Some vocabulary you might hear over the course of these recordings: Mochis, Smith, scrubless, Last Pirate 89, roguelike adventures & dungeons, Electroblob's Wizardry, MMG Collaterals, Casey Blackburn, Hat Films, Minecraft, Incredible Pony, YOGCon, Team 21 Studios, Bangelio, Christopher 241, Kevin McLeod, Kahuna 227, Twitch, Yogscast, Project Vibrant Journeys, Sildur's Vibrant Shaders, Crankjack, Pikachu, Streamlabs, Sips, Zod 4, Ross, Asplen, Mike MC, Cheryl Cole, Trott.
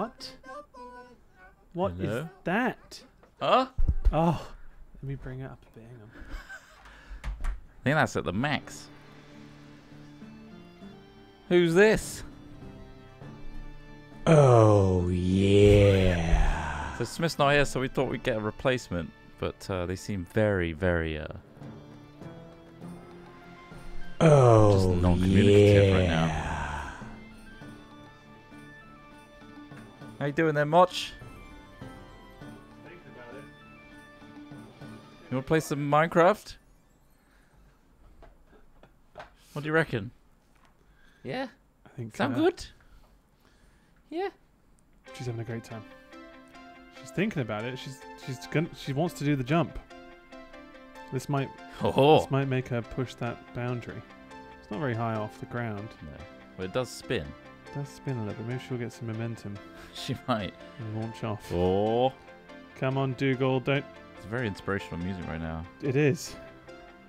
What? What Hello? Is that? Huh? Oh, let me bring it up a bit. Hang on. I think that's at the max. Who's this? Oh, yeah. So Smith's not here, so we thought we'd get a replacement, but they seem very, very... Oh, just non-communicative yeah. right now. How you doing there, Moch? Thanks about it. You want to play some Minecraft? What do you reckon? Yeah? I think sound good? Yeah. She's having a great time. She's thinking about it. She wants to do the jump. This might make her push that boundary. It's not very high off the ground. No. Well, it does spin. It does spin a little bit. Maybe she'll get some momentum. She might. And launch off. Oh. Come on, Dougal, don't... It's very inspirational music right now. It is.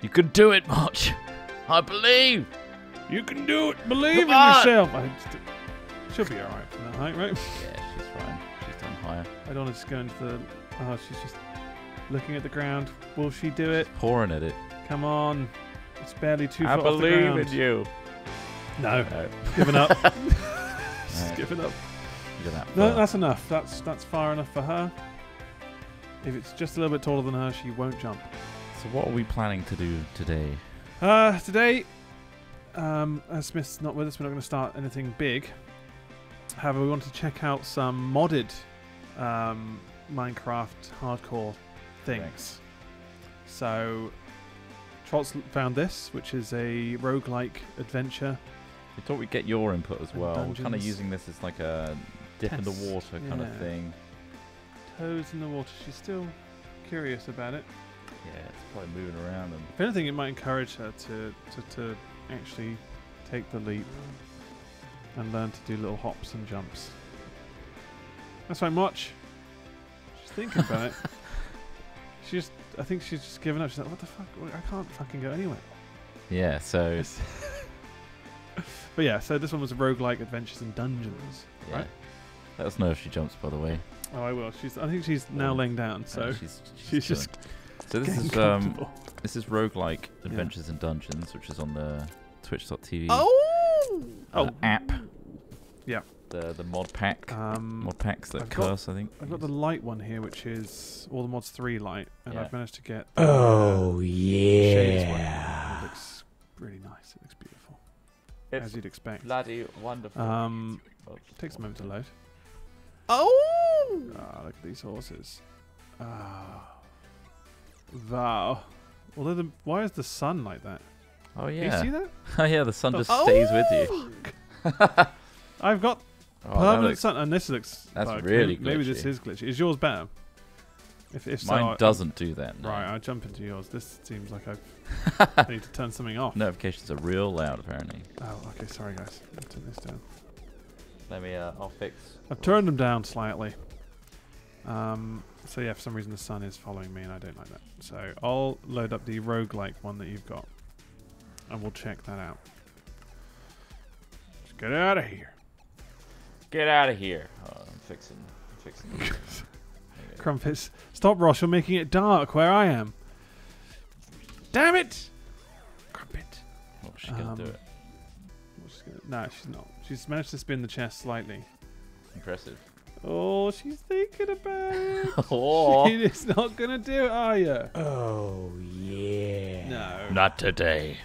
You can do it, Moch. I believe. You can do it. Believe Come in on. Yourself. She'll be alright from that height, right? Yeah, she's fine. She's done higher. I don't want to go into the... Oh, she's just... looking at the ground. Will she do it? She's pouring at it. Come on. It's barely 2 foot off the ground. I believe in you. No. Giving up. She's right. Giving up. No, that's enough. That's far enough for her. If it's just a little bit taller than her, she won't jump. So what are we planning to do today? Today, as Smith's not with us, we're not going to start anything big. However, we want to check out some modded Minecraft hardcore things. Thanks. So Trott's found this, which is a roguelike adventure. We thought we'd get your input as well. Dungeons. We're kind of using this as like a dip in the water kind of thing. Toes in the water. She's still curious about it. Yeah, it's probably moving around. And if anything, it might encourage her to actually take the leap and learn to do little hops and jumps. That's right, Moch. She's thinking about it. I think she's just given up. She's like, what the fuck? I can't fucking go anywhere. Yeah, so... But yeah, so this one was Roguelike Adventures and Dungeons. Yeah. Right? Let us know if she jumps, by the way. Oh, I will. I think she's now laying down, so... Yeah, she's just... So this is Roguelike Adventures and Dungeons, which is on the Twitch.tv app. Yeah. The mod pack. Mod packs that curse, I think. I've got the light one here, which is all the mods 3 light, and I've managed to get the, shades one. It looks really nice. It looks beautiful. It's as you'd expect. Bloody wonderful. Takes a moment to load. Oh, look at these horses. Oh. Wow. Although why is the sun like that? Oh yeah. Do you see that? Oh yeah, the sun just stays with you. I've got permanent sun, and this looks... That's really glitchy. Maybe this is glitchy. Is yours better? If mine doesn't do that. No. Right, I'll jump into yours. This seems like I need to turn something off. Notifications are real loud, apparently. Oh, okay. Sorry, guys. I'll turn this down. Let me... I'll fix... I've turned them down slightly. So yeah, for some reason the sun is following me, and I don't like that. So I'll load up the roguelike one that you've got, and we'll check that out. Just get out of here. Get out of here. Oh, I'm fixing. Crumpets. Stop, Ross. You're making it dark where I am. Damn it! Crumpet. Oh, she's going to do it. No, she's not. She's managed to spin the chest slightly. Impressive. Oh, she's thinking about it. She's not going to do it, are you? Oh, yeah. No. Not today.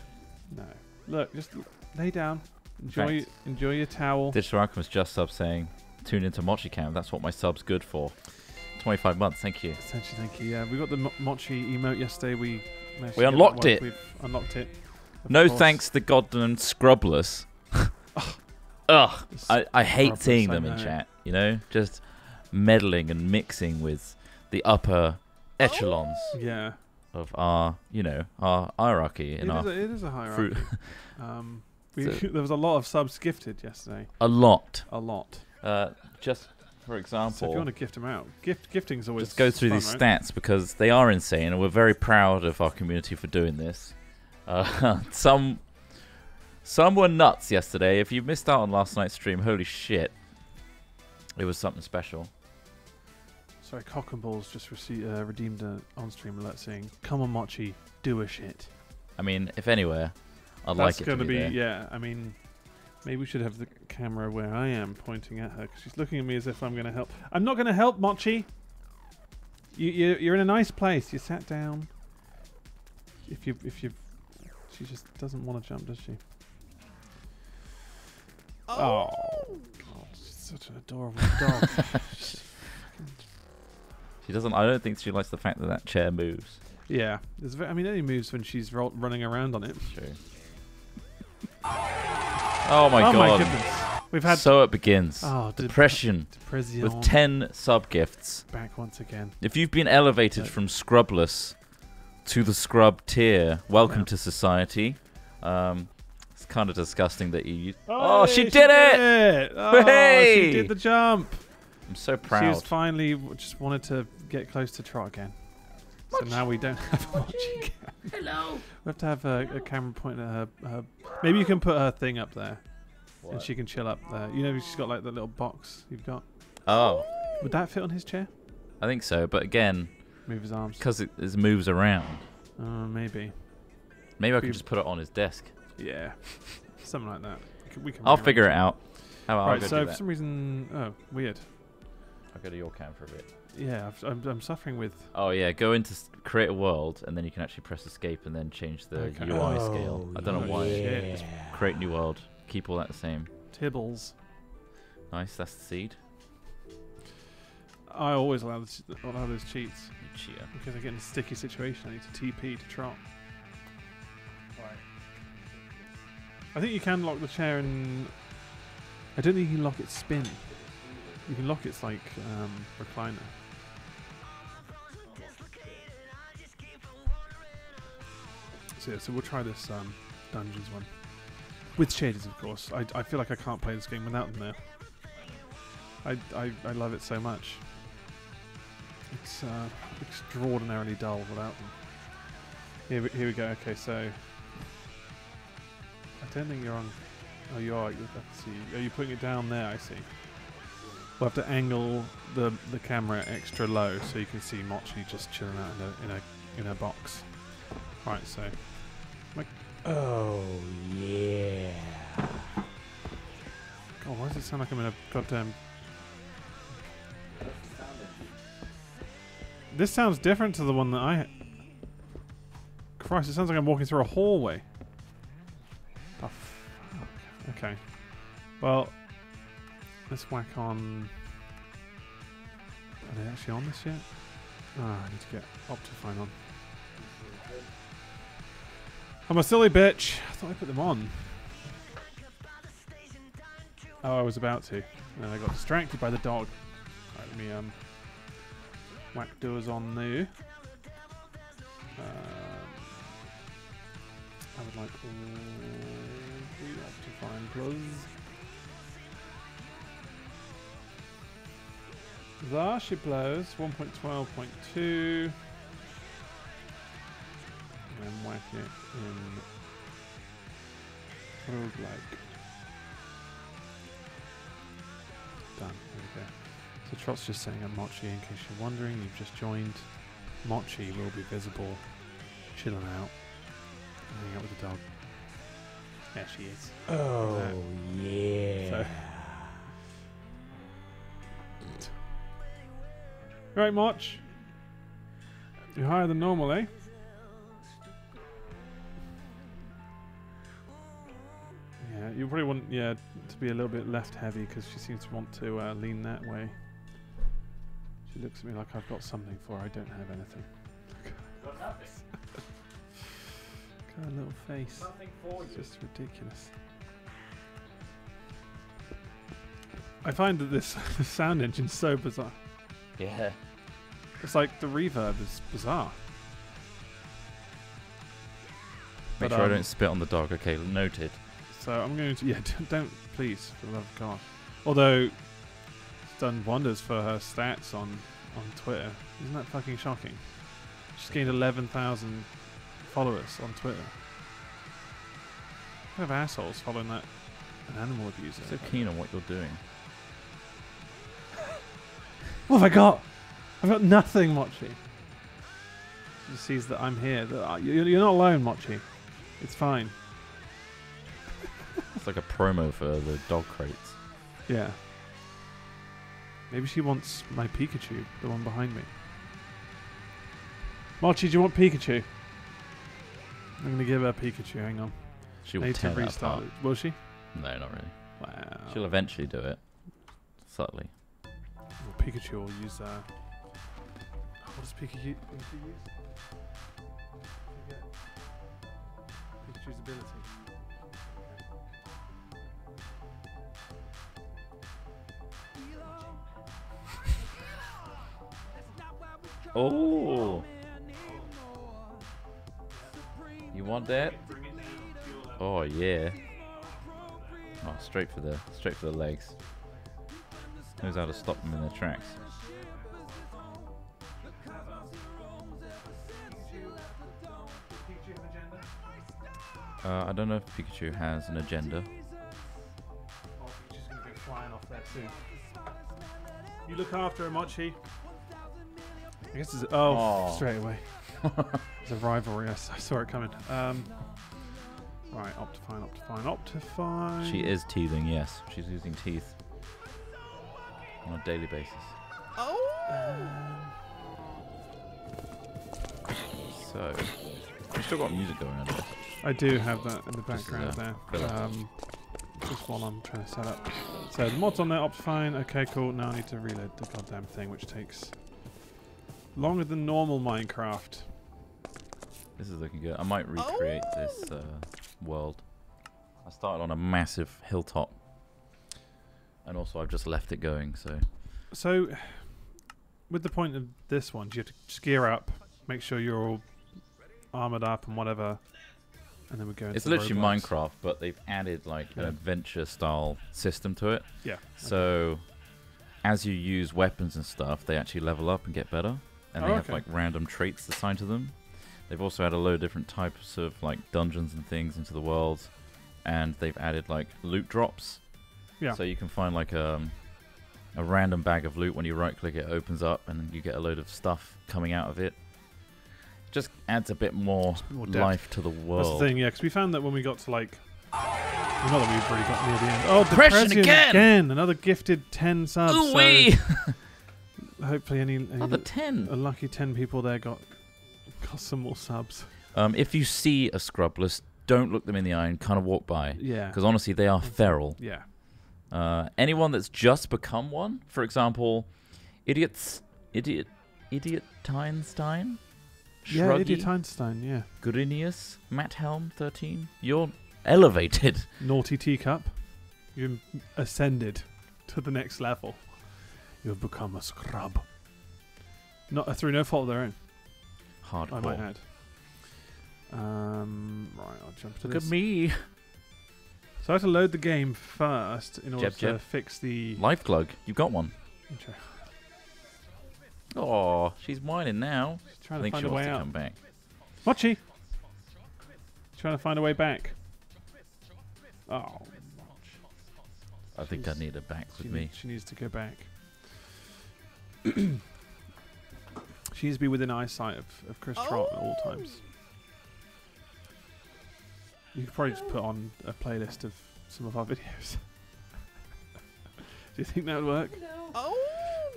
No. Look, just lay down. Enjoy your towel. Digital Alchemist just sub saying, tune into Mochi Cam. That's what my sub's good for. 25 months. Thank you. Essentially, thank you. Yeah, we got the Mochi emote yesterday. We unlocked it. We've unlocked it. No thanks to goddamn Scrubless. Ugh. I hate seeing them in chat. You know, just meddling and mixing with the upper echelons. Yeah. Of our, our hierarchy. It is a hierarchy. There was a lot of subs gifted yesterday. A lot. Just for example, so if you want to gift them out, gifting's always just go through these stats because they are insane, and we're very proud of our community for doing this. Some were nuts yesterday. If you missed out on last night's stream, holy shit! It was something special. Sorry, Cock and Balls just redeemed an on-stream alert saying, "Come on, Mochi, do a shit." I mean, if anywhere, I'd like it to be there. Yeah, I mean, maybe we should have the camera where I am pointing at her, because she's looking at me as if I'm going to help. I'm not going to help, Mochi. You're in a nice place. You sat down. She just doesn't want to jump, does she? Oh, God, she's such an adorable dog. She doesn't. I don't think she likes the fact that that chair moves. Yeah, I mean, it only moves when she's running around on it. True. Oh my God! My goodness. We've had so it begins. Oh, depression. With 10 sub gifts. Back once again. If you've been elevated from scrubless to the scrub tier, welcome to society. It's kind of disgusting that you. Oh, she did it! Oh, hey! She did the jump. I'm so proud. She was finally just wanted to get close to Trott again. So now we don't have a watching camera. Hello. We have to have a camera pointing at her. Maybe you can put her thing up there, and she can chill up there. You know, she's got like the little box you've got. Oh. Would that fit on his chair? I think so, but again, move his arms because it moves around. Maybe. Maybe I could just put it on his desk. Yeah. Something like that. I'll figure it out. Right. So for some reason, oh, weird. I'll go to your cam for a bit. Yeah, I'm suffering with... Oh yeah, go into create a world, and then you can actually press escape and then change the UI scale. I don't know why. Yeah. Just create new world. Keep all that the same. Tibbles. Nice, that's the seed. I always allow those cheats. You cheater. Because I get in a sticky situation. I need to TP to Trott. Right. I think you can lock the chair and... I don't think you can lock it spin. You can lock its, like, recliner. So, yeah, so we'll try this Dungeons one. With shaders, of course. I feel like I can't play this game without them there. I love it so much. It's extraordinarily dull without them. Here we go. Okay, so... I don't think you're on... Oh, you are. Let's see. Oh, you're putting it down there, I see. We'll have to angle the camera extra low so you can see Mochi just chilling out in a box. Right, so. Oh yeah. God, why does it sound like I'm in a goddamn? This sounds different to the one that I. Christ, it sounds like I'm walking through a hallway. Oh, fuck. Okay. Well. Let's whack on... Are they actually on this yet? Ah, I need to get Optifine on. I'm a silly bitch. I thought I put them on. Oh, I was about to. And I got distracted by the dog. Right, let me whack doors on there. I would like all the Optifine please. There she blows, 1.12.2. And then whack it in Roguelike. Done, there we go. So Trott's just saying at Mochi, in case you're wondering, you've just joined. Mochi will be visible, chilling out, hanging out with the dog. There she is. Oh, yeah. So, right, Moch. You're higher than normal, eh? Yeah, you probably want to be a little bit left heavy because she seems to want to lean that way. She looks at me like I've got something for her. I don't have anything. Got nothing. Got a little face. Nothing for you. It's just ridiculous. I find that this sound engine's so bizarre. Yeah. It's like the reverb is bizarre. Make sure I don't spit on the dog. Okay, noted. So I'm going to... Yeah, don't please, for the love of God. Although, it's done wonders for her stats on Twitter. Isn't that fucking shocking? She's gained 11,000 followers on Twitter. I have assholes following that an animal abuser. So keen on what you're doing. What have I got? I've got nothing, Mochi. She just sees that I'm here. You're not alone, Mochi. It's fine. It's like a promo for the dog crates. Yeah. Maybe she wants my Pikachu, the one behind me. Mochi, do you want Pikachu? I'm going to give her Pikachu. Hang on. She will tear that apart. Will she? No, not really. Wow. She'll eventually do it. Subtly. Well, Pikachu will use... what does Pikachu use? Pikachu's ability. Oh! You want that? Oh yeah! Oh, straight for the legs. Knows how to stop them in their tracks. I don't know if Pikachu has an agenda. Oh, Pikachu's gonna be flying off there soon. You look after her, Mochi. I guess it's straight away. It's a rivalry. I saw it coming. Right, Optifine. She is teething. Yes, she's using teeth on a daily basis. Oh. So you still got music going on. I do have that in the background there. Just while I'm trying to set up. So the mod's on there. Optifine. Okay, cool. Now I need to reload the goddamn thing, which takes longer than normal Minecraft. This is looking good. I might recreate this world. I started on a massive hilltop. And also I've just left it going, so... So, with the point of this one, do you have to gear up, make sure you're all armoured up and whatever, and then we go into the roadblocks. It's literally Minecraft, but they've added like an adventure-style system to it. Yeah. So... as you use weapons and stuff, they actually level up and get better, and they have like random traits assigned to them. They've also had a load of different types of like dungeons and things into the world, and they've added like loot drops. Yeah. So you can find like a random bag of loot. When you right click it, opens up and you get a load of stuff coming out of it. Just adds a bit more, life to the world. That's the thing, yeah, because we found that when we got to like... Not that we've really got near the end. Oh, depression again! Another gifted 10 subs. Ooh-wee. So hopefully a lucky 10 people there got some more subs. If you see a scrub list, don't look them in the eye and kind of walk by. Yeah. Because honestly, they are feral. Yeah. Anyone that's just become one, for example, Idiot Teinstein? Shruggy, Idiot Teinstein, yeah. Grinius, Matt Helm, 13. You're elevated. Naughty Teacup, you've ascended to the next level. You've become a scrub. Not through no fault of their own. Hardcore. I might add. Right, I'll jump to this. Look at me. So I have to load the game first in order to fix the life glug. You've got one. Oh, she's whining now. She's trying to find a way out. Mochi. Trying to find a way back. Oh, I think I need her back with me. She needs to go back. She needs to be within eyesight of Chris Trott at all times. You could probably just put on a playlist of some of our videos. Do you think that would work? No. Oh.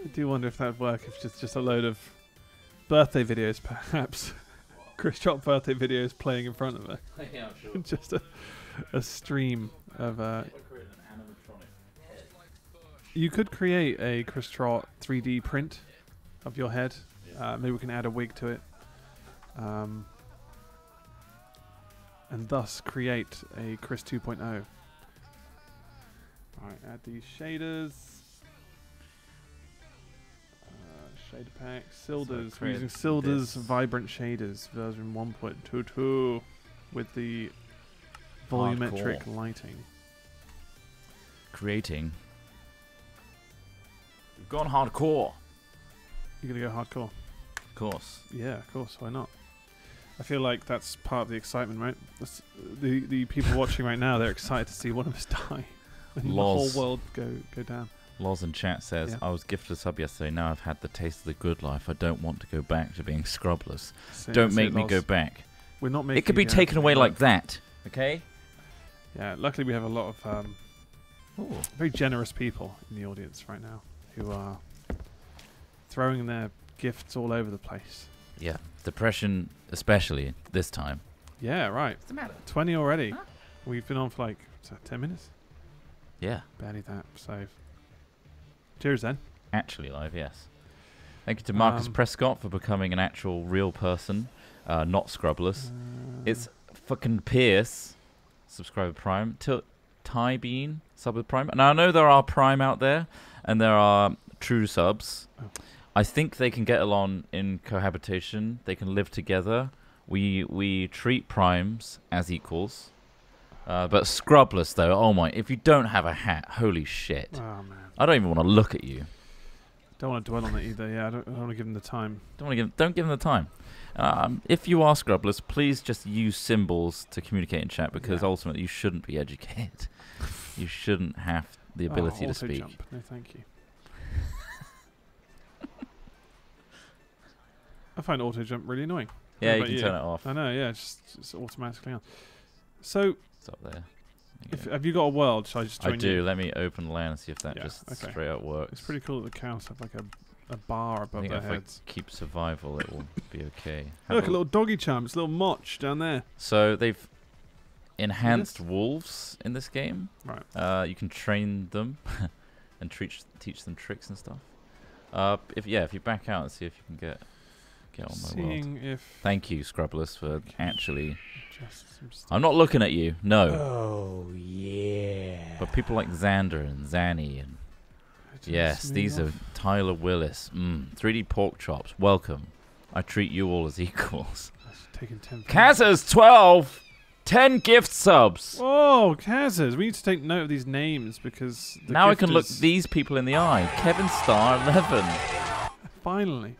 I do wonder if that would work, if it's just a load of birthday videos, perhaps. Chris Trott birthday videos playing in front of her. Yeah, sure. Just a stream of you could create a Chris Trott 3D print of your head. Maybe we can add a wig to it, and thus create a Chris 2.0. Alright, add these shaders, shader pack, Sildur's. We're using Sildur's Vibrant Shaders version 1.22 with the volumetric lighting. Creating. We've gone hardcore. You're gonna go hardcore? Of course. Yeah, of course. Why not? I feel like that's part of the excitement, right? That's, the people watching right now, they're excited to see one of us die, and the whole world go down. Loz in chat says, I was gifted a sub yesterday. Now I've had the taste of the good life. I don't want to go back to being scrubless. Don't make me go back. We're not making it. Could be taken away like that. Okay? Yeah, luckily we have a lot of very generous people in the audience right now who are throwing their gifts all over the place. Yeah, depression especially this time. Yeah, right. What's the matter? 20 already. Huh? We've been on for like 10 minutes. Yeah. Barely that, so... Cheers then. Actually live, yes. Thank you to Marcus Prescott for becoming an actual real person, not scrubless. It's fucking Pierce, subscriber Prime. Ty Bean, sub with Prime. And I know there are Prime out there, and there are true subs. Oh. I think they can get along in cohabitation. They can live together. We treat Primes as equals. But scrubless though, oh my! If you don't have a hat, holy shit! Oh, man. I don't even want to look at you. Don't want to dwell on it either. Yeah, I don't want to give them the time. Don't give them the time. If you are scrubless, please just use symbols to communicate in chat because ultimately you shouldn't be educated. You shouldn't have the ability to speak. Jump. No, thank you. I find auto jump really annoying. Yeah, you can turn it off. I know. Yeah, it's automatically on. So. Up there. Have you got a world? Shall I just join you? I do. Let me open LAN and see if that straight out works. It's pretty cool that the cows have like a bar above their heads. I keep survival, it will be okay. Look, a little doggy charm. It's a little Moch down there. So they've enhanced wolves in this game. Right. You can train them and teach them tricks and stuff. If you back out and see if you can get on my world. Thank you, Scrubless, for actually... I'm not looking at you, no. Oh, yeah. But people like Xander and Zanny and... Yes, these are Tyler Willis. 3D Pork Chops, welcome. I treat you all as equals. Kazzas 12! 10 gift subs! Whoa, Kazzas, we need to take note of these names because... Now I can look these people in the eye. Kevin Star 11. Finally.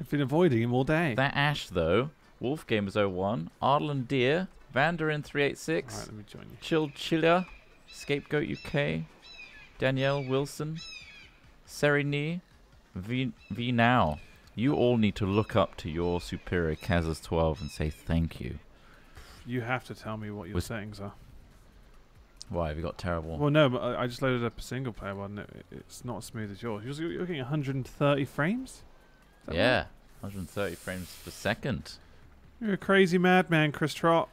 I've been avoiding him all day. That Ash, though... Wolf Gamers 01, Arlen Deer, Vanderin 386, right, let me join you. Chill Chiller, Scapegoat UK, Danielle Wilson, Serenee, V Now. You all need to look up to your superior Kazzas 12 and say thank you. You have to tell me what your settings are. Why have you got terrible? Well, no, but I just loaded up a single player one. It's not as smooth as yours. You're looking at 130 frames. Yeah, 130 frames per second. You're a crazy madman, Chris Trott.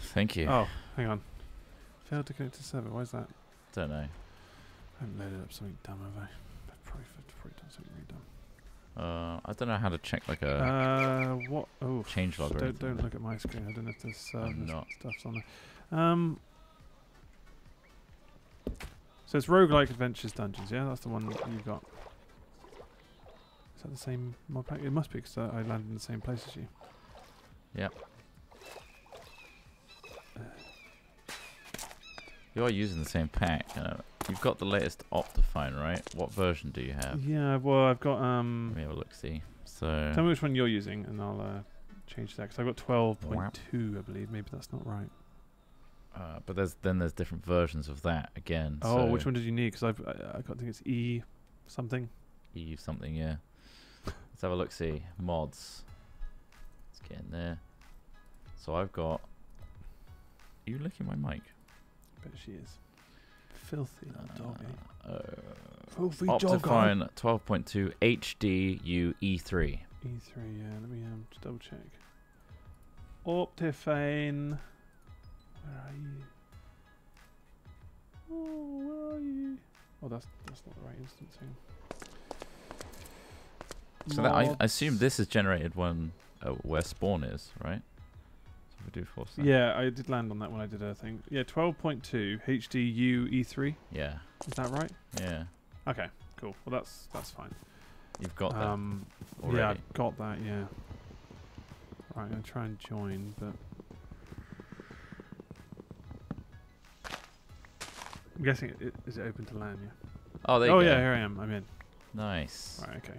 Thank you. Oh, hang on. Failed to connect to server. Why is that? Don't know. I haven't loaded up something dumb, have I? I've probably done something really dumb. I don't know how to check like a what? Oh, change log. Don't look at my screen. I don't know if there's stuff's on there. So it's Roguelike Adventures Dungeons. Yeah, that's the one that you've got. Is that the same mod pack? It must be because I landed in the same place as you. Yep. You are using the same pack. You've got the latest Optifine, right? What version do you have? Yeah, well, I've got... Let me have a look, see. So tell me which one you're using, and I'll change that, because I've got 12.2, I believe. Maybe that's not right. But there's different versions of that, again. Oh, so which one did you need? Because I think it's E something. E something, yeah. Let's have a look, see. Mods. Get in there. So I've got. Are you licking my mic? I bet she is. Filthy little doggy. Filthy Optifine 12.2 HDU E3. E3, yeah. Let me just double check. Optifine. Where are you? Oh, where are you? Oh, that's not the right instance here. So that I assume this is generated when. Where spawn is, right? So we do force that. Yeah, I did land on that when I did a thing. Yeah, 12.2 HDU E3. Yeah. Is that right? Yeah. Okay, cool. Well, that's fine. You've got that already. Yeah, I've got that, yeah. Right, I'm going to try and join, but... I'm guessing, is it open to LAN, yeah? Oh, there you go. Oh, yeah, here I am. I'm in. Nice. Right, okay.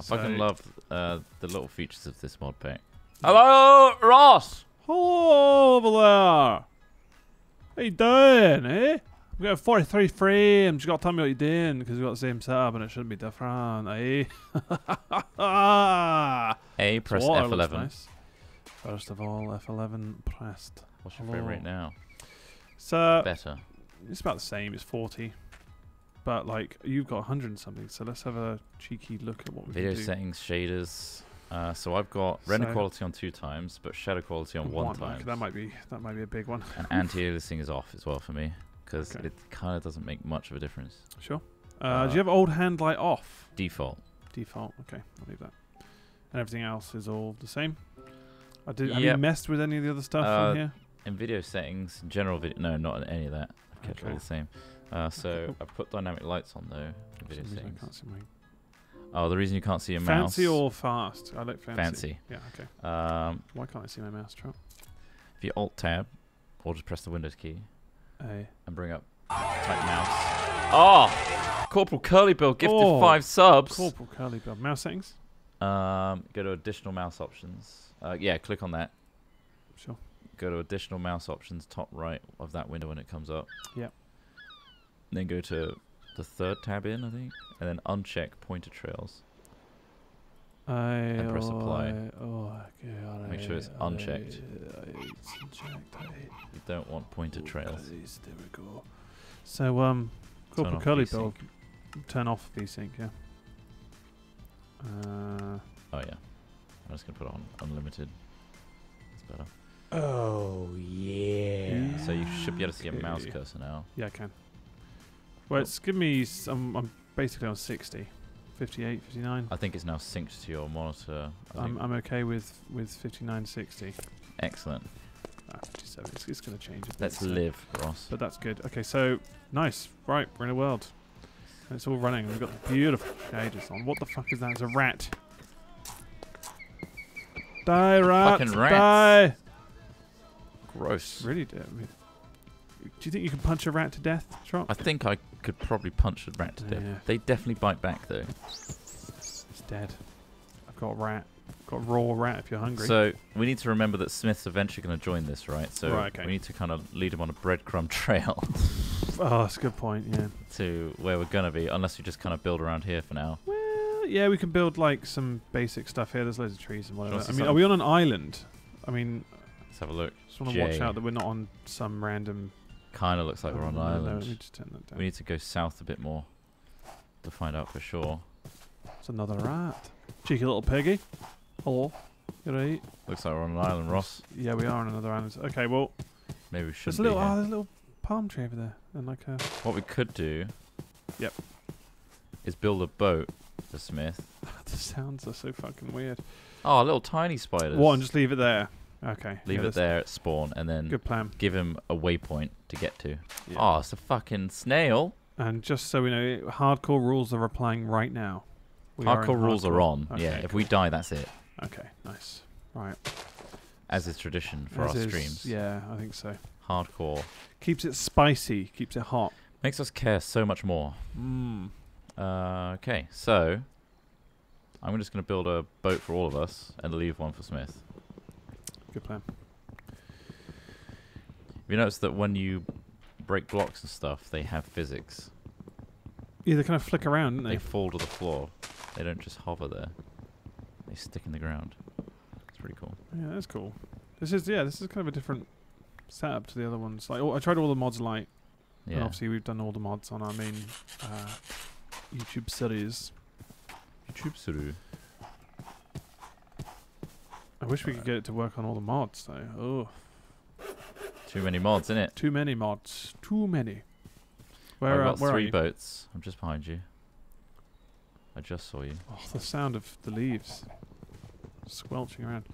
I fucking love the little features of this mod pack. Hello, Ross! Hello over there! How you doing, eh? We got 43 frames. You gotta tell me what you're doing because we got the same setup and it should be different. Eh? A press F11. Nice. First of all, F11 pressed. What's your frame rate now? So better. It's about the same. It's 40, but like you've got 100 and something. So let's have a cheeky look at what we can do. Video settings, shaders. So I've got render quality on 2x, but shadow quality on 1x. That might be a big one. And anti-aliasing is off as well for me because it kind of doesn't make much of a difference. Sure. Do you have old hand light off? Default. Default. Okay, I'll leave that. And everything else is all the same. Have you messed with any of the other stuff in here? In video settings, general video. No, not any of that. I've kept it all the same. So I put dynamic lights on though. In video settings. I can't see my... Oh, the reason you can't see your mouse. Fancy or fast? I like fancy. Yeah, okay. Why can't I see my mouse, Trott? If you Alt-Tab, or just press the Windows key, and bring up type mouse. Oh! Corporal Curlybill gifted 5 subs. Corporal Curlybill. Mouse settings? Go to additional mouse options. Yeah, click on that. Sure. Go to additional mouse options, top right of that window when it comes up. Yep. And then go to... the third tab in, I think, and then uncheck pointer trails. And press apply. Make sure it's unchecked. You don't want pointer trails. There we go. So, Corporal Curlybill, turn off VSync, yeah. Oh, yeah. I'm just going to put it on unlimited. It's better. Oh, yeah. So you should be able to see a mouse cursor now. Yeah, I can. Well, it's give me some, I'm basically on 60, 58, 59. I think it's now synced to your monitor. I'm okay with 59, 60. Excellent. 57, it's going to change a bit. Let's live, Ross. But that's good. Okay, so, nice. Right, we're in a world. And it's all running. We've got beautiful shaders on. What the fuck is that? It's a rat. Die, rat. Fucking rats. Die. Gross. Really, do you think you can punch a rat to death, Trott? I think I could probably punch a rat to death. Yeah. They definitely bite back, though. It's dead. I've got a rat. I've got a raw rat if you're hungry. So we need to remember that Smith's eventually going to join this, right? So we need to kind of lead him on a breadcrumb trail. Oh, that's a good point, yeah. To where we're going to be, unless we just kind of build around here for now. Well, yeah, we can build, like, some basic stuff here. There's loads of trees and whatever. I mean, are we on an island? I mean... Let's have a look. Just want to watch out that we're not on some random... Kind of looks like we're on an island. No, just turn that down. We need to go south a bit more to find out for sure. It's another rat. Cheeky little piggy. Hello. You right? Looks like we're on an island, Ross. Yeah, we are on another island. Okay, well. Maybe we should. There's a little palm tree over there. And like a... What we could do. Yep. Is build a boat for Smith. The sounds are so fucking weird. Oh, little tiny spiders. What? And just leave it there. Okay. Leave it there at spawn and then give him a waypoint to get to. Yeah. Oh, it's a fucking snail. And just so we know, hardcore rules are applying right now. Hardcore rules are on. Okay, yeah, if we die, that's it. Okay, nice. Right. As is tradition for our streams. Yeah, I think so. Hardcore. Keeps it spicy, keeps it hot. Makes us care so much more. Mm. Okay, so I'm just going to build a boat for all of us and leave one for Smith. Good plan. You notice that when you break blocks and stuff, they have physics. Yeah, they kind of flick around, don't they? They fall to the floor. They don't just hover there. They stick in the ground. It's pretty cool. Yeah, that's cool. This is kind of a different setup to the other ones. Like, I tried all the mods light. Yeah. And obviously, we've done all the mods on our main YouTube series. I wish we could get it to work on all the mods, though. Oh, too many mods, isn't it? Too many mods. Too many. Where I've got three boats. I'm just behind you. I just saw you. Oh, the sound of the leaves squelching around.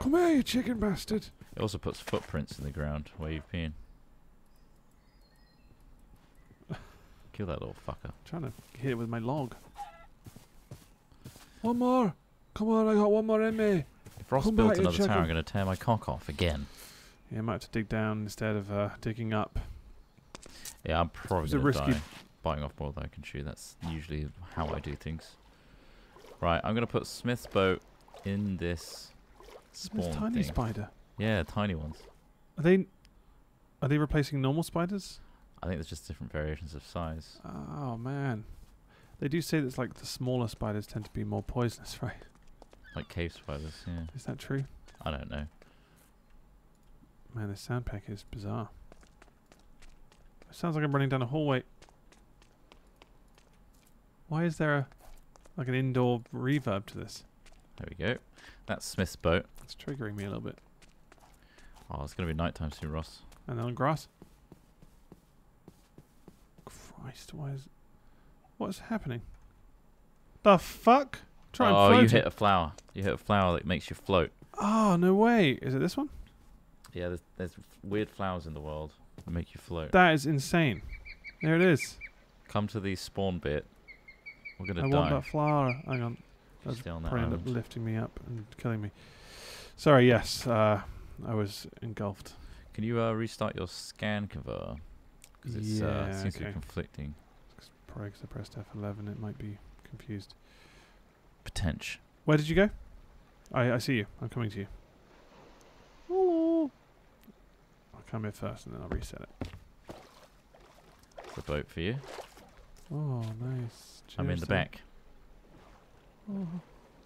Come here, you chicken bastard! It also puts footprints in the ground where you've been. Kill that little fucker. I'm trying to hit it with my log. One more. Come on, I got one more in me. If Ross builds another tower, I'm going to tear my cock off again. Yeah, I might have to dig down instead of digging up. Yeah, I'm probably going to die. Biting off more than I can chew. That's usually how I do things. Right, I'm going to put Smith's boat in this spawn thing. Tiny spider. Yeah, tiny ones. Are they replacing normal spiders? I think there's just different variations of size. Oh man, they do say that's like the smaller spiders tend to be more poisonous, right? Like cave spiders, yeah. Is that true? I don't know. Man, this sound pack is bizarre. It sounds like I'm running down a hallway. Why is there a like an indoor reverb to this? There we go. That's Smith's boat. It's triggering me a little bit. Oh, it's going to be nighttime soon, Ross. And then on grass. Christ, why is... What's happening? The fuck? Try and float. Oh, you hit a flower. You hit a flower that makes you float. Oh, no way. Is it this one? Yeah, there's weird flowers in the world that make you float. That is insane. There it is. Come to the spawn bit. We're going to die. I want that flower. Hang on. That's probably end up lifting me up and killing me. Sorry, yes. I was engulfed. Can you restart your scan converter? Because it seems to be conflicting. Probably because I pressed F11, it might be confused. Potential. Where did you go? I see you. I'm coming to you. Hello. I'll come here first and then I'll reset it. It's a boat for you. Oh, nice. Cheers. I'm in the back.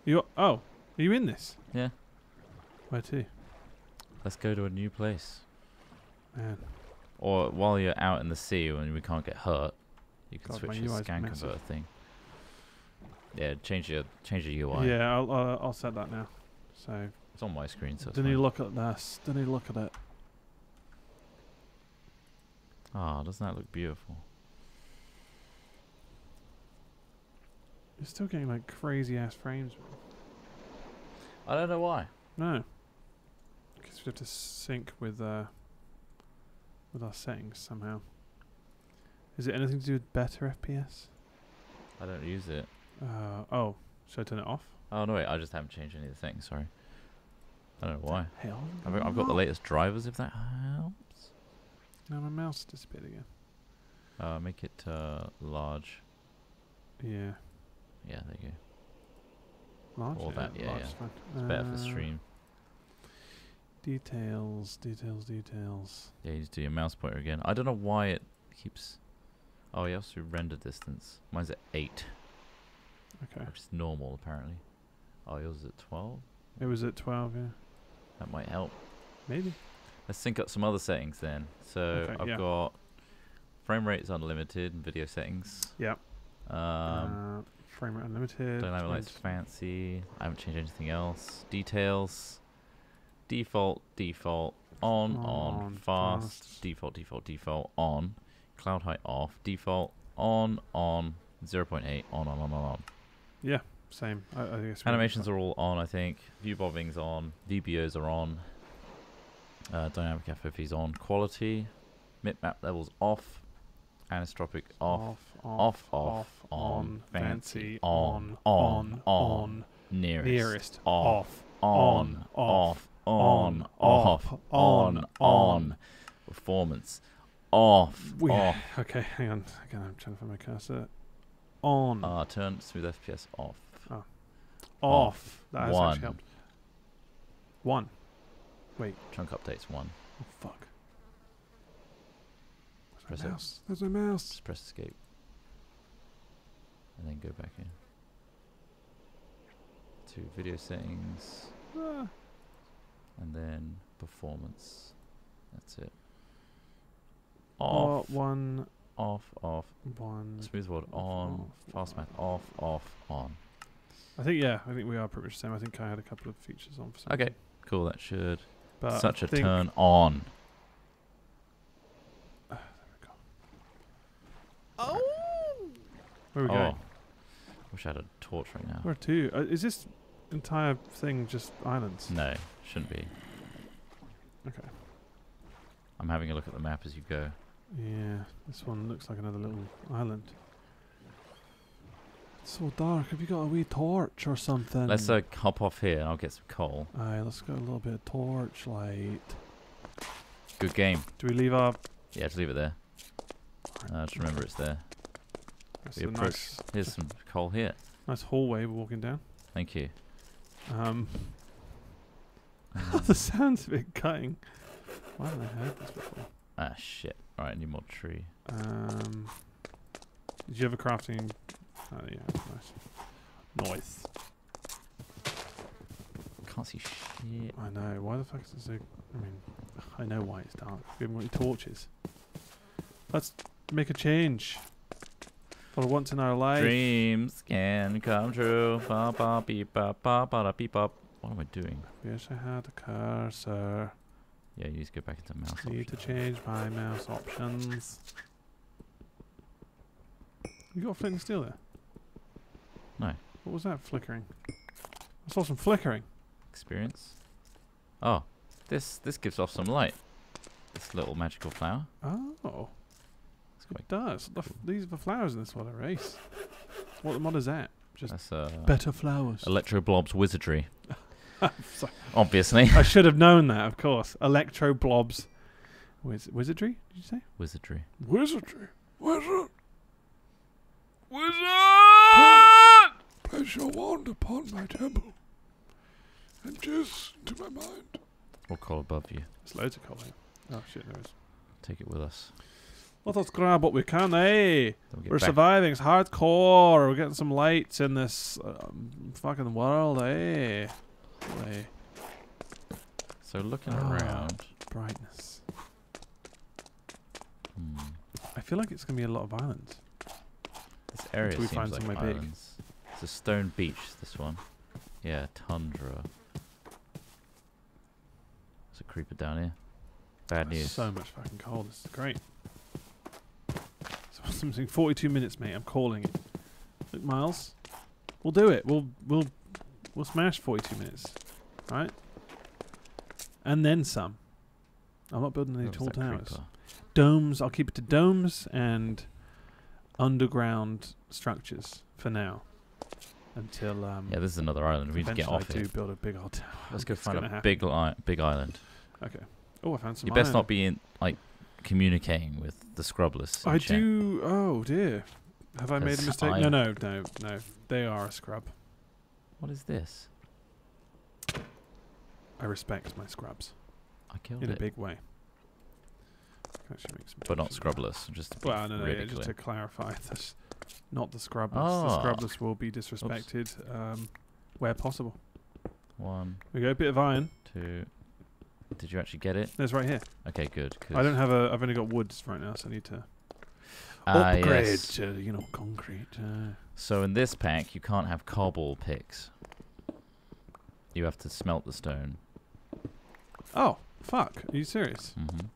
Oh. Are you in this? Yeah. Where to? Let's go to a new place. Man. Or while you're out in the sea when we can't get hurt, you can switch your scan converter thing. Yeah, change your UI. Yeah, I'll set that now. So it's on my screen. So don't you look at this? Don't you look at it? Ah, oh, doesn't that look beautiful? You're still getting like crazy ass frames. I don't know why. No. Because we have to sync with our settings somehow. Is it anything to do with better FPS? I don't use it. Oh, should I turn it off? Oh no, wait, I just haven't changed any of the settings. Sorry, I don't know why. Hell, I've got the latest drivers. If that helps. Now my mouse disappeared again. Make it large. Yeah. Yeah, there you go. Large. All that, yeah, yeah. It's better for stream. Details, details, details. Yeah, you just do your mouse pointer again. I don't know why it keeps... Oh, you also render distance. Mine's at 8. Okay. Which is normal, apparently. Oh, yours is at 12? It was at 12, yeah. That might help. Maybe. Let's sync up some other settings then. So, okay, I've got... Frame rate's unlimited and video settings. Yeah. Frame rate unlimited. Dynamic light's fancy. I haven't changed anything else. Details. Default, default, on, fast, default, default, default, on, cloud height off, default, on, 0.8, on. Yeah, same. I guess animations are all on, I think. View bobbing's on, VBOs are on, dynamic FFP's on, quality, mipmap levels off, anisotropic off, on, fancy, on, nearest, off, on, off. On, off, on, performance, off, off. Okay, hang on. Again, I'm trying to find my cursor. On. Turn smooth FPS off. Oh. Off. That has actually helped. One. Wait. Chunk updates 1. Oh, fuck. There's my mouse. There's my mouse. Just press escape. And then go back in. To video settings. And then performance. That's it. Off. One. Off, off. One. Smooth world on. Fast math off, off, on. I think we are pretty much the same. I think I had a couple of features on for some reason. Okay, cool. That should. But such a turn on. There we go. Oh! Where are we going? Wish I had a torch right now. Where to? Is this entire thing just islands? No. Shouldn't be. Okay. I'm having a look at the map as you go. Yeah, this one looks like another little island. It's so dark. Have you got a wee torch or something? Let's hop off here. I'll get some coal. Aye, let's get a little bit of torchlight. Good game. Do we leave our... Yeah, just leave it there. Just remember it's there. That's a nice... Here's some coal here. Nice hallway we're walking down. Thank you. The sounds of it cutting. Why haven't I heard this before? Ah, shit. Alright, I need more tree. Did you have a crafting? Oh yeah, nice. Nice. Can't see shit. I know, why the fuck is it so... I mean, I know why it's dark. We haven't got any torches. Let's make a change. What I want in our life. Dreams can come true. Ba ba beep ba ba ba da beep up. What am I doing? I wish I had a cursor. Yeah, you just go back into mouse options. Need to change my mouse options. You got a flint and steel there? No. What was that flickering? I saw some flickering. Experience. Oh, this gives off some light. This little magical flower. Oh. It does. These are the flowers in this one, I race. What the mod is that? Just better flowers. Electroblob's Wizardry. Obviously. I should have known that, of course. Electroblob's Wizardry, did you say? Wizardry. Wizardry. Wizard. Wizard! Place your wand upon my temple and just to my mind. Or coal above you. There's loads of coal here. Oh shit, there is. Take it with us. Let us grab what we can, eh? We're surviving. It's hardcore. We're getting some lights in this fucking world, eh? So looking around, brightness. I feel like it's gonna be a lot of islands. This area seems like islands. Big. It's a stone beach. This one, yeah, tundra. There's a creeper down here. Bad news. So much fucking cold. This is great. Something 42 minutes, mate. I'm calling it. Look, Miles, we'll do it. We'll smash 42 minutes, right? And then some. I'm not building any tall towers. Creeper? Domes. I'll keep it to domes and underground structures for now. Until yeah, this is another island. We need to get off it. Build a big old tower. Let's go find a big island. Okay. Oh, I found some. You best not be in like. Communicating with the scrubless. I do. Oh dear, have I made a mistake? No, no, no, no. They are a scrub. What is this? I respect my scrubs. I killed it in a big way. But not scrubless. Just well, no, no. Yeah, just to clarify, that's not the scrubless. Oh. The scrubless will be disrespected where possible. One. We go a bit of iron. Two. Did you actually get it? It's right here. Okay, good. I don't have a. I've only got woods right now, so I need to upgrade to you know concrete. So in this pack, you can't have cobble picks. You have to smelt the stone. Oh fuck! Are you serious? Mm-hmm.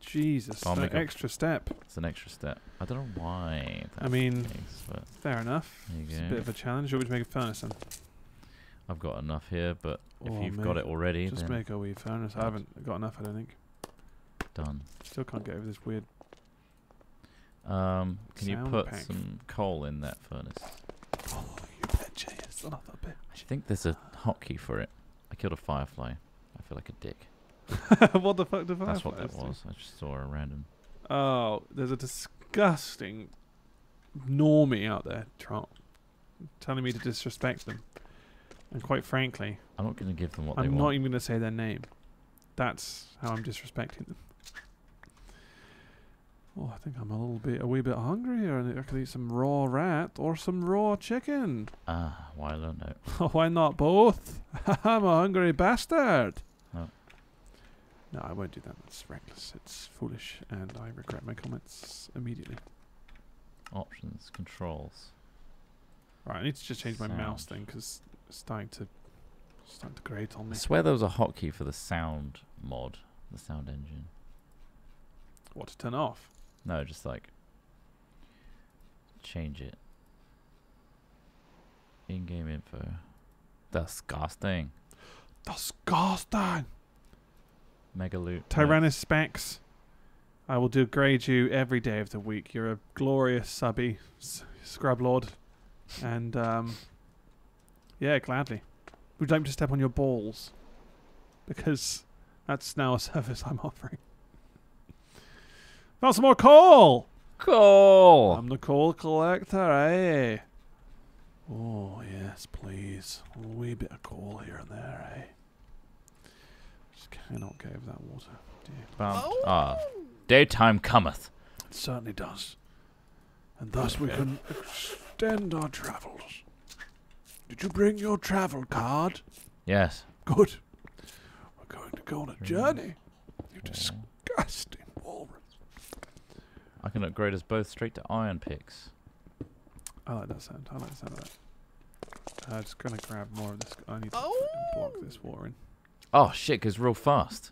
Jesus! An extra step. It's an extra step. I don't know why. I mean, fair enough. There you go. It's a bit of a challenge. You want me to make a furnace then? I've got enough here, but if you've got it already, just make a wee furnace. I haven't got enough, I don't think. Done. Still can't get over this weird. Can you put some coal in that furnace? Oh, you bitch! Yes, another bitch. I think there's a hotkey for it. I killed a firefly. I feel like a dick. What the fuck? The firefly? That's what that was. I just saw a random. Oh, there's a disgusting normie out there, Trott, telling me to disrespect them. And quite frankly, I'm not going to give them what they want. I'm not even going to say their name. That's how I'm disrespecting them. Oh, I think I'm a wee bit hungry here, and I could eat some raw rat or some raw chicken. Ah, why not? Why not both? I'm a hungry bastard. Oh. No, I won't do that. That's reckless. It's foolish, and I regret my comments immediately. Options, controls. Right, I need to just change my mouse thing because. Starting to grate on me. I swear there was a hotkey for the sound mod, the sound engine. What, to turn off? No, just like change it. In-game info. Disgusting. Disgusting. Mega loot. Tyrannus Specs. I will degrade you every day of the week. You're a glorious subby, scrub lord, and yeah, gladly. Would you like me to step on your balls? Because that's now a service I'm offering. Found some more coal! Coal! I'm the coal collector, eh? Oh, yes, please. A wee bit of coal here and there, eh? Just cannot get over that water. Dear. Oh. Ah, daytime cometh. It certainly does. And thus we can extend our travels. Did you bring your travel card? Yes. Good. We're going to go on a journey. You disgusting walrus. I can upgrade us both straight to iron picks. I like that sound. I like the sound of that. I'm just going to grab more of this. I need to block this water in. Oh, shit goes real fast.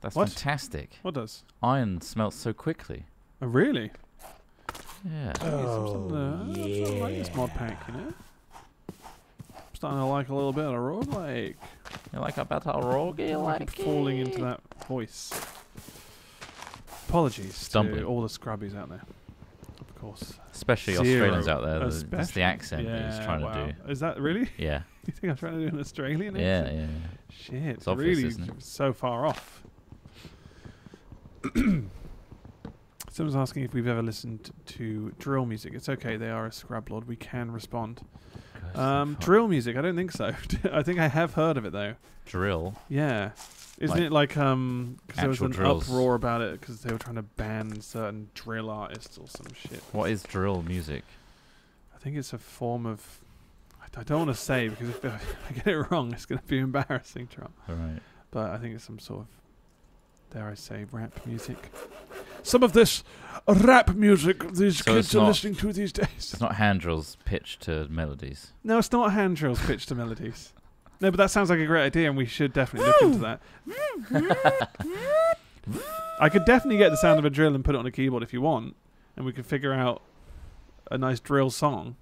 That's fantastic. What does? Iron smelts so quickly. Oh, really? Yeah. Oh, yeah. I like this mod pack, you know? I'm starting to like a little bit of roguelike. You like a bit of roguelike? I'm falling into that voice. Apologies to all the scrubbies out there. Of course. Especially Australians out there. That's the accent that he's trying to do. Is that really? Yeah. You think I'm trying to do an Australian accent? Yeah, yeah. Shit. It's obvious, really isn't it? So far off. Someone's asking if we've ever listened to drill music. It's okay, they are a scrub lord. We can respond. Drill music, I don't think so. I think I have heard of it though. Drill? Yeah. Isn't it like, because there was an uproar about it because they were trying to ban certain drill artists or some shit. What is drill music? I think it's a form of, I don't want to say because if I get it wrong, it's going to be embarrassing, Trump. Right. But I think it's some sort of, dare I say, rap music. Some of this rap music these kids are listening to these days. It's not hand drills pitched to melodies. No, it's not hand drills pitched to melodies. No, but that sounds like a great idea, and we should definitely look into that. I could definitely get the sound of a drill and put it on a keyboard if you want, and we could figure out a nice drill song.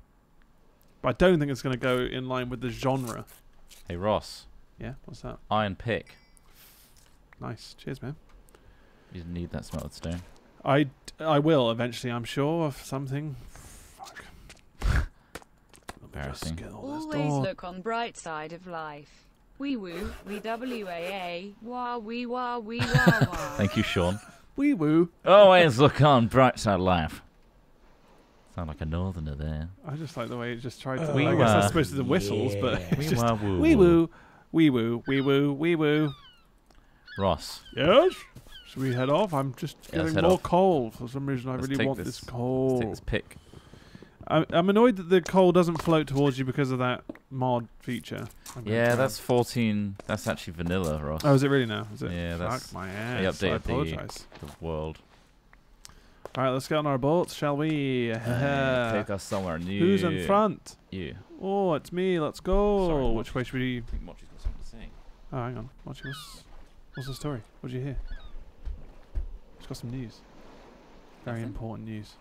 But I don't think it's going to go in line with the genre. Hey, Ross. Yeah, what's that? Iron pick. Nice. Cheers, man. You need that smelted stone. I will eventually, I'm sure, of something. Fuck. Always look on bright side of life. Wee woo, wee waa, wah wee wah wee wah wah. Thank you, Sean. Wee woo. Always look on bright side of life. Sound like a northerner there. I just like the way it just tried to. I guess that's supposed to be the whistles, but it's just wee woo, wee woo, wee woo, wee woo. Ross. Yes. Should we head off? I'm just getting more coal for some reason. I really want this coal. Let's take this pick. I'm annoyed that the coal doesn't float towards you because of that mod feature. Yeah, that's 14. That's actually vanilla, Ross. Oh, is it really now? Is it? Yeah, that's. Fuck my ass. I apologize. The world. All right, let's get on our boats, shall we? Take us somewhere new. Who's in front? You. Oh, it's me. Let's go. Sorry, which way should we? I think Mochi's got something to say. Oh, hang on. Mochi, what's the story? What did you hear? She's got some news. Very important news.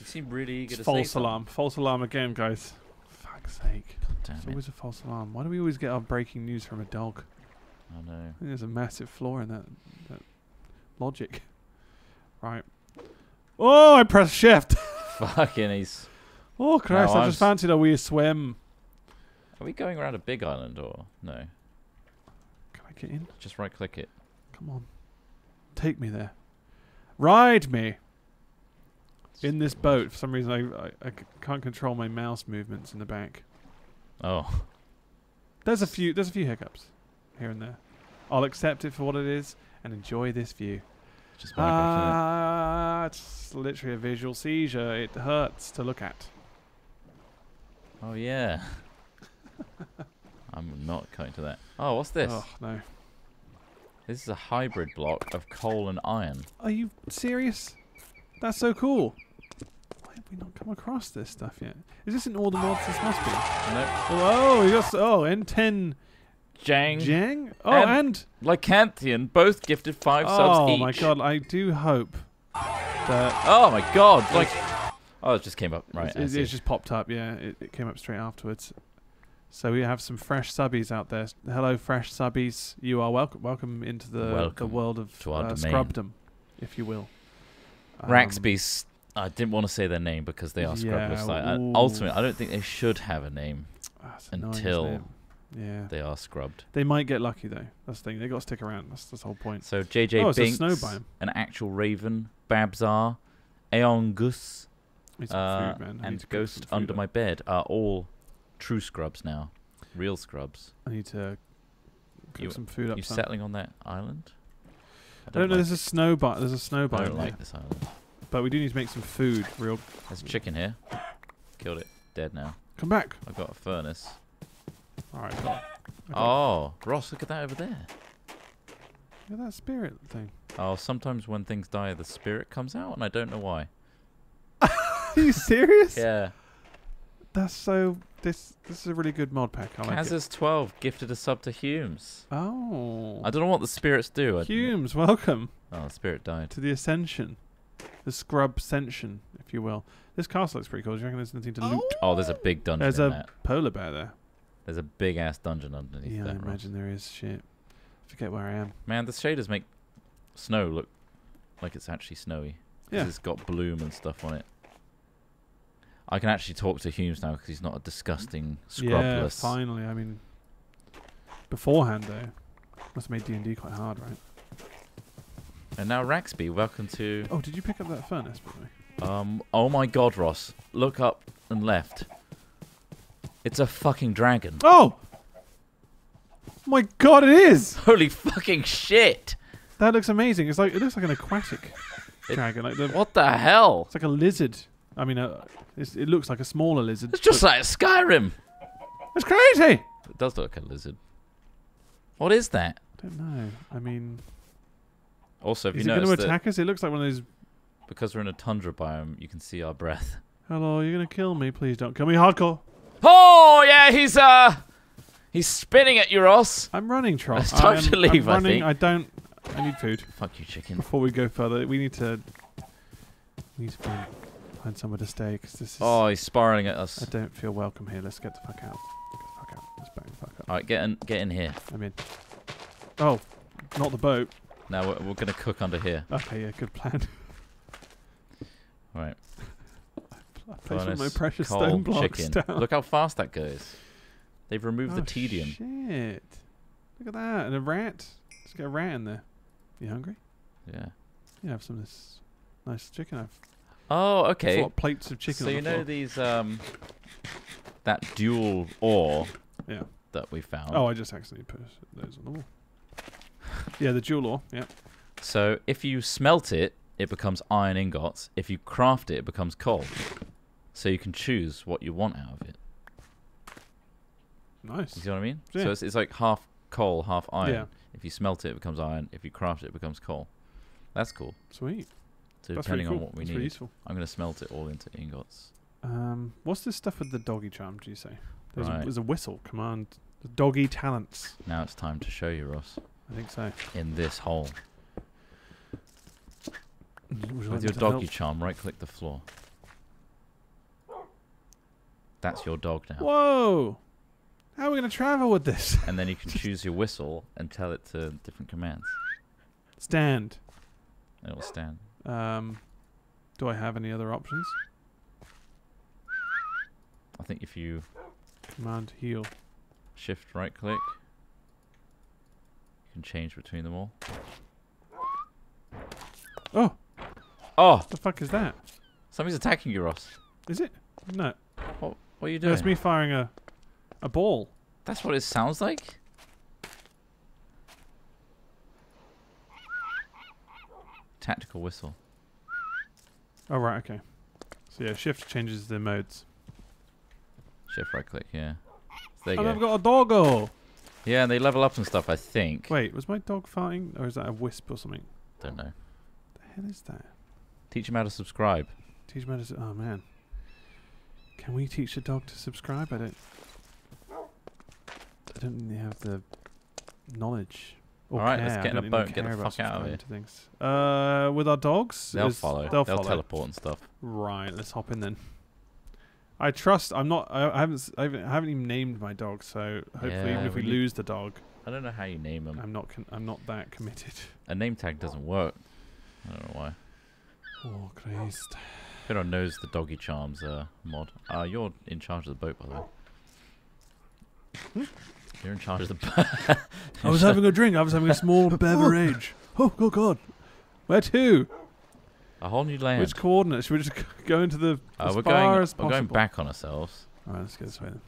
You seem really eager to say something. False alarm. False alarm again, guys. Fuck's sake. God damn it. It's always a false alarm. Why do we always get our breaking news from a dog? I know. I think there's a massive flaw in that logic. Right. Oh, I pressed shift. Fucking he's... Oh, Christ. No, I just fancied a wee swim. Are we going around a big island or no? Can I get in? Just right click it. Come on. Take me there. Ride me. In this boat, for some reason, I can't control my mouse movements in the back. Oh, there's a few hiccups here and there. I'll accept it for what it is and enjoy this view. Just it's literally a visual seizure. It hurts to look at. Oh yeah. I'm not going to that. Oh, what's this? Oh no. This is a hybrid block of coal and iron. Are you serious? That's so cool. Why have we not come across this stuff yet? Is this in all the mods? This must be. Nope. Oh, you got N10. Jang. Oh, and Lycanthian both gifted 5 subs each. Oh my god! I do hope that. Oh my god! Like, oh, it just came up. Right. It just popped up. Yeah, it came up straight afterwards. So we have some fresh subbies out there. Hello, fresh subbies. You are welcome. Welcome into the world of scrubdom, if you will. Raxby's, I didn't want to say their name because they are scrubless. Like, ultimately, I don't think they should have a name until they are scrubbed. They might get lucky, though. That's the thing. They've got to stick around. That's the whole point. So JJ Binks, an actual raven, Babzar, Aeongus, and Ghost Under My Bed are all true scrubs now. Real scrubs. I need to cook some food up. You settling on that island? I don't know. There's a snow biome. I don't like this island. But we do need to make some food. There's a chicken here. Killed it. Dead now. Come back. I've got a furnace. All right. Oh, Ross, look at that over there. Look at that spirit thing. Oh, sometimes when things die, the spirit comes out, and I don't know why. Are you serious? Yeah. That's so. This is a really good mod pack. I like it. Kazzas 12 gifted a sub to Humes. Oh. I don't know what the spirits do. Humes, welcome. Oh, the spirit died. To the Ascension. The Scrub Ascension, if you will. This castle looks pretty cool. Do you reckon there's nothing to loot? Oh, there's a big dungeon. There's a polar bear there. There's a big ass dungeon underneath that. Yeah, I imagine there is. Shit. I forget where I am. Man, the shaders make snow look like it's actually snowy. Yeah. It's got bloom and stuff on it. I can actually talk to Humes now because he's not a disgusting scrubless. Yeah, finally. I mean, beforehand though, must have made D&D quite hard, right? And now Raxby, welcome to. Oh, did you pick up that furnace, by the way? Oh my God, Ross, look up and left. It's a fucking dragon. Oh. My God, it is! Holy fucking shit! That looks amazing. It's like it looks like an aquatic dragon. Like what the hell? It's like a lizard. I mean, it looks like a smaller lizard. It's just like Skyrim. It's crazy. It does look like a lizard. What is that? I don't know. I mean, also, if you notice, is it going to attack us? It looks like one of those. Because we're in a tundra biome, you can see our breath. Hello, you're going to kill me? Please don't kill me, hardcore. Oh yeah, he's spinning at you, Ross. I'm running, Trott. It's time to leave. I'm running. I think. I need food. Fuck you, chicken. Before we go further, we need to find somewhere to stay because this is. Oh, he's spiraling at us. I don't feel welcome here. Let's get the fuck out. Let's bang the fuck up. All right, get in here. I'm in. Oh, not the boat. No, we're gonna cook under here. Okay, yeah, good plan. All right. I placed all my precious stone blocks down. Look how fast that goes. They've removed the tedium. Shit. Look at that. And a rat. Let's get a rat in there. You hungry? Yeah. Yeah, have some of this nice chicken. Oh, okay. A lot of plates of chicken. So you know these, that dual ore that we found. Oh, I just accidentally put those on the wall. Yeah, the dual ore. Yeah. So if you smelt it, it becomes iron ingots. If you craft it, it becomes coal. So you can choose what you want out of it. Nice. You see what I mean? Yeah. So it's like half coal, half iron. Yeah. If you smelt it, it becomes iron. If you craft it, it becomes coal. That's cool. Sweet. So that's depending really cool. on what we need, I'm going to smelt it all into ingots. What's this stuff with the doggy charm, do you say? There's a whistle command. The doggy talents. Now it's time to show you, Ross. I think so. In this hole. With your doggy charm, right-click the floor. That's your dog now. Whoa! How are we going to travel with this? And then you can choose your whistle and tell it to different commands. Stand. It'll stand. Do I have any other options? I think if you... Command heal. Shift right-click. You can change between them all. Oh! Oh! What the fuck is that? Somebody's attacking you, Ross. Is it? No. What are you doing? That's me firing a ball. That's what it sounds like? Tactical whistle. Oh, right, okay. So, yeah, shift changes the modes. Shift right-click, yeah. So and I've got a doggo! Yeah, and they level up and stuff, I think. Wait, was my dog farting? Or is that a wisp or something? Don't know. What is that? Teach him how to subscribe. Teach him how to oh man. Can we teach a dog to subscribe? I don't think they have the knowledge. Alright, let's get in a boat and get the fuck out of here. Things. With our dogs? They'll follow. They'll teleport and stuff. Right, let's hop in then. I trust I haven't even named my dog, so hopefully even if we lose the dog. I don't know how you name him. I'm not that committed. A name tag doesn't work. I don't know why. Oh, Christ. Everyone knows the doggy charms mod. You're in charge of the boat, by the way. You're in charge of the boat. I was having a drink. I was having a small beverage. Oh, God. Where to? A whole new land. Which coordinates? Should we just go into the as far as possible? We're going back on ourselves. All right, let's go this way then.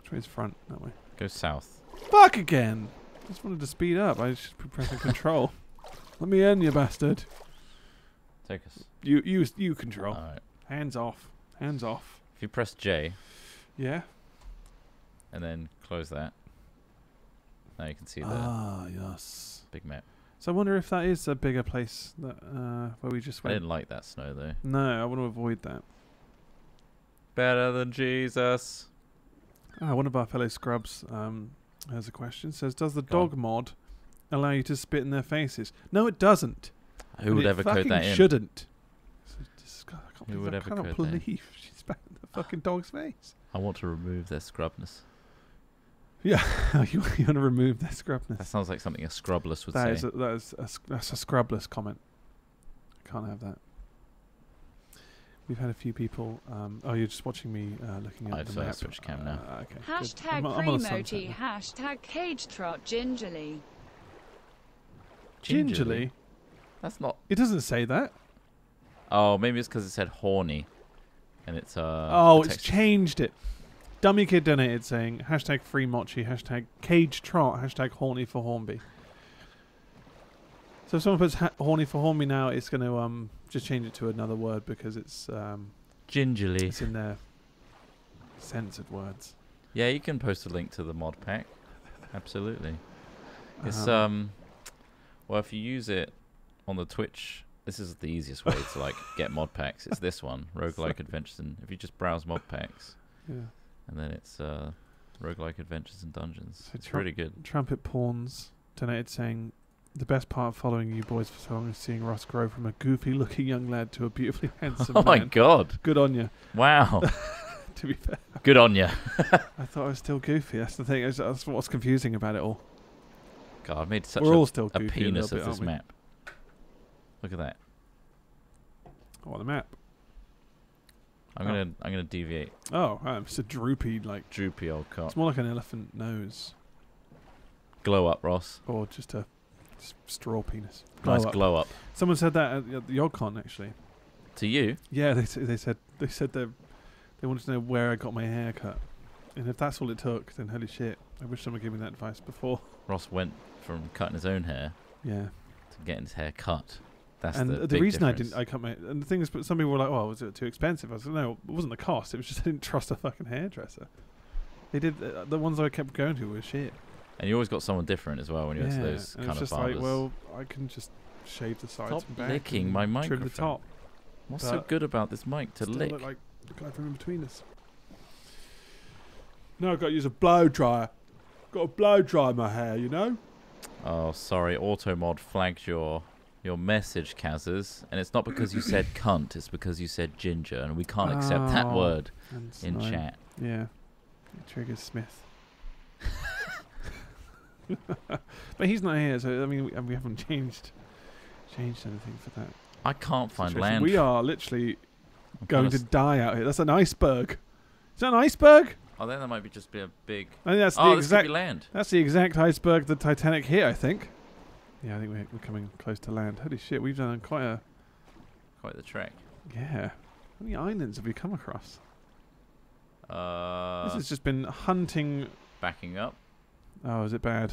Which way is front? That way. Go south. Fuck again. I just wanted to speed up. I just pressing control. Let me in, you bastard. Take us. You control. All right. Hands off. Hands off. If you press J. Yeah. And then close that. Now you can see the yes. Big map. So I wonder if that is a bigger place that where we just went. I didn't like that snow though. No, I want to avoid that. Better than Jesus. Oh, one of our fellow scrubs has a question. Says, does the dog mod allow you to spit in their faces? No, it doesn't. Who would ever code that in? It shouldn't. Who would ever code that in? I cannot believe she spat in the fucking dog's face. I want to remove their scrubness. Yeah, you want to remove their scrubness. That sounds like something a scrubless would say. That's a scrubless comment. I can't have that. We've had a few people. Oh, you're just watching me looking at the map. I've switched cam now. Okay, hashtag Premoji, hashtag Cage Trot gingerly. Gingerly? That's not. It doesn't say that. Oh, maybe it's because it said horny. And it's oh, it's changed it. Dummy Kid donated saying hashtag free Mochi, hashtag Cage Trot, hashtag horny for Hornby. So if someone puts horny for Hornby now, it's going to just change it to another word because it's gingerly. It's in their censored words. Yeah, you can post a link to the mod pack. Absolutely. It's well, if you use it on the Twitch, this is the easiest way to like get mod packs. It's this one, Roguelike Adventures and if you just browse mod packs. Yeah. And then it's Roguelike Adventures and Dungeons. So it's pretty good. Trumpet Pawns donated saying, the best part of following you boys for so long is seeing Ross grow from a goofy-looking young lad to a beautifully handsome man. Oh my god. Good on you. Wow. To be fair. Good on you. I thought I was still goofy. That's the thing. That's what's confusing about it all. God, I've made such a penis of this map. Look at that. Oh, the map. I'm gonna deviate. Oh, it's a droopy like old cop. It's more like an elephant nose. Glow up, Ross. Or just a straw penis. Nice glow up. Someone said that at the YOGCon actually. To you? Yeah, they said they wanted to know where I got my hair cut, and if that's all it took, then holy shit! I wish someone gave me that advice before. Ross went from cutting his own hair. Yeah. To getting his hair cut. That's and the reason difference. I cut my and the thing is, but some people were like, "Oh, was it too expensive?" I was like, "No, it wasn't the cost. It was just I didn't trust a fucking hairdresser." They did the ones I kept going to were shit. And you always got someone different as well when you went to those kind of barbers. Yeah, like, well, I can just shave the sides and back. Stop licking my mic. Trim the top. What's so good about this mic to lick? Look like the guy from in between us. No, I've got to use a blow dryer. Got to blow dry my hair, you know. Oh, sorry, AutoMod flagged your message, Kazzas, and it's not because you said cunt, it's because you said ginger, and we can't accept that word in chat. Yeah, it triggers Smith. But he's not here, so I mean, we haven't changed anything for that. I can't find land. We are literally going to die out here. That's an iceberg. Is that an iceberg? Oh, then that might be just be a big. I think that's the exact land. That's the exact iceberg the Titanic hit, I think. Yeah, I think we're coming close to land. Holy shit, we've done quite the trek. Yeah. How many islands have we come across? This has just been hunting. Backing up. Oh, is it bad?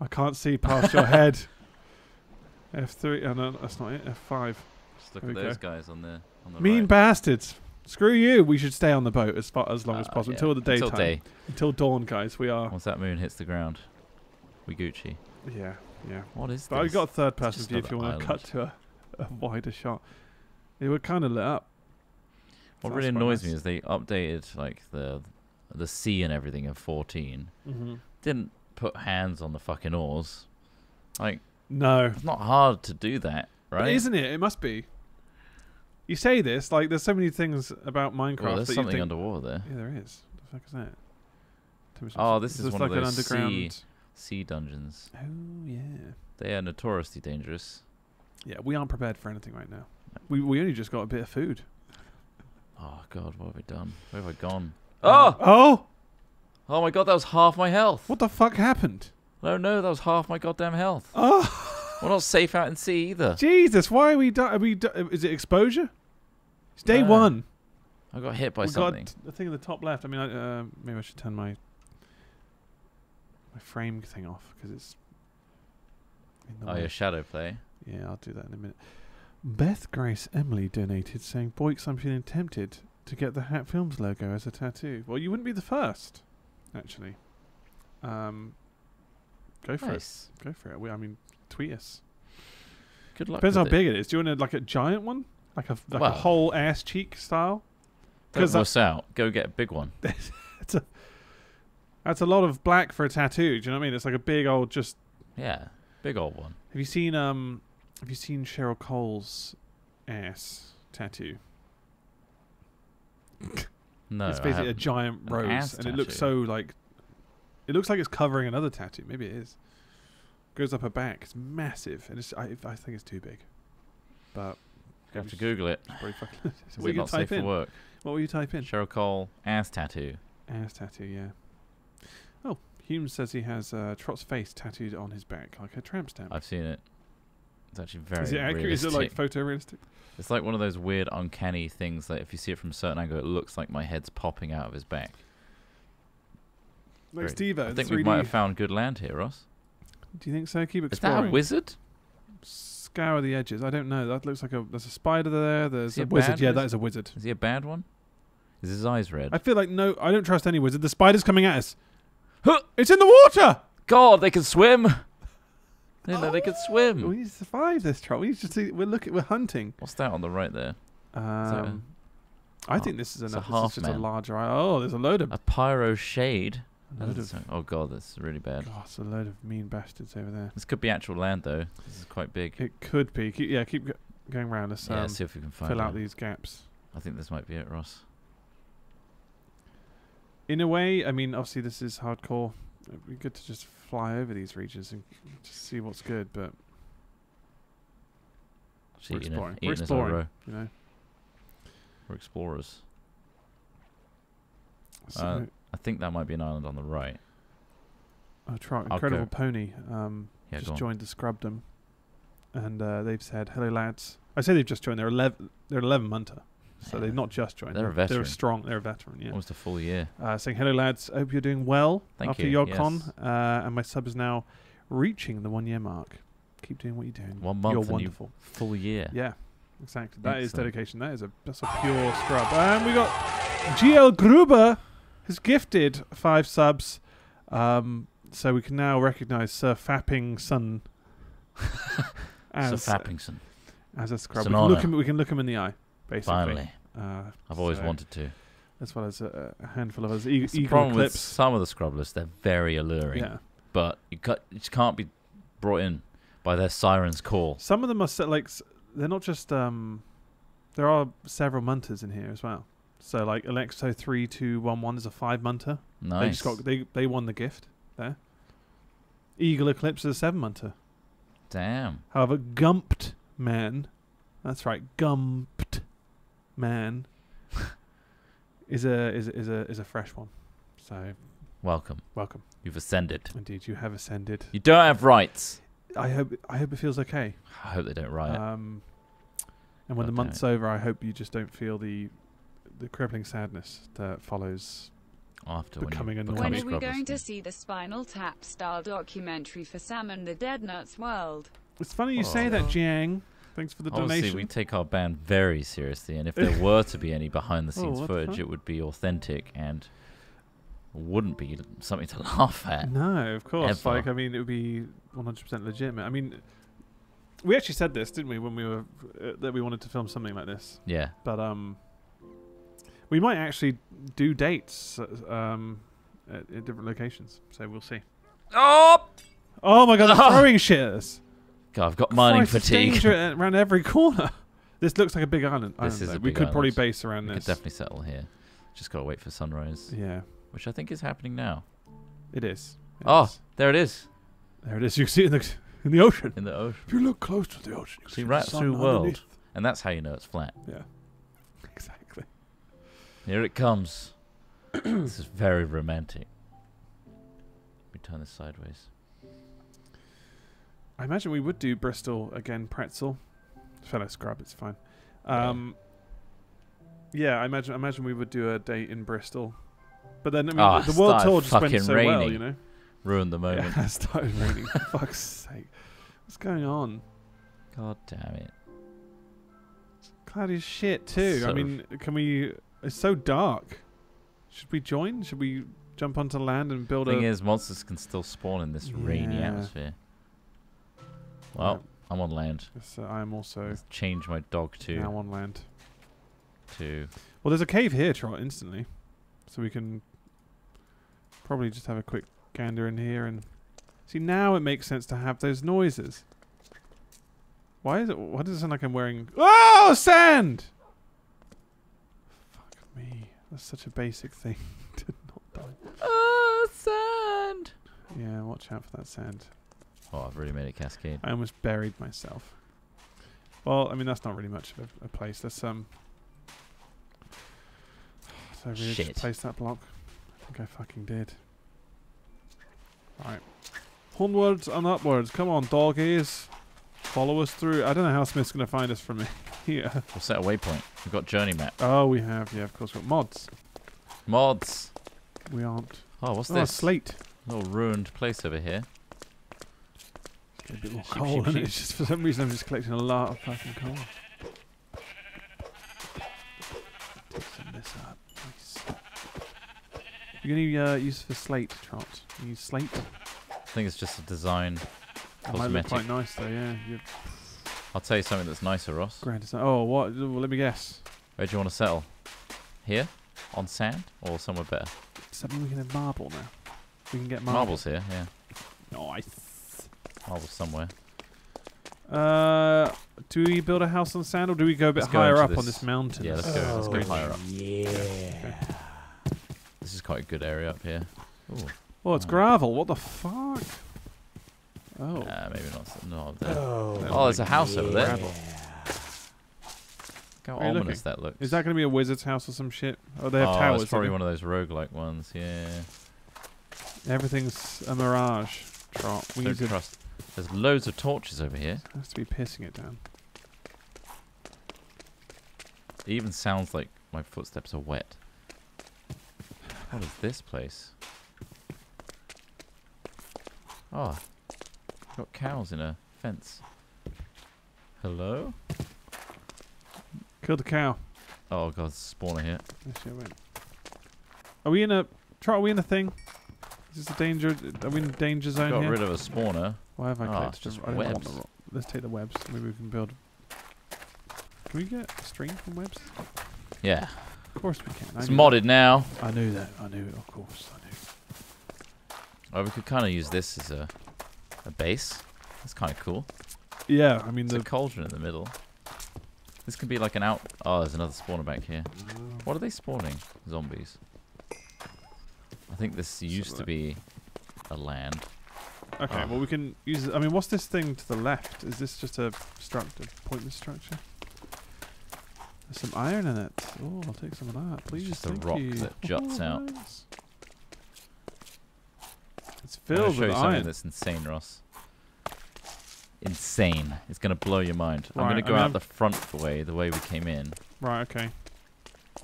I can't see past your head. F3. Oh, no, that's not it. F5. Just look at those guys on the mean right. Bastards. Screw you. We should stay on the boat as long as possible until the daytime. Until dawn, guys. We are. Once that moon hits the ground, we Gucci. Yeah. Yeah. What is this? I've got a third person view if you want to cut to a wider shot. They were kind of lit up. What really annoys me is they updated like the sea and everything in 14. Mm-hmm. Didn't put hands on the fucking oars. Like no. It's not hard to do that, right? But isn't it? It must be. You say this like there's so many things about Minecraft. Well, there's something underwater there. Yeah, there is. What the fuck is that? Oh, this is one of those underground sea dungeons. Oh yeah. They are notoriously dangerous. Yeah, we aren't prepared for anything right now. We only just got a bit of food. Oh god, what have we done? Where have I gone? Oh! Oh! Oh my god, that was half my health. What the fuck happened? No, that was half my goddamn health. Oh! We're not safe out in sea either. Jesus, why are we done? Is it exposure? It's day one. I got hit by something. Got the thing in the top left. I mean, maybe I should turn my frame thing off because it's. In the way. Your shadow play. Yeah, I'll do that in a minute. Beth Grace Emily donated, saying, Boyks, I'm feeling tempted to get the Hat Films logo as a tattoo. Well, you wouldn't be the first, actually. Go for it. Go for it. I mean, tweet us. Good luck. Depends how big it is. Do you want like a giant one? Like a whole ass cheek style? Don't wuss out. Go get a big one. That's a lot of black for a tattoo. Do you know what I mean? It's like a big old just... Yeah, big old one. Have you seen Cheryl Cole's ass tattoo? No. It's basically a giant rose, and it looks so like... It looks like it's covering another tattoo. Maybe it is. Goes up her back. It's massive, and it's, I think it's too big. But you have to Google it. So we're not safe for work. What will you type in? Cheryl Cole ass tattoo. Ass tattoo, yeah. Oh, Humes says he has Trott's face tattooed on his back, like a tramp stamp. I've seen it. It's actually very. Is it accurate? Realistic. Is it like photorealistic? It's like one of those weird, uncanny things that if you see it from a certain angle, it looks like my head's popping out of his back. Like Steve, I think we might have found good land here, Ross. Do you think so? Keep exploring. Is that a wizard? Scour the edges. I don't know. That looks like a. There's a spider there. There's a wizard. Yeah, that is a wizard. Is he a bad one? Is his eyes red? I feel like no. I don't trust any wizard. The spider's coming at us. Huh! It's in the water. God, they can swim. They know they can swim. We need to survive this trouble. We just we're hunting. What's that on the right there? I think this is enough. This is just a larger eye. Oh, there's a load of... A pyro shade. Oh, God, that's really bad. God, it's a load of mean bastards over there. This could be actual land, though. This is quite big. It could be. Yeah, keep going around. Let's see if we can find out these gaps. I think this might be it, Ross. In a way, I mean, obviously this is hardcore. It would be good to just fly over these regions and just see what's good, but... We're exploring. We're exploring, you know. We're explorers. So I think that might be an island on the right. Oh, Trott, Incredible Pony just joined the Scrubdom. And they've said, hello, lads. I say they've just joined. They're 11 munter. So they've not just joined. They're a veteran. They're a veteran, yeah. Almost a full year. Saying, hello, lads. Hope you're doing well after YOGCon. Yes. And my sub is now reaching the 1 year mark. Keep doing what you're doing. 1 month. You're wonderful. Full year. Yeah, exactly. That is dedication. That's a pure scrub. And we got GL Gruber. Has gifted 5 subs, so we can now recognise Sir Fapping Son as Sir Fapping Son as a scrub. We can look him in the eye, basically. Finally, I've always wanted to. As well as a handful of others. The problem with some of the scrublers, they're very alluring, but you just can't be brought in by their siren's call. Some of them are like they're not just. There are several munters in here as well. So like Alexo 3211 is a 5 munter. Nice. They just got they won the gift there. Eagle Eclipse is a 7 munter. Damn. However, Gumped Man, that's right, Gumped Man is a fresh one. So welcome, welcome. You've ascended. Indeed, you have ascended. You don't have rights. I hope it feels okay. I hope they don't riot. And when the month's over, I hope you just don't feel the crippling sadness that follows after becoming a normal. When are we going to see the Spinal Tap style documentary for Sam and the Dead Nuts World? It's funny you say that, Jiang. Thanks for the donation. We take our band very seriously, and if there were to be any behind the scenes footage, it would be authentic and wouldn't be something to laugh at. No, of course. Ever. Like, I mean, it would be 100% legitimate. I mean, we actually said this, didn't we, when we were that we wanted to film something like this? Yeah. But we might actually do dates at different locations, so we'll see. Oh! Oh my God! They're throwing shit at us. God, I've got mining fatigue. Danger around every corner. This looks like a big island. We could probably base around this. We could definitely settle here. Just gotta wait for sunrise. Yeah, which I think is happening now. It is. There it is. There it is. You can see it in the ocean. In the ocean. If you look close to the ocean, you can see right through the world, and that's how you know it's flat. Yeah. Exactly. Here it comes. This is very romantic. We turn this sideways. I imagine we would do Bristol again, pretzel. Fellow scrub, it's fine. Yeah, I imagine we would do a date in Bristol. But then I mean, the world tour just went so well, you know. Ruined the moment. Yeah, it started raining. For fuck's sake. What's going on? God damn it. It's cloudy as shit too. So I mean, can we... It's so dark. Should we join? Should we jump onto land and build a... The thing is, monsters can still spawn in this rainy atmosphere. Well, I'm on land. So I'm also... Let's change my dog to... Now on land. To... Well, there's a cave here, Trott, instantly. So we can probably just have a quick gander in here and... See, now it makes sense to have those noises. Why is it... Why does it sound like I'm wearing... Oh, sand! Fuck me. That's such a basic thing. Did not die. Oh, sand! Yeah, watch out for that sand. Oh, I've really made a cascade. I almost buried myself. Well, I mean, that's not really much of a place. That's, So I really just placed that block. I think I fucking did. Alright. Onwards and upwards. Come on, doggies. Follow us through. I don't know how Smith's going to find us from here. We'll set a waypoint. We've got journey map. Oh, we have. Yeah, of course. We've got mods. Mods. We aren't. Oh, what's this? Slate. A little ruined place over here. A bit more coal, and it's just for some reason I'm just collecting a lot of fucking coal. Take some this up. Nice. You're gonna use for slate, Trott. You use slate. I think it's just a design. That might look quite nice though, yeah. I'll tell you something that's nicer, Ross. Grand design. Oh, what? Well, let me guess. Where do you want to settle? Here, on sand, or somewhere better? Something we can have marble now. We can get marble. Marbles here, yeah. Nice. Marble somewhere. Do we build a house on sand or do we go a bit higher up on this mountain? Yeah, let's go. Let's go higher up. Yeah. Okay. This is quite a good area up here. Ooh. Oh, it's gravel. What the fuck? Oh. Maybe not. No, there. Oh, there's a house over there. Gravel. Look how ominous that looks. Is that going to be a wizard's house or some shit? Oh, they have towers. It's probably one of those roguelike ones. Yeah. Everything's a mirage. Trot. We need to trust. There's loads of torches over here. It has to be pissing it down. It even sounds like my footsteps are wet. What is this place? Oh, got cows in a fence. Hello? Killed a cow. Oh god, there's a spawner here. Are we in a... Trot, are we in a thing? Is this a danger? Are we in a danger zone here? Got rid of a spawner. Why have I collected just webs? Let's take the webs. Maybe we can build. Can we get a string from webs? Yeah. Of course we can. It's modded now. I knew that. I knew it. Of course, I knew. Oh, we could kind of use this as a base. That's kind of cool. Yeah, I mean the cauldron in the middle. This could be like an out. Oh, there's another spawner back here. What are they spawning? Zombies. I think this used to be a land. Okay, well we can use... I mean, what's this thing to the left? Is this just a pointless structure? There's some iron in it. Oh, I'll take some of that, please. It's just a rock that juts out. Nice. It's filled with iron. I'm going to show you something that's insane, Ross. Insane. It's going to blow your mind. Right, I'm going to go out the front way, the way we came in. Right, okay.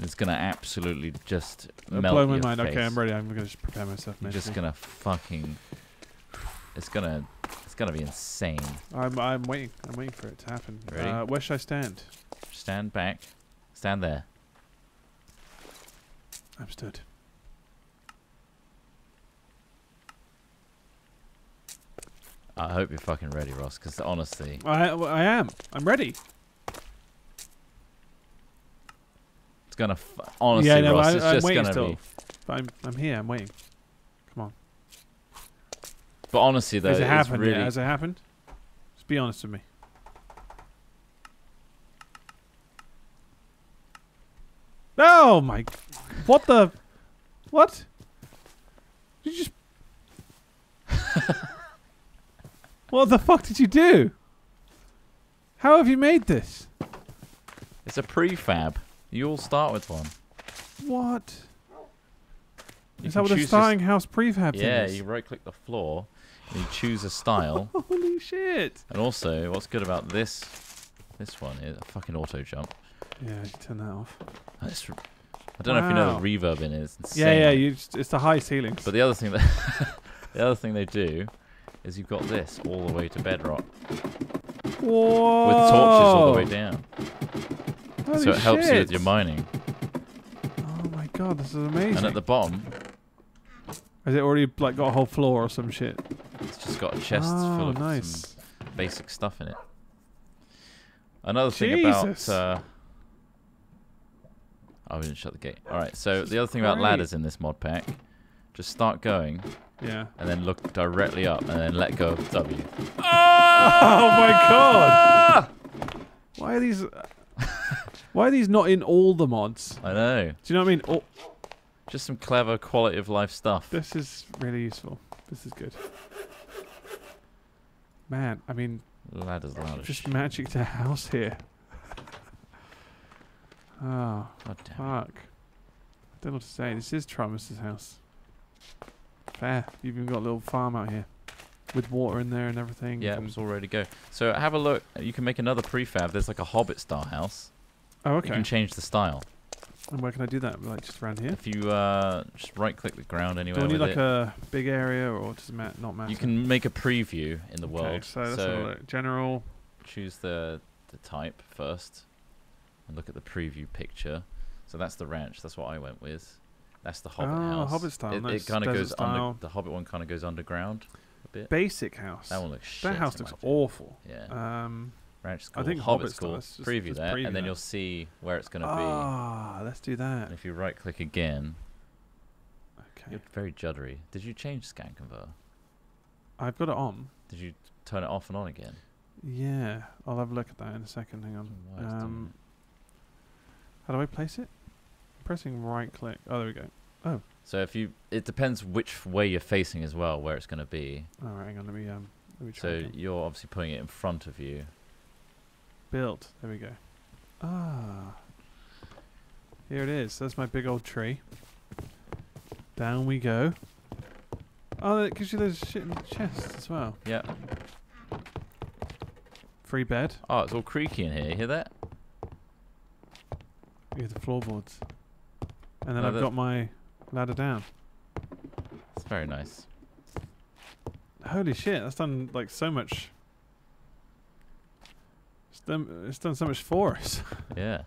It's gonna absolutely just melt blow my mind. Face. Okay, I'm ready. I'm gonna just prepare myself. You're just gonna fucking. It's gonna be insane. I'm waiting. I'm waiting for it to happen. Ready? Where should I stand? Stand back. Stand there. I'm stood. I hope you're fucking ready, Ross. Because honestly, I am. I'm ready. Gonna honestly, yeah, no, Ross, it's just gonna still. Be. But I'm here. I'm waiting. Come on. But honestly, though, has it happened? Really... Yeah, has it happened? Just be honest with me. Oh my! What the? What? Did you just? What the fuck did you do? How have you made this? It's a prefab. You all start with one. What? Is that what a starting house prefab thing is? Yeah, you right-click the floor, and you choose a style. Holy shit! And also, what's good about this one is a fucking auto jump. Yeah, you turn that off. That's I don't know if you know the reverb in it. It's insane. Yeah, yeah, it's the high ceilings. But the other thing that the other thing they do is you've got this all the way to bedrock. Whoa. With torches all the way down. Holy so it helps you with your mining. Oh my god, this is amazing. And at the bottom... Has it already like got a whole floor or some shit? It's just got a chest full of some basic stuff in it. Another thing about... oh, we didn't shut the gate. Alright, so the other thing about ladders in this mod pack, just start going. Yeah. And then look directly up and then let go of W. Oh, oh my god! Why are these... Why are these not in all the mods? I know. Do you know what I mean? Oh. Just some clever quality of life stuff. This is really useful. This is good. Man, I mean... Ladders, ladders. Just magic to house here. Oh, god damn fuck. I don't know what to say. This is Travis's house. Fair. You've even got a little farm out here. With water in there and everything. Yeah, it was all ready to go. So have a look. You can make another prefab. There's like a Hobbit-style house. Oh, okay. You can change the style. And where can I do that? Like just around here? If you just right-click the ground anywhere. Do I need like a big area or does it not matter? You can make a preview in the world. So let's have a look. General. Choose the type first and look at the preview picture. So that's the ranch. That's what I went with. That's the Hobbit house. Hobbit style. It kind of goes under. The Hobbit one kind of goes underground a bit. Basic house. That one looks shit. That house looks awful. Yeah. Ranch school, I think Hobbit school. Preview that, and then you'll see where it's going to be. Ah, let's do that. And if you right-click again, okay. You're very juddery. Did you change scan converter? I've got it on. Did you turn it off and on again? Yeah, I'll have a look at that in a second. Hang on. How do I place it? I'm pressing right-click. Oh, there we go. Oh. So if you, it depends which way you're facing as well, where it's going to be. All right, hang on. Let me try. So again. You're obviously putting it in front of you. Built. There we go. Ah. Here it is. That's my big old tree. Down we go. Oh, that gives you those shit in the chest as well. Yeah. Free bed. Oh, it's all creaky in here. You hear that? You hear the floorboards. And then I've got my ladder down. It's very nice. Holy shit. That's done like so much... It's done so much for us. Yeah.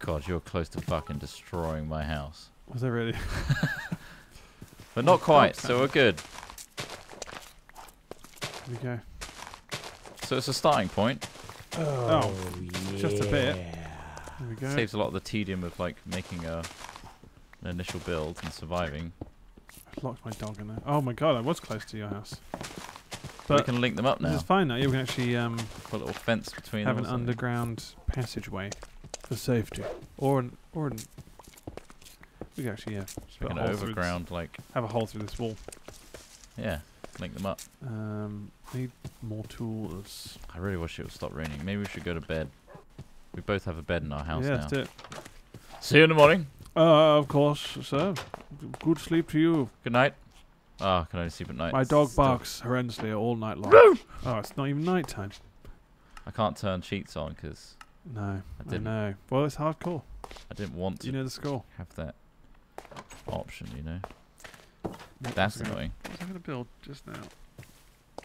God, you're close to fucking destroying my house. Was I really? But not quite, so we're good. There we go. So it's a starting point. Oh, yeah. Just a bit. There we go. Saves a lot of the tedium of like making an initial build and surviving. I've locked my dog in there. Oh my god, I was close to your house. But we can link them up now. It's fine now. You can actually put a little fence between. Have an underground passageway for safety, or an we can actually just put an overground like have a hole through this wall. Yeah, link them up. Need more tools. I really wish it would stop raining. Maybe we should go to bed. We both have a bed in our house now. Yeah, let's do it. See you in the morning. Of course, sir. Good sleep to you. Good night. Ah, can I only sleep at night? My dog barks horrendously all night long. Oh, it's not even night time. I can't turn sheets on because... No, I know. Well, it's hardcore. I didn't want to the score. Have that option, you know. That's annoying. What was I going to build just now?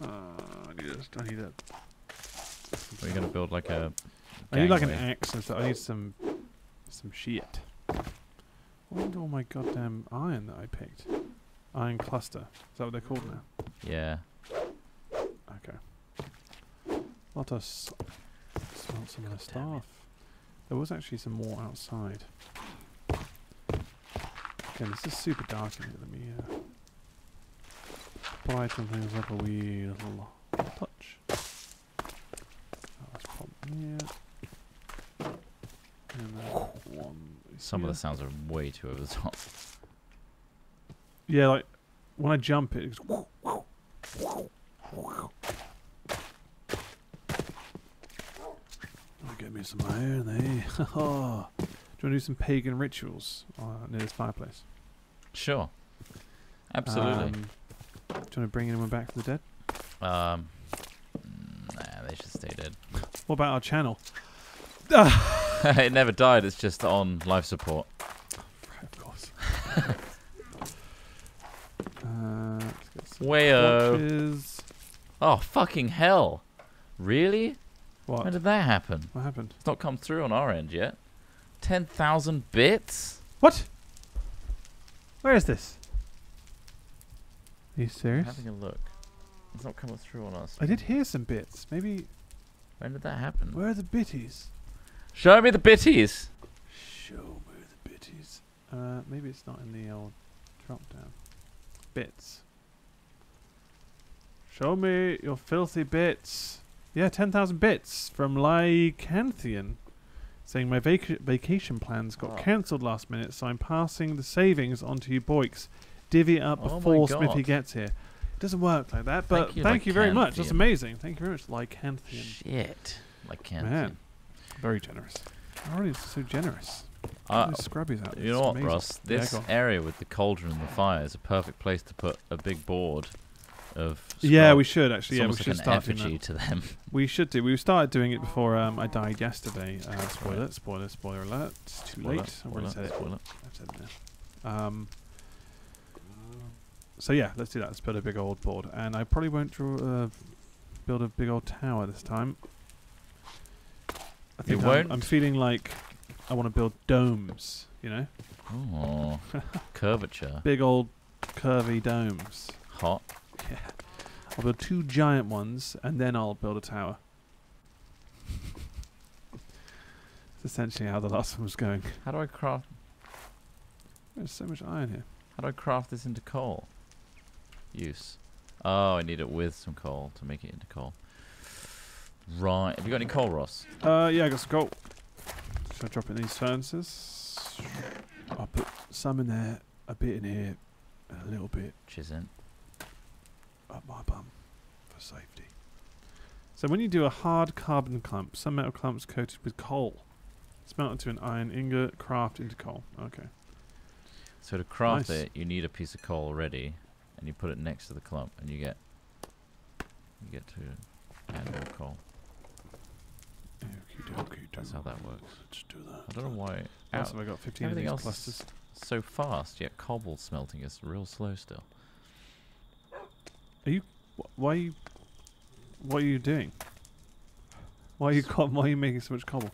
I need that. Are you going to build like a... I need like an axe and stuff. I need some shit. What all my goddamn iron that I picked? Iron cluster. Is that what they're called now? Yeah. Okay. Lot of smell some of the stuff. There was actually some more outside. Okay, this is super dark in here. Let me brighten things up a wee little touch. That's probably yeah. And then one. Some of the sounds are way too over the top. Yeah, like, when I jump, it goes... Get me some iron, eh? Do you want to do some pagan rituals near this fireplace? Sure. Absolutely. Do you want to bring anyone back from the dead? Nah, they should stay dead. What about our channel? It never died, it's just on life support. Right, of course. Wayo! Oh, fucking hell! Really? What? How did that happen? What happened? It's not come through on our end yet. 10,000 bits? What? Where is this? Are you serious? I'm having a look. It's not coming through on us. I did hear some bits. Maybe... When did that happen? Where are the bitties? Show me the bitties! Show me the bitties. Maybe it's not in the old drop-down. Bits. Show me your filthy bits. Yeah, 10,000 bits from Lycanthian. Saying my vacation plans got cancelled last minute, so I'm passing the savings onto you boiks. Divvy up before Smithy gets here. It doesn't work like that, but thank you very much. That's amazing. Thank you very much, Lycanthian. Shit. Lycanthian. Man. Very generous. Already so generous. Scrubbies out. You know what, Ross? This area with the cauldron and the fire is a perfect place to put a big board of. Scrub. Yeah, we should actually. It's we should start doing that. To them. We should do. We started doing it before I died yesterday. Spoiler, spoiler, spoiler alert. It's too late. I already said it. I've said it now. So yeah, let's do that. Let's build a big old board, and I probably won't build a big old tower this time. I think I'm feeling like I want to build domes, you know? Oh, curvature. Big old curvy domes. Hot. Yeah. I'll build two giant ones, and then I'll build a tower. That's essentially how the last one was going. How do I craft... There's so much iron here. How do I craft this into coal? Use. Oh, I need it with some coal to make it into coal. Right. Have you got any coal, Ross? Yeah, I got some coal. Should I drop in these furnaces? I'll put some in there, a bit in here, and a little bit. Chisel. Up my bum for safety. So when you do a hard carbon clump, some metal clumps coated with coal. It's melted to an iron ingot, craft into coal. Okay. So to craft it, you need a piece of coal already, and you put it next to the clump, and you get to add more coal. That's how that works. Let's do that. I don't know why. Also, I got 15 of these clusters. So fast, yet cobble smelting is real slow still. Are you? Why are you? What are you doing? Why are you? Why are you making so much cobble?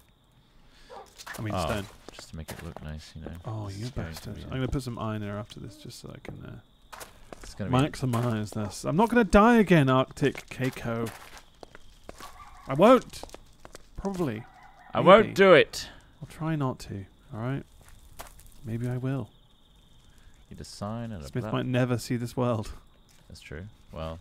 I mean stone. Just to make it look nice, you know. Oh, you bastard! I'm gonna put some iron there after this, just so I can maximize this. I'm not gonna die again, Arctic Keiko. I won't. Probably. I won't do it. I'll try not to. All right. Maybe I will. You design and Smith might never see this world. That's true. Well,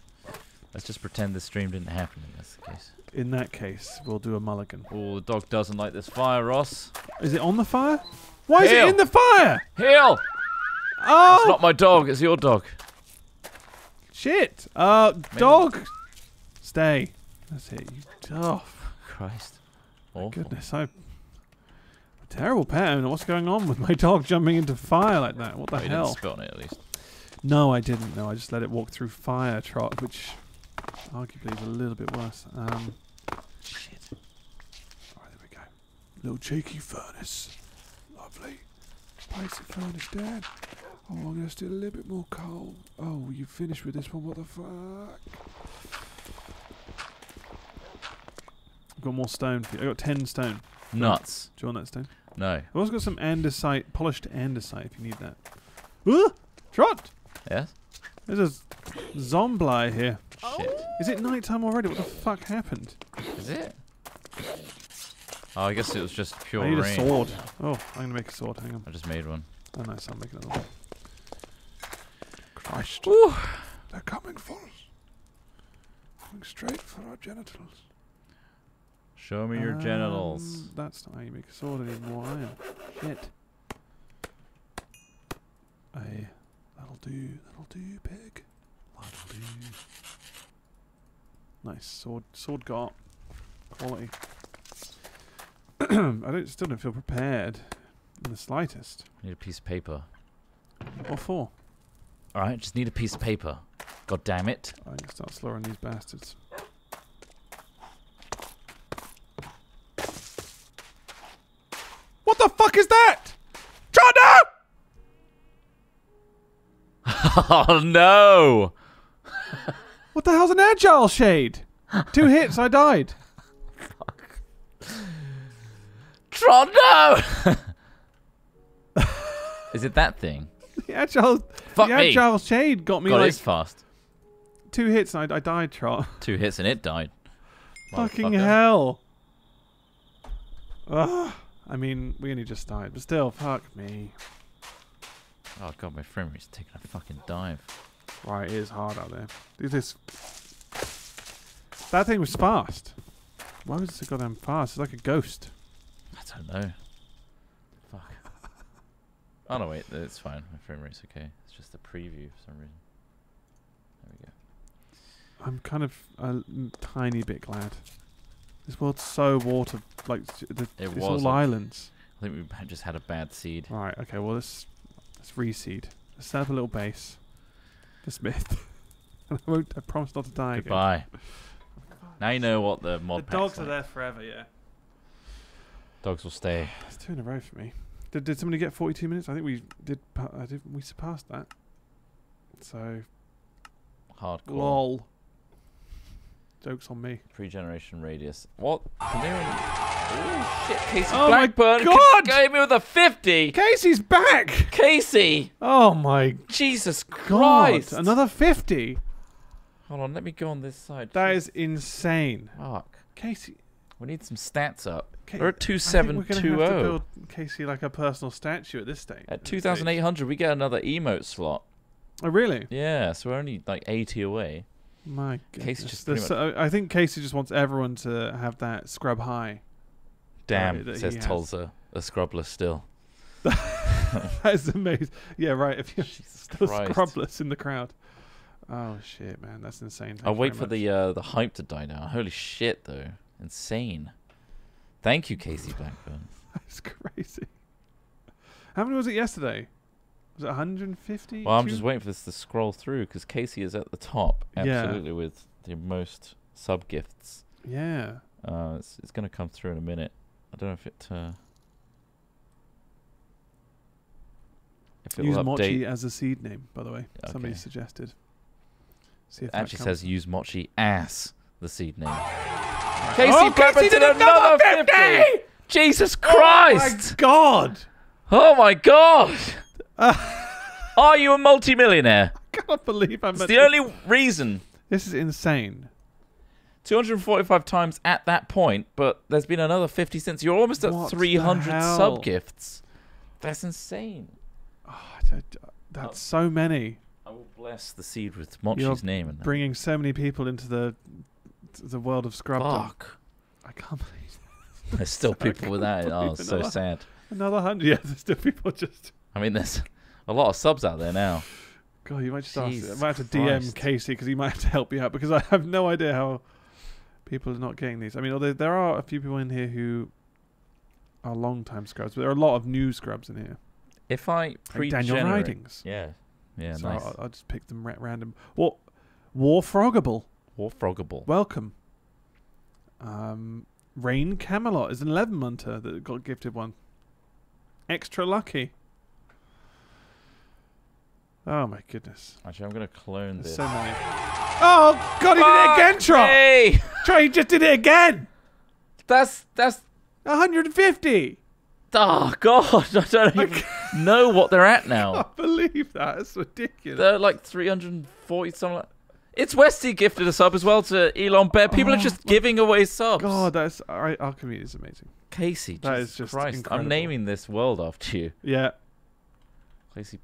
let's just pretend this stream didn't happen. If that's the case. In that case, we'll do a mulligan. Oh, the dog doesn't like this fire, Ross. Is it on the fire? Why is it in the fire? Heal! Oh! It's not my dog. It's your dog. Shit! Dog, stay. That's it. You Christ. Awful. Goodness, I'm a terrible pet owner. What's going on with my dog jumping into fire like that? What the hell? You didn't spit on it, at least. No, I didn't. No, I just let it walk through fire, Trott, which arguably is a little bit worse. Shit. Alright, there we go. Little cheeky furnace. Lovely. Place the furnace down. Oh, I'm going to steal a little bit more coal. Oh, you finished with this one. What the fuck? Got more stone for you. I got 10 stone. Nuts. Do you want that stone? No. I've also got some andesite, polished andesite if you need that. Ooh! Trott! Yes? There's a zombie here. Shit. Is it nighttime already? What the fuck happened? Is it? Oh, I guess it was just pure rain. I need a sword. Oh, I'm going to make a sword. Hang on. I just made one. Oh, nice. I'll make another one. Christ. Ooh. They're coming for us. Coming straight for our genitals. Show me your genitals. That's not how you make a sword anymore, I am. Shit. Hey, that'll do, pig. That'll do. Nice, sword got quality. Still don't feel prepared in the slightest. I need a piece of paper. What for? Alright, just need a piece of paper. God damn it. I can start slurring these bastards. What the fuck is that? Trott, no! Oh no! What the hell's an agile shade? Two hits, I died. Fuck. Trott, no! Is it that thing? The agile, the agile shade got me. God, like, it's fast. Two hits and I died, Trott. Two hits and it died. Fucking hell. Ugh. I mean, we only just died, but still, fuck me. Oh god, my frame rate's taking a fucking dive. Right, it is hard out there. Dude, this... That thing was fast. Why was it so goddamn fast? It's like a ghost. I don't know. Fuck. Oh no, wait, it's fine. My frame rate's okay. It's just a preview for some reason. There we go. I'm kind of a tiny bit glad. This world's so water, like, it's all islands. I think we just had a bad seed. Right, okay, well, let's reseed. Let's set up a little base for Smith. I promise not to die again. Goodbye. Now you know what the mod packs dogs are there forever, yeah. Dogs will stay. That's two in a row for me. Did somebody get 42 minutes? I think we did. We surpassed that. So... Hardcore. LOL. Joke's on me. Pre-generation radius. What? Oh shit, Casey Blackburn gave me with a 50! Casey's back! Casey! Oh my... Jesus Christ! God, another 50! Hold on, let me go on this side. That is insane. Fuck. Casey... We need some stats up. We're at 2720. We're going to have to build Casey like a personal statue at this stage. At 2,800 we get another emote slot. Oh really? Yeah, so we're only like 80 away. My Casey just I think Casey just wants everyone to have that scrub high. Damn, says Tulsa, a scrubless still. That's amazing. Yeah, right. If you're still scrubless in the crowd. Oh shit, man, that's insane. I'll wait for the hype to die down. Holy shit, though, insane. Thank you, Casey Blackburn. That's crazy. How many was it yesterday? Was it 150? Well, I'm just waiting for this to scroll through because Casey is at the top, absolutely, with the most sub gifts. Yeah. It's going to come through in a minute. I don't know if it. If use Mochi as a seed name, by the way. Okay. Somebody suggested. See if it actually says use Mochi as the seed name. Casey Blackburn did another 50! Jesus Christ! Oh my god! Oh my god! Are you a multi-millionaire? I can't believe I'm... It's the only reason. This is insane. 245 times at that point, but there's been another 50 since. You're almost at 300 sub-gifts. That's insane. Oh, that's so many. I will bless the seed with Mochi's name. And bringing so many people into the world of Scrub. Fuck. I can't believe that. There's still people without it. Oh, it's so sad. Another 100. Yeah, there's still people just... I mean, there's a lot of subs out there now. God, you might just ask, I might have to DM Casey because he might have to help you out because I have no idea how people are not getting these. I mean, although there are a few people in here who are long-time scrubs, but there are a lot of new scrubs in here. If I pre-generate... Like Daniel Ridings. Yeah. Yeah, so nice. I'll just pick them at random. What? Warfrogable. Warfrogable. Welcome. Rain Camelot is an 11 munter that got gifted one. Extra lucky. Oh my goodness. Actually, I'm going to clone this. So many. Oh god, he did it again, Trott! Hey! Trott, he just did it again! That's... 150! Oh god, I don't even know what they're at now. I can't believe that, it's ridiculous. They're like 340 something like... It's Westy gifted a sub as well to Elon Bear. People are just giving away subs. God, that's... Our community is amazing. Casey, that Jesus is just Christ. Incredible. I'm naming this world after you. Yeah. Casey...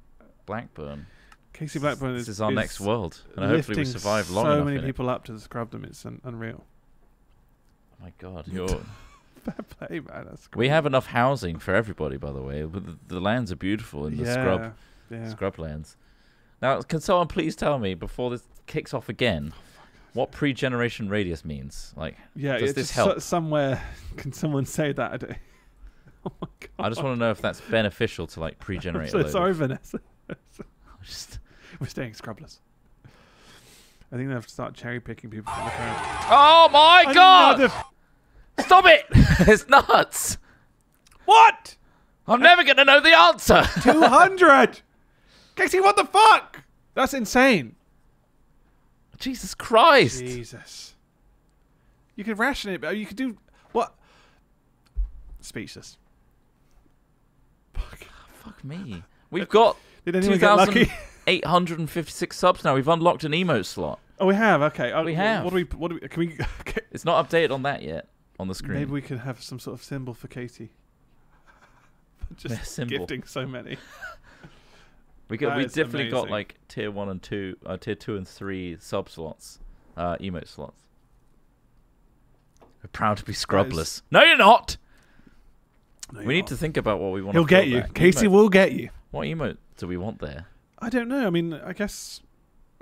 Blackburn. Casey Blackburn is our next world, and hopefully we survive long enough. So many people up to scrub them, it's unreal. Oh my god, you're fair play, man. That's cool. We have enough housing for everybody, by the way. The lands are beautiful in the scrub lands. Now, can someone please tell me before this kicks off again what pre-generation radius means? Like, does this help? Somewhere, can someone say that? Oh my god. I just want to know if that's beneficial to like pre-generate. So sorry, Vanessa. We're staying scrubless. I think they have to start cherry picking people from the crowd. Oh my god! Stop it! It's nuts! What? I'm never gonna know the answer! 200! Casey, what the fuck? That's insane! Jesus Christ! Jesus. You could ration it, but you could do what? Speechless. Fuck me. We've got 2,856 subs now. We've unlocked an emote slot. Oh, we have. Okay. We have. What do we? Can we? Okay. It's not updated on that yet on the screen. Maybe we could have some sort of symbol for Katie. Just gifting so many. We definitely got like tier 1 and 2, tier 2 and 3 sub slots, emote slots. We're proud to be scrubless. No, you're not. No, we need to think about what we want. He'll get you. Casey will get you. What emote do we want there? I don't know. I mean, I guess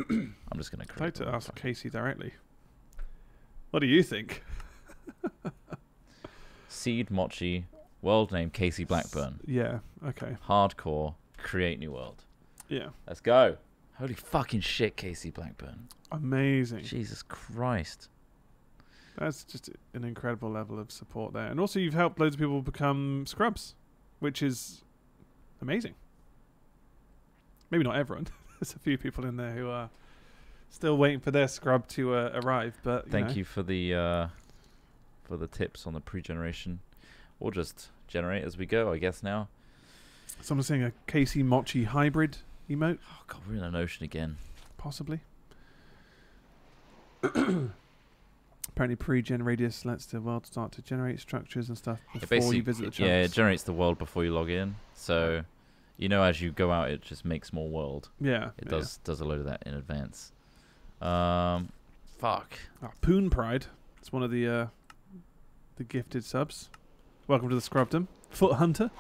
I'm just going to ask Casey directly. What do you think? Seed Mochi, world name Casey Blackburn. Yeah. Okay. Hardcore. Create new world. Yeah. Let's go. Holy fucking shit, Casey Blackburn. Amazing. Jesus Christ. That's just an incredible level of support there. And also you've helped loads of people become scrubs, which is amazing. Maybe not everyone. There's a few people in there who are still waiting for their scrub to arrive. But Thank you for the tips on the pre-generation. Or just generate as we go, I guess now. Someone's saying a Casey Mochi hybrid emote. Oh god, we're in an ocean again. Possibly. Apparently pre-generate lets the world start to generate structures and stuff before you visit the channels. Yeah, it generates the world before you log in. So, you know, as you go out, it just makes more world. Yeah. It does a load of that in advance. Fuck. Oh, Poon Pride. It's one of the gifted subs. Welcome to the Scrubdom. Foot Hunter.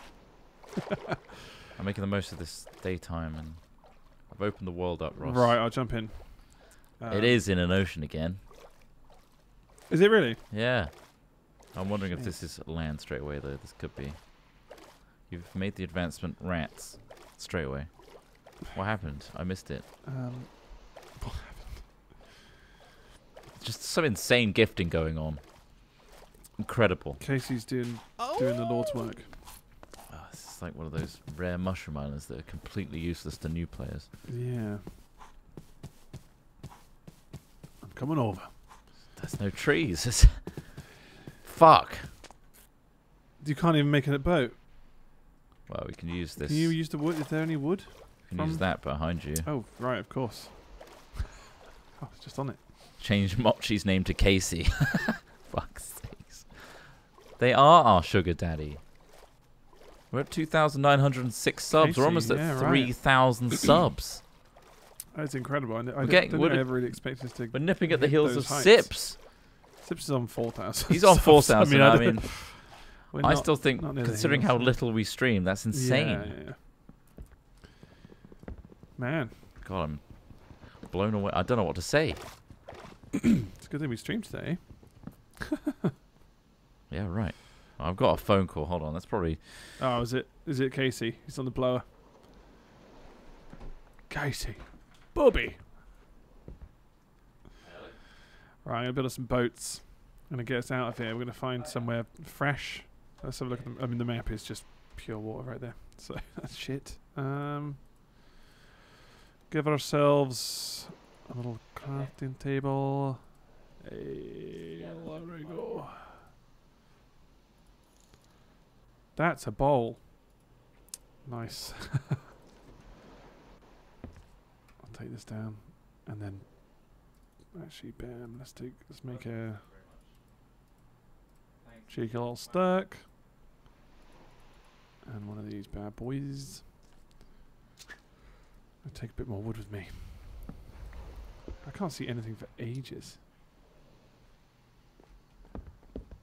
I'm making the most of this daytime, and I've opened the world up, Ross. Right, I'll jump in. It is in an ocean again. Is it really? Yeah. I'm wondering if this is land straight away, though. This could be. You've made the advancement rats straight away. What happened? I missed it. What happened? Just some insane gifting going on. Incredible. Casey's doing the Lord's work. Oh, this is like one of those rare mushroom islands that are completely useless to new players. Yeah. I'm coming over. There's no trees. Fuck. You can't even make it a boat. Well, we can use this. Can you use the wood? Is there any wood? You can use that behind you. Oh, right, of course. I was just on it. Change Mochi's name to Casey. Fuck's sakes. They are our sugar daddy. We're at 2,906 subs. Casey, we're almost at 3,000 subs. That's incredible. I never really expected us to. We're nipping at the heels of Sips. Sips is on 4,000. He's on 4,000. I mean, I still think, considering how little we stream, that's insane. Yeah. Man. God, I'm blown away. I don't know what to say. It's a good thing we streamed today. Yeah, right. I've got a phone call. Hold on. That's probably... Oh, is it Casey? He's on the blower. Casey. Bobby. Right, I'm going to build us some boats. I'm going to get us out of here. We're going to find somewhere fresh. Let's have a look at them. I mean, the map is just pure water right there. So, that's shit. Give ourselves a little crafting table. Hey, there we go. That's a bowl. Nice. Take this down, and then actually, bam. Let's make a cheeky little stack, and one of these bad boys. I'll take a bit more wood with me. I can't see anything for ages.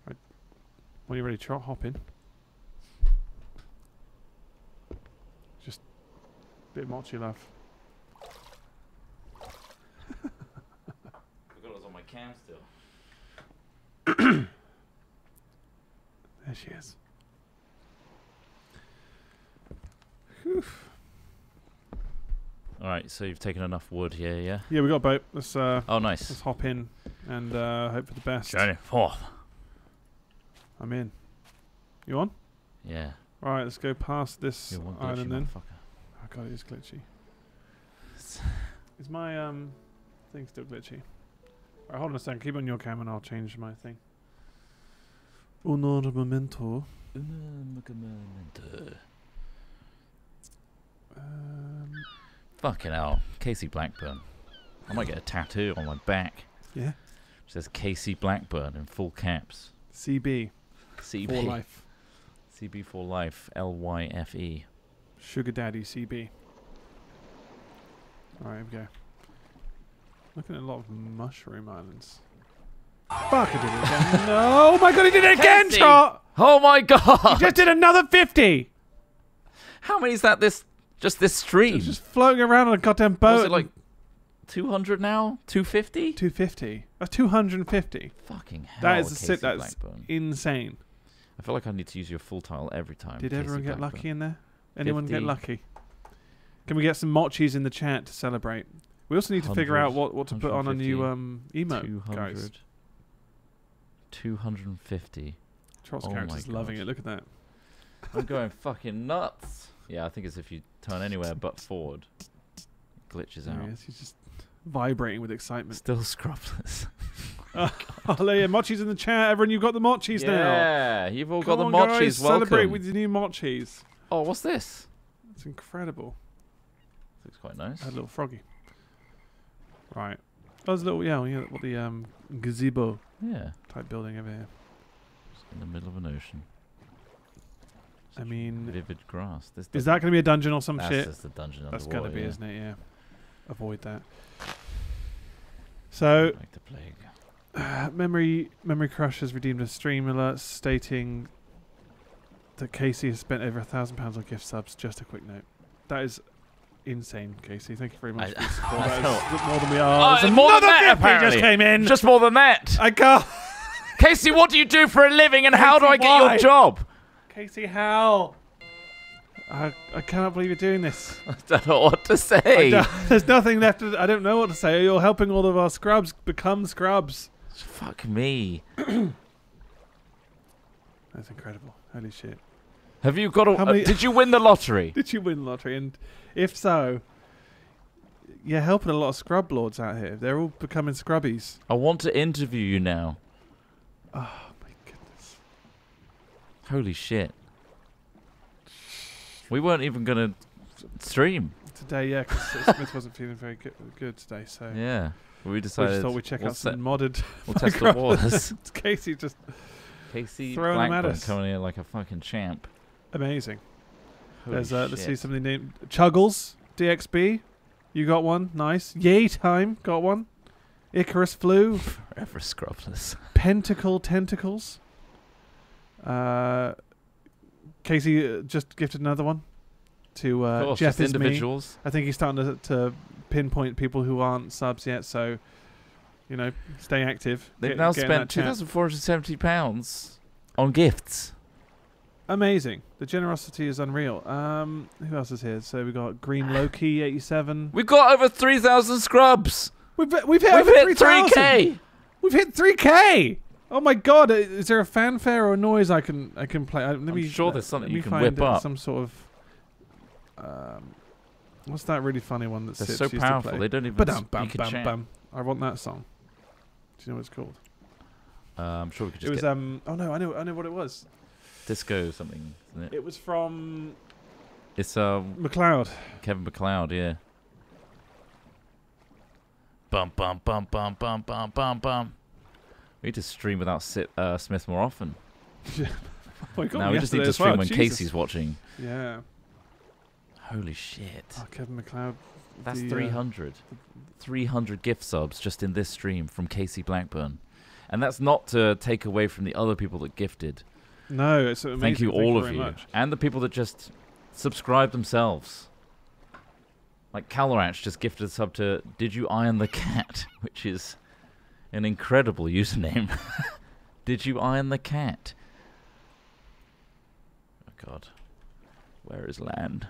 Right, when you're ready, Trott, hop in. Just a bit Mochi love. Cam still. There she is. Whew. All right, so you've taken enough wood here, yeah? Yeah, we got a boat. Let's. Oh, nice. Let's hop in and hope for the best. Journey forth. I'm in. You on? Yeah. All right, let's go past this island then. Oh god, it is glitchy. Is my thing still glitchy? Right, hold on a second. Keep on your cam and I'll change my thing. Unor momento. Fucking hell. Casey Blackburn. I might get a tattoo on my back. Yeah. It says Casey Blackburn in full caps. CB. CB. For life. CB for life. LYFE. Sugar Daddy CB. Alright, here we go. Looking at a lot of mushroom islands. Fuck, I did it again. No, oh my god, he did it again, Trott! Oh my god! He just did another 50! How many is that this stream? It's just floating around on a goddamn boat. Was it like 200 now? 250? 250. That's 250. Fucking hell. That is a sit, that's insane. I feel like I need to use your full tile every time. Did everyone get lucky in there? Anyone 50. Get lucky? Can we get some mochis in the chat to celebrate? We also need to figure out what to put on a new emote, 200, guys. 250. Trott's character's loving it. Look at that. I'm going fucking nuts. Yeah, I think it's if you turn anywhere but forward. It glitches out. Yes, he's just vibrating with excitement. Still scruffless. Oh, yeah, mochis in the chat. Everyone, you've got the mochis now. Yeah, you've all got the mochis. Guys, welcome. Celebrate with your new mochis. Oh, what's this? It's incredible. Looks quite nice. A little froggy. Right. Oh, there's a little, yeah, what the gazebo type building over here. Just in the middle of an ocean. I mean, vivid grass. Is that going to be a dungeon or some shit? That's the dungeon. That's going to be, isn't it? Yeah. Avoid that. So, like the plague. Memory Crush has redeemed a stream alert stating that Casey has spent over £1,000 on gift subs. Just a quick note. That is insane, Casey. Thank you very much. That's more than we are. Oh, more than that, apparently. Just came in. Just more than that. I can't. Casey, what do you do for a living, and Casey, how do I get your job? Casey, how? I cannot believe you're doing this. I don't know what to say. There's nothing left. I don't know what to say. You're helping all of our scrubs become scrubs. Fuck me. That's incredible. Holy shit. Have you got a... did you win the lottery? Did you win the lottery? And if so, you're helping a lot of scrub lords out here. They're all becoming scrubbies. I want to interview you now. Oh. Holy shit. We weren't even going to stream. Today, yeah, because Smith wasn't feeling very good today, so... Yeah, we decided... We just thought we'd check out some modded... We'll test the waters. Casey just... Casey Blackburn coming in like a fucking champ. Amazing. Holy shit. Let's see something named... Chuggles, DXB. You got one, nice. Yay time, got one. Icarus Flew. Forever scrubless. Pentacle Tentacles. Casey just gifted another one to Jeff is individuals. Me. I think he's starting to pinpoint people who aren't subs yet, so you know, stay active. They've now spent £2,470 on gifts. Amazing. The generosity is unreal. Who else is here? So we got Green Loki 87. We've got over 3,000 scrubs. We've hit 3K. We've hit 3K. Oh my god! Is there a fanfare or a noise I can play? I'm sure there's something you can whip up. Some sort of what's that really funny one that Sips used to play? They're so powerful. They don't even. Bam, bam, bam, bam. I want that song. Do you know what it's called? I'm sure we could just. It was Oh no! I know what it was. Disco something. Isn't it? It was from. It's McLeod. Kevin McLeod, yeah. Bum bum bum bum bum bum bum bum. We need to stream without Smith more often. Now we just need to stream when Casey's watching. Yeah. Holy shit. Oh, Kevin McLeod. That's 300. 300 gift subs just in this stream from Casey Blackburn. And that's not to take away from the other people that gifted. No, it's amazing. Thank you, all of you. And the people that just subscribe themselves. Like Calorach just gifted a sub to Did You Iron the Cat? Which is... an incredible username. Did you iron the cat? Oh god. Where is land?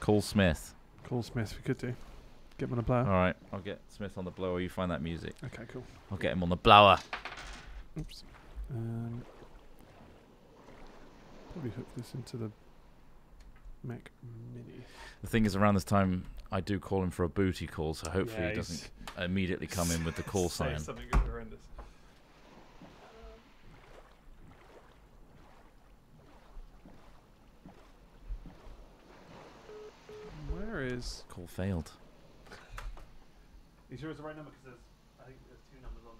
Call Smith. Call Smith, we could do. Get him on the blower. Alright, I'll get Smith on the blower. You find that music. Okay, cool. I'll get him on the blower. Oops. Probably hook this into the Mac Mini. The thing is, around this time, I do call him for a booty call, so hopefully he doesn't immediately come in with the call sign. Something horrendous. is. Call failed. Are you sure it's the right number? Because I think there's two numbers on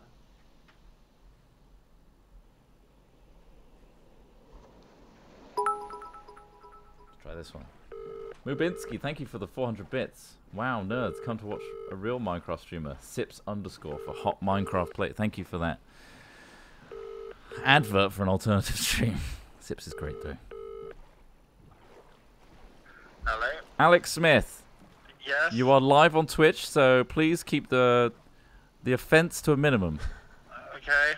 there. Let's try this one. Mubinski, thank you for the 400 bits. Wow, nerds, come to watch a real Minecraft streamer. Sips _ for hot Minecraft play. Thank you for that. Advert for an alternative stream. Sips is great, though. Hello? Alex Smith. Yes? You are live on Twitch, so please keep the offense to a minimum. Okay.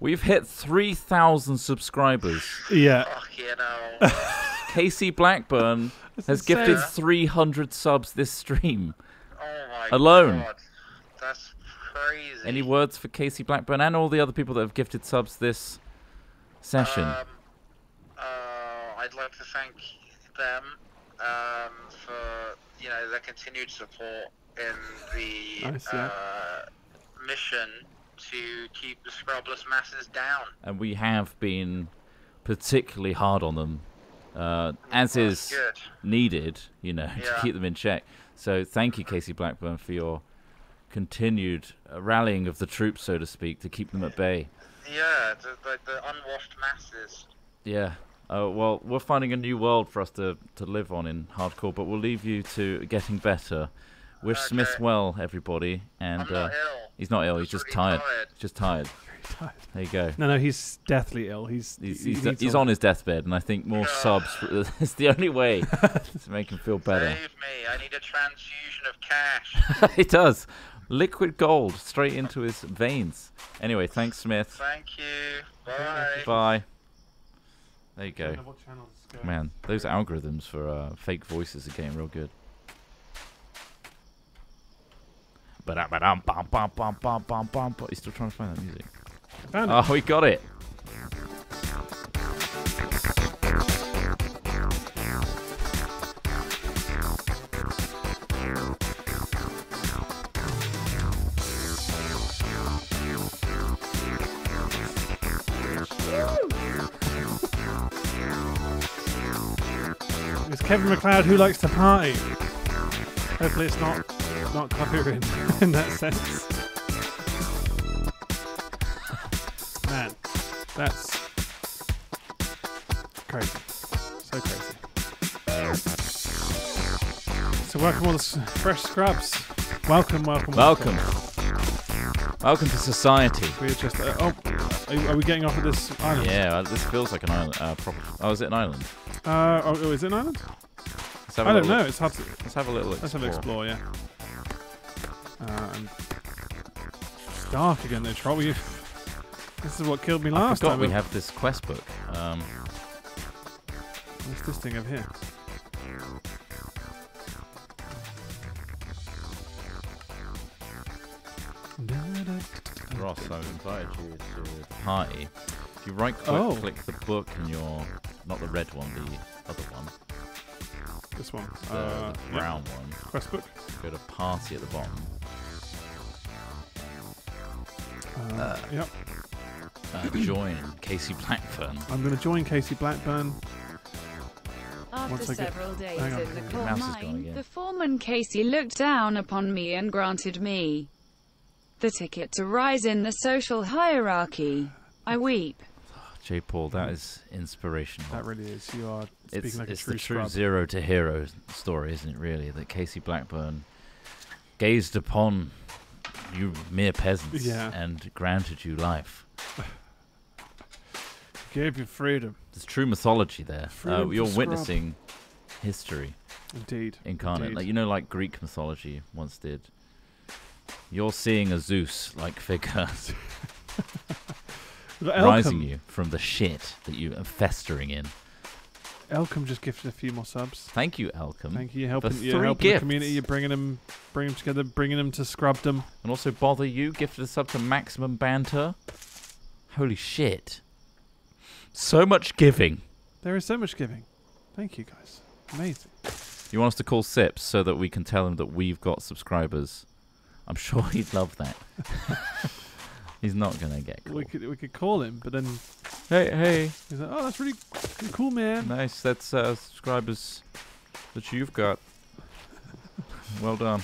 We've hit 3,000 subscribers. Yeah. Fucking hell. Casey Blackburn has gifted 300 subs this stream. Oh my God. That's crazy. Any words for Casey Blackburn and all the other people that have gifted subs this session? I'd like to thank them for their continued support in the mission to keep the scrubless masses down. And we have been particularly hard on them. As is needed, to keep them in check. So thank you, Casey Blackburn, for your continued rallying of the troops, so to speak, to keep them at bay. Yeah, the unwashed masses. Yeah. Well, we're finding a new world for us to live on in hardcore, but we'll leave you to getting better. Wish Smith well, everybody. And I'm not ill. He's not ill. He's just tired. Just tired. There you go. No, he's deathly ill. He's on his deathbed, and I think more subs is the only way to make him feel better. Save me. I need a transfusion of cash. He does. Liquid gold straight into his veins. Anyway, thanks, Smith. Thank you. Bye. Bye. There you go. Man, those algorithms for fake voices are getting real good. He's still trying to find that music. Oh, we got it. It's Kevin MacLeod who likes to party. Hopefully it's not copyrighted in that sense. Man, that's crazy. So crazy. So welcome all the fresh scrubs. Welcome, welcome, welcome. Welcome, welcome to society. We're just... are we getting off of this island? Yeah, this feels like an island. Oh, is it an island? Oh, is it an island? I don't know. It's hard to... Let's have a little explore. Let's have an explore, yeah. It's dark again, though, Trott. This is what killed me last time. I forgot we have this quest book. What's this thing over here? Ross, I was invited you to the party. If you right-click, click the book and your... Not the red one, the other one. This one. The brown one. Quest book. Go to party at the bottom. Yep. Join Casey Blackburn. I'm going to join Casey Blackburn. After several days in the coal mine, the foreman Casey looked down upon me and granted me the ticket to rise in the social hierarchy. I weep. Oh, J. Paul, that is inspirational. That really is. You are speaking like a true scrub. It's the true zero to hero story, isn't it, really, that Casey Blackburn gazed upon you mere peasants and granted you life. Gave you freedom. There's true mythology there. You're witnessing history. Indeed. Incarnate. Indeed. Like, like Greek mythology once did. You're seeing a Zeus-like figure rising you from the shit that you are festering in. Elcom just gifted a few more subs. Thank you, Elcom. Thank you. You're helping the community. You're bringing them together, bringing them to Scrubdom. And also, Bother You gifted a sub to Maximum Banter. Holy shit. So much giving. There is so much giving. Thank you, guys. Amazing. You want us to call Sips so that we can tell him that we've got subscribers? I'm sure he'd love that. He's not going to get called. We could call him, but then... Hey. He's like, oh, that's really cool, man. Nice. That's subscribers that you've got. Well done.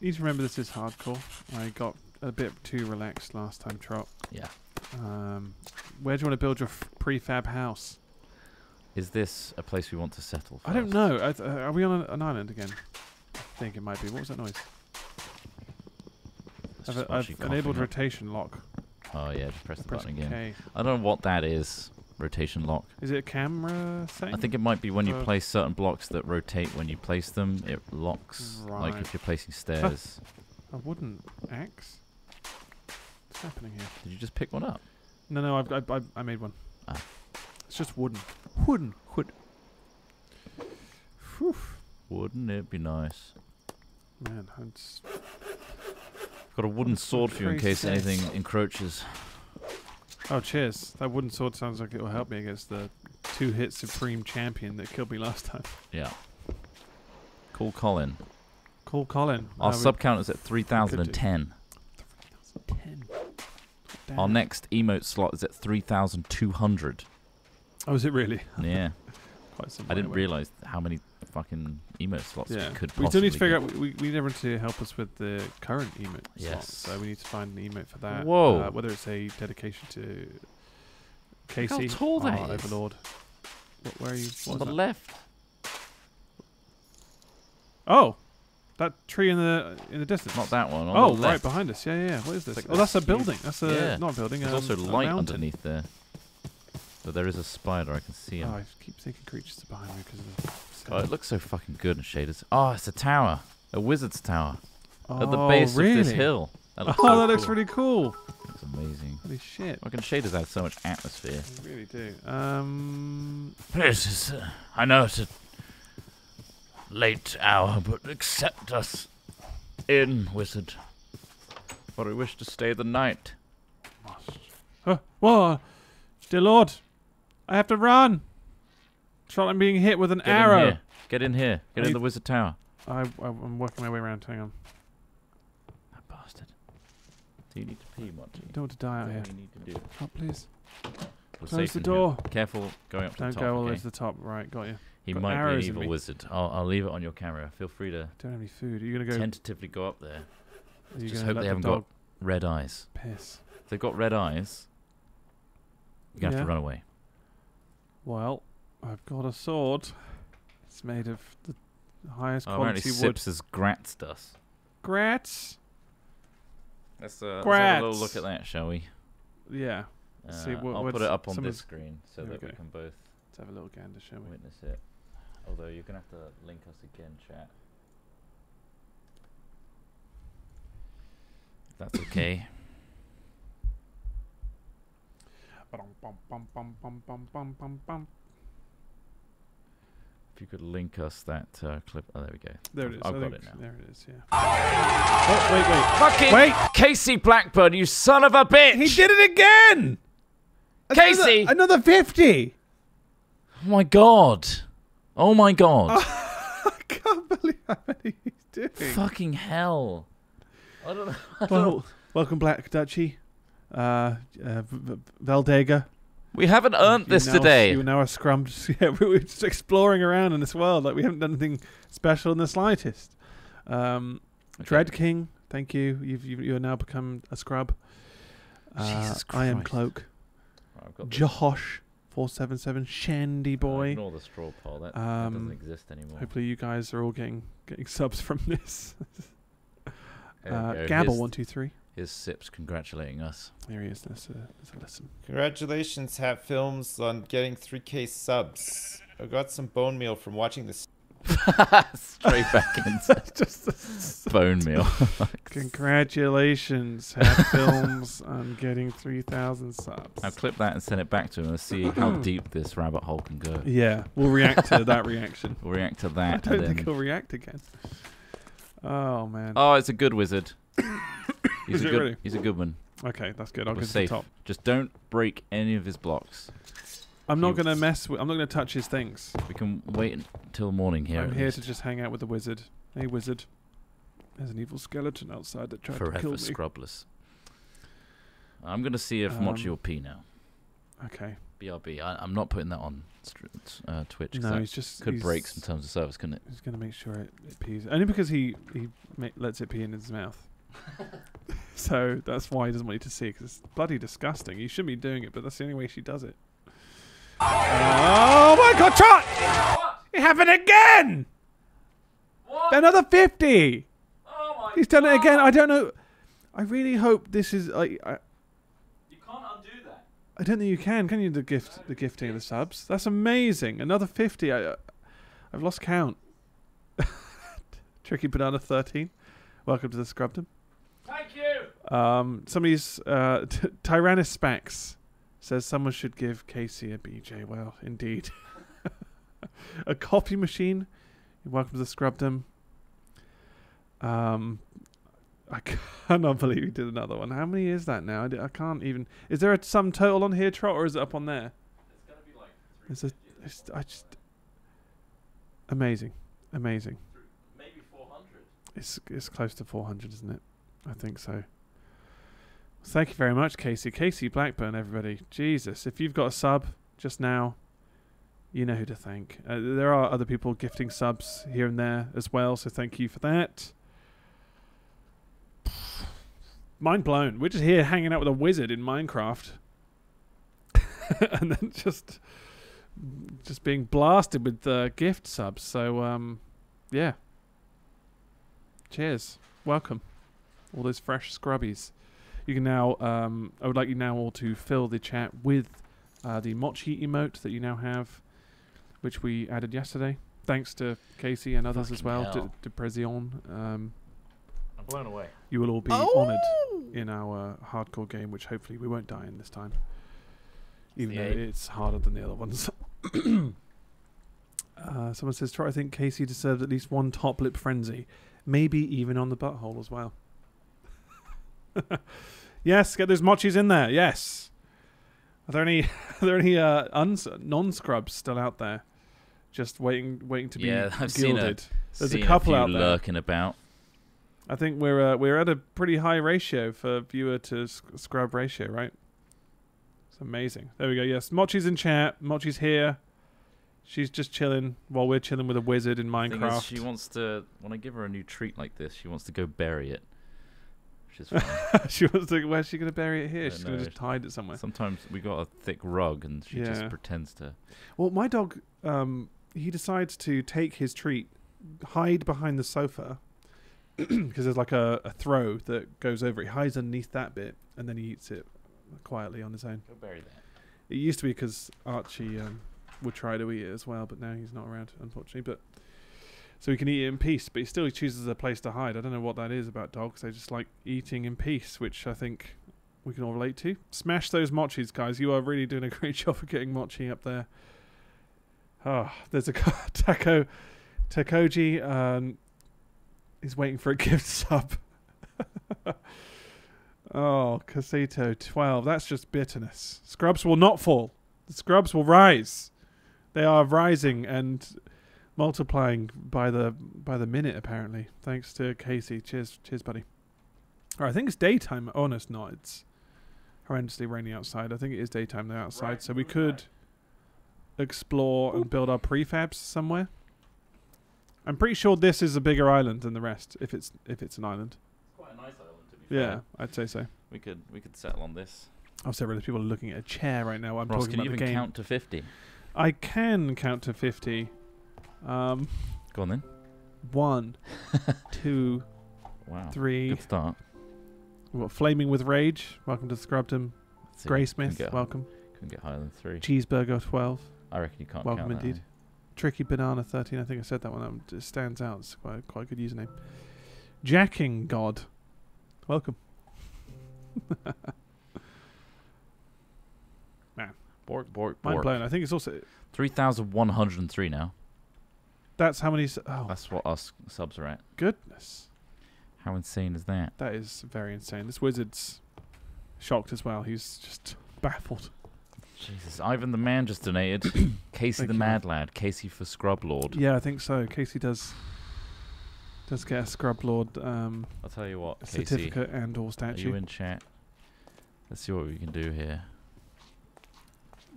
Need to remember this is hardcore. I got a bit too relaxed last time, Trott. Yeah. Where do you want to build your prefab house? Is this a place we want to settle first? I don't know. Are we on an island again? I think it might be. What was that noise? I've enabled rotation lock. Oh yeah, just press the button again. K. I don't know what that is. Rotation lock. Is it a camera thing? I think it might be when you place certain blocks that rotate when you place them. It locks, right. Like if you're placing stairs. A wooden axe? What's happening here? Did you just pick one up? No, no, I made one. Ah. It's just wooden. Wooden. Whew. Wouldn't it be nice? Man, that's... Got a wooden sword for you in case anything encroaches. Oh, cheers. That wooden sword sounds like it will help me against the two-hit supreme champion that killed me last time. Yeah. Call Colin. Call Colin. Our sub count is at 3,010. 3,010. Our next emote slot is at 3,200. Oh, is it really? Yeah. Quite some. I didn't realise how many fucking emote slots we could possibly. We still need to figure out. We need everyone to help us with the current emote slots. So we need to find an emote for that. Whoa. Whether it's a dedication to Casey. How tall that is. Overlord. What, where are you? On the left. Oh. That tree in the distance. Not that one. Oh, right behind us. Yeah, yeah. What is this? Oh, that's a building. That's not a building. There's also light underneath there. But there is a spider. I can see him. Oh, I keep thinking creatures are behind me because of the. Oh, it looks so fucking good in shaders. Oh, it's a tower, a wizard's tower, at the base of this hill. That looks so that cool. Looks really cool. That's amazing. Holy shit! Fucking shaders add so much atmosphere. They really do. I know it's a late hour, but accept us in, wizard, for we wish to stay the night. Whoa, dear lord, I have to run. Trott, I'm being hit with an arrow. Get in here. Get in the wizard tower. I'm working my way around. Hang on. That bastard. Do you need to pee, Monty? Don't want to die out here. You need to do. Trott, please. We're close the door. Here. Careful going up to the top. Don't go all the way to the top. Right, got you. He might be an evil wizard. I'll leave it on your camera. Feel free to. Don't have any food. Are you gonna go tentatively go up there? Just hope they haven't got red eyes. Piss. If they've got red eyes, you're gonna have to run away. Well, I've got a sword. It's made of the highest quality wood. Apparently Sips has gratzed us. Gratz. Let's have a little look at that, shall we? Yeah. See, I'll put it up on this screen so that we can both. Let's have a little gander, shall we? Witness it. Although you're going to have to link us again, chat. If that's okay. If you could link us that clip. Oh, there we go. There it is. I've got it now. There it is, yeah. Oh, wait, wait. Fucking Casey Blackburn, you son of a bitch! He did it again! Casey! Another 50! Oh my god. Oh my god. I can't believe how many he's doing. Fucking hell. I don't know. Well, welcome Black Duchy. Veldega. We haven't earned this today. You now are scrummed. Yeah, we were just exploring around in this world. Like we haven't done anything special in the slightest. Okay. Dread King, thank you. You are now become a scrub. Jesus Christ. I am Cloak. Right, I've got Josh. 477 Shandy Boy. Ignore the straw poll. That doesn't exist anymore. Hopefully you guys are all getting subs from this. Gabble 123. Here's Sips congratulating us. There he is. Let's listen. Congratulations, Hat Films, on getting 3K subs. I got some bone meal from watching this. Straight back into just bone meal. Congratulations, Hat Films, on getting 3,000 subs. I'll clip that and send it back to him and see how deep this rabbit hole can go. Yeah, we'll react to that reaction. We'll react to that. I don't think he'll react again. Oh man. Oh, it's a good wizard. He's a good. Really? He's a good one. Okay, that's good. I'll go to the top. Just don't break any of his blocks. I'm not going to mess with... I'm not going to touch his things. We can wait until morning here. I'm here to just hang out with the wizard. Hey, wizard. There's an evil skeleton outside that tried to kill me. Forever scrubless. I'm going to see if Mochi will pee now. Okay. BRB. I'm not putting that on Twitch. No, that could break some terms of service, couldn't it? He's going to make sure it pees. Only because he lets it pee in his mouth. So that's why he doesn't want you to see it, because it's bloody disgusting. You shouldn't be doing it, but that's the only way she does it. Oh my God, Trott! What? It happened again! What? Another 50! Oh my God! He's done it again. I don't know. I really hope this is like... You can't undo that. I don't think you can you? The gifting of the subs. That's amazing. Another 50. I've lost count. Tricky Banana 13. Welcome to the Scrubdom. Thank you. Somebody's Tyrannus Spax says someone should give Casey a BJ. Well, indeed. A coffee machine. Welcome to the Scrubdom. I cannot believe he did another one. How many is that now? I can't even... Is there a sum total on here, Trott, or is it up on there? It's going to be like... Amazing. Amazing. Maybe 400. It's close to 400, isn't it? I think so. Thank you very much, Casey. Casey Blackburn, everybody. Jesus, if you've got a sub just now, you know who to thank. There are other people gifting subs here and there as well, so thank you for that. Mind blown. We're just here hanging out with a wizard in Minecraft. And then just being blasted with gift subs. So, yeah. Cheers. Welcome. All those fresh scrubbies. You can now, I would like you now all to fill the chat with the Mochi emote that you now have, which we added yesterday. Thanks to Casey and others as well, to Prezion. I'm blown away. You will all be honoured in our hardcore game, which hopefully we won't die in this time. Even though it's harder than the other ones. Someone says, Trott, I think Casey deserves at least one top lip frenzy. Maybe even on the butthole as well. Yes, get those Mochis in there. Yes. Are there any non-scrubs still out there? Just waiting to be gilded. There's a couple out there lurking about. I think we're at a pretty high ratio for viewer to scrub ratio, right? It's amazing. There we go. Yes, Mochi's in chat. Mochi's here. She's just chilling while we're chilling with a wizard in Minecraft. Is, she wants to. When I give her a new treat like this, she wants to go bury it. Which is fine. She wants to. Where's she gonna bury it here? She's gonna just hide it somewhere. Sometimes we got a thick rug, and she just pretends to. Well, my dog, he decides to take his treat, hide behind the sofa. Because there's like a throw that goes over. He hides underneath that bit, and then he eats it quietly on his own. He'll bury that. It used to be because Archie would try to eat it as well, but now he's not around, unfortunately. But so he can eat it in peace, but he still chooses a place to hide. I don't know what that is about dogs. They just like eating in peace, which I think we can all relate to. Smash those Mochis, guys. You are really doing a great job of getting Mochi up there. Oh, there's a Takoji... he's waiting for a gift sub. Oh, Casito 12. That's just bitterness. Scrubs will not fall. The scrubs will rise. They are rising and multiplying by the minute, apparently. Thanks to Casey. Cheers, buddy. All right, I think it's daytime. Oh, no, it's not. It's horrendously rainy outside. I think it is daytime. They're outside, right, so we could explore and build our prefabs somewhere. I'm pretty sure this is a bigger island than the rest, if it's an island. It's quite a nice island, to be fair. Yeah, I'd say so. We could settle on this. I'm sorry, really, people are looking at a chair right now. I'm Ross, talking about the game. Can you even count to 50? I can count to 50. Go on then. 1, 2, wow. 3. Good start. We've got Flaming with Rage. Welcome to the Scrubdom. Gray Smith. Welcome. Couldn't get higher than 3. Cheeseburger 12. I reckon you can't count that, indeed. Tricky Banana 13, I think I said that one. It stands out. It's quite a good username. Jacking God, welcome. Man, bork. Mind blown. I think it's also 3,103 now. That's how many. Oh, that's what our subs are at. Goodness, how insane is that? That is very insane. This wizard's shocked as well. He's just baffled. Jesus, Ivan the Man just donated. Casey the Mad Lad. Casey for Scrub Lord. Yeah, I think so. Casey does get a Scrub Lord I'll tell you what, Casey, certificate and or statue. Are you in chat? Let's see what we can do here.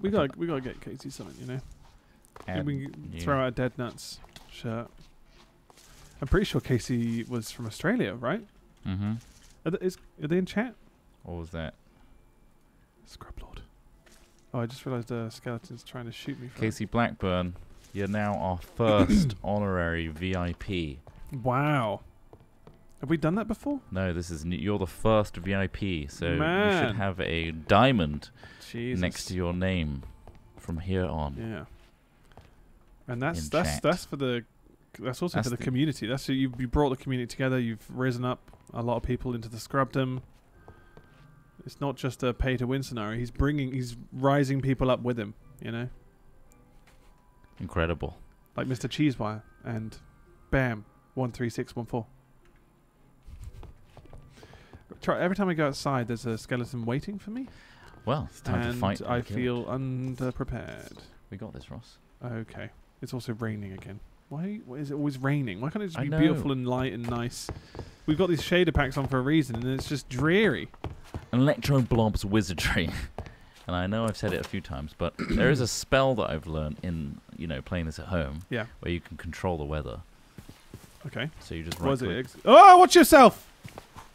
We gotta get Casey something, you know. And we can throw out a Dead Nuts shirt. I'm pretty sure Casey was from Australia, right? Mm-hmm. Are they in chat? What was that? Scrub Lord. Oh, I just realised the skeleton's trying to shoot me. Casey Blackburn, you're now our first honorary VIP. Wow. Have we done that before? No, this is new. You're the first VIP, so you should have a diamond next to your name from here on. Yeah. And that's for the that's also for the community. That's you brought the community together. You've risen up a lot of people into the scrubdom. It's not just a pay to win scenario. He's rising people up with him, you know. Incredible. Like Mr. Cheesewire and bam 13614. Every time I go outside, there's a skeleton waiting for me. Well, it's time to fight. I feel underprepared. We got this, Ross. Okay. It's also raining again. Why is it always raining? Why can't it just be beautiful and light and nice? We've got these shader packs on for a reason, and it's just dreary. Electroblob's Wizardry. And I know I've said it a few times, but there is a spell that I've learned in, you know, playing this at home. Yeah. Where you can control the weather. Okay. So you just right-click. Oh, watch yourself!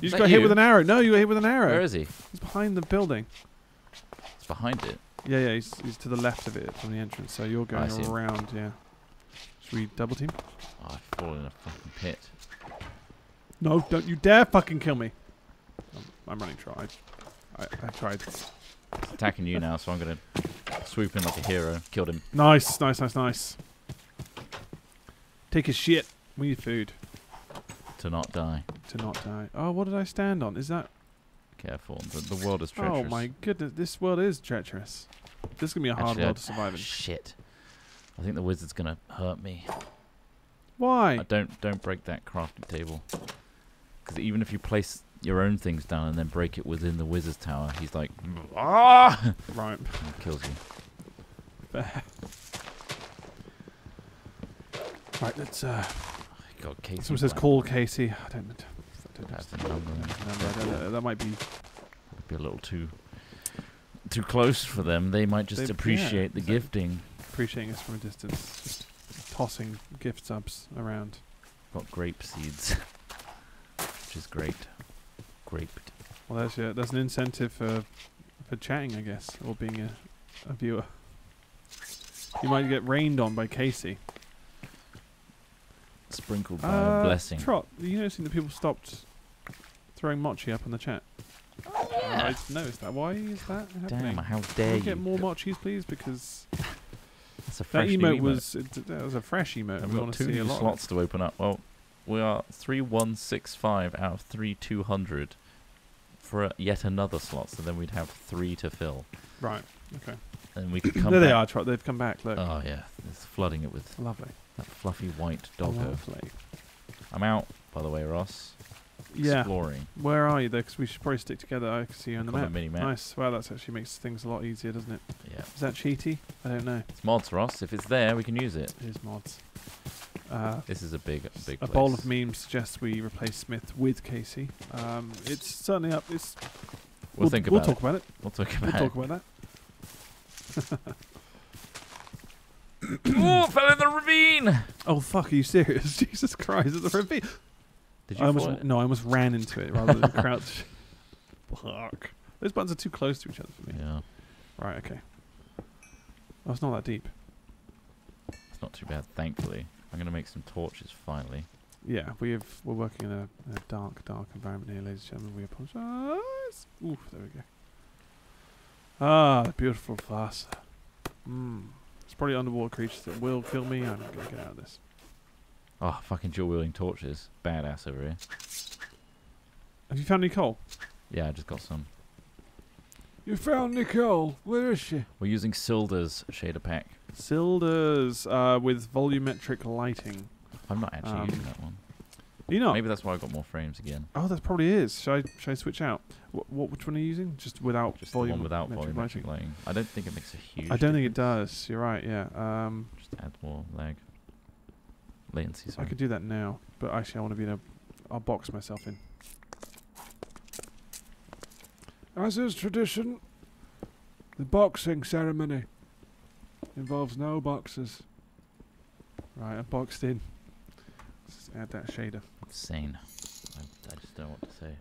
You just got hit with an arrow. No, you got hit with an arrow. Where is he? He's behind the building. It's behind it. Yeah, yeah, he's to the left of it from the entrance. So you're going around, yeah. Should we double team? Oh, I've fallen in a fucking pit. No, don't you dare fucking kill me. I'm running Trott. I tried. It's attacking you now, so I'm going to swoop in like a hero. Killed him. Nice, nice, nice, nice. Take his shit. We need food. To not die. To not die. Oh, what did I stand on? Is that... Careful, the world is treacherous. Oh my goodness, this world is treacherous. This is going to be a hard world to survive in. Shit. I think the wizard's going to hurt me. Why? Don't break that crafting table. Because even if you place your own things down and then break it within the wizard's tower, he's like, ah! Right. And kills you. Right, let's... God, Casey. Someone says call Casey. I don't know. That might be a little too close for them. They might just appreciate the gifting. Appreciating us from a distance. Just tossing gift subs around. Got grape seeds. Which is great. Graped. Well, that's an incentive for chatting, I guess, or being a viewer. You might get rained on by Casey. Sprinkled by a blessing. Trott, you noticing that people stopped throwing mochi up in the chat? Oh, yeah. I noticed that. Why is that happening? Damn, how dare you. Get more mochis, please, because that's a fresh emote. That was a fresh emote. We want to see a lot. Slots to open up. Well, we are 3165 out of 3200 for yet another slot, so then we'd have 3 to fill. Right, okay. And we could come back. There they are, Trott. They've come back, look. Oh, yeah. It's flooding it with... Lovely. That fluffy white doggo. Lovely. I'm out, by the way, Ross. Exploring. Yeah. Where are you, though? Because we should probably stick together. I can see you on the map. Mini-map. Nice. Well, that actually makes things a lot easier, doesn't it? Yeah. Is that cheaty? I don't know. It's mods, Ross. If it's there, we can use it. It is mods. This is a big place. A bowl of memes suggests we replace Smith with Casey. It's certainly up. It's. We'll think about it. We'll talk about it. We'll talk about that. Oh, fell in the ravine! Oh, fuck, are you serious? Jesus Christ, it's a ravine! Did you I almost ran into it rather than crouch. Fuck. Those buttons are too close to each other for me. Yeah. Right, okay. Oh, it's not that deep. It's not too bad, thankfully. I'm going to make some torches, finally. Yeah, we're working in a dark, dark environment here, ladies and gentlemen. We apologize. Oof, there we go. Ah, the beautiful plaza. Mmm. It's probably underwater creatures that will kill me. I'm not gonna get out of this. Oh, fucking dual-wielding torches. Badass over here. Have you found any coal? Yeah, I just got some. You found Nicole. Where is she? We're using Sildur's shader pack. Sildur's with volumetric lighting. I'm not actually using that one. You know. Maybe that's why I got more frames again. Oh, that probably is. Should I switch out? Which one are you using? Just the one without volumetric lighting. I don't think it makes a huge. I don't think it does. You're right. Yeah. Just add more latency. Sorry. I could do that now, but actually I want to be in a. I'll box myself in. As is tradition, the boxing ceremony Involves no boxes. Right, I boxed in. Let's add that shader. Insane. I just don't know what to say.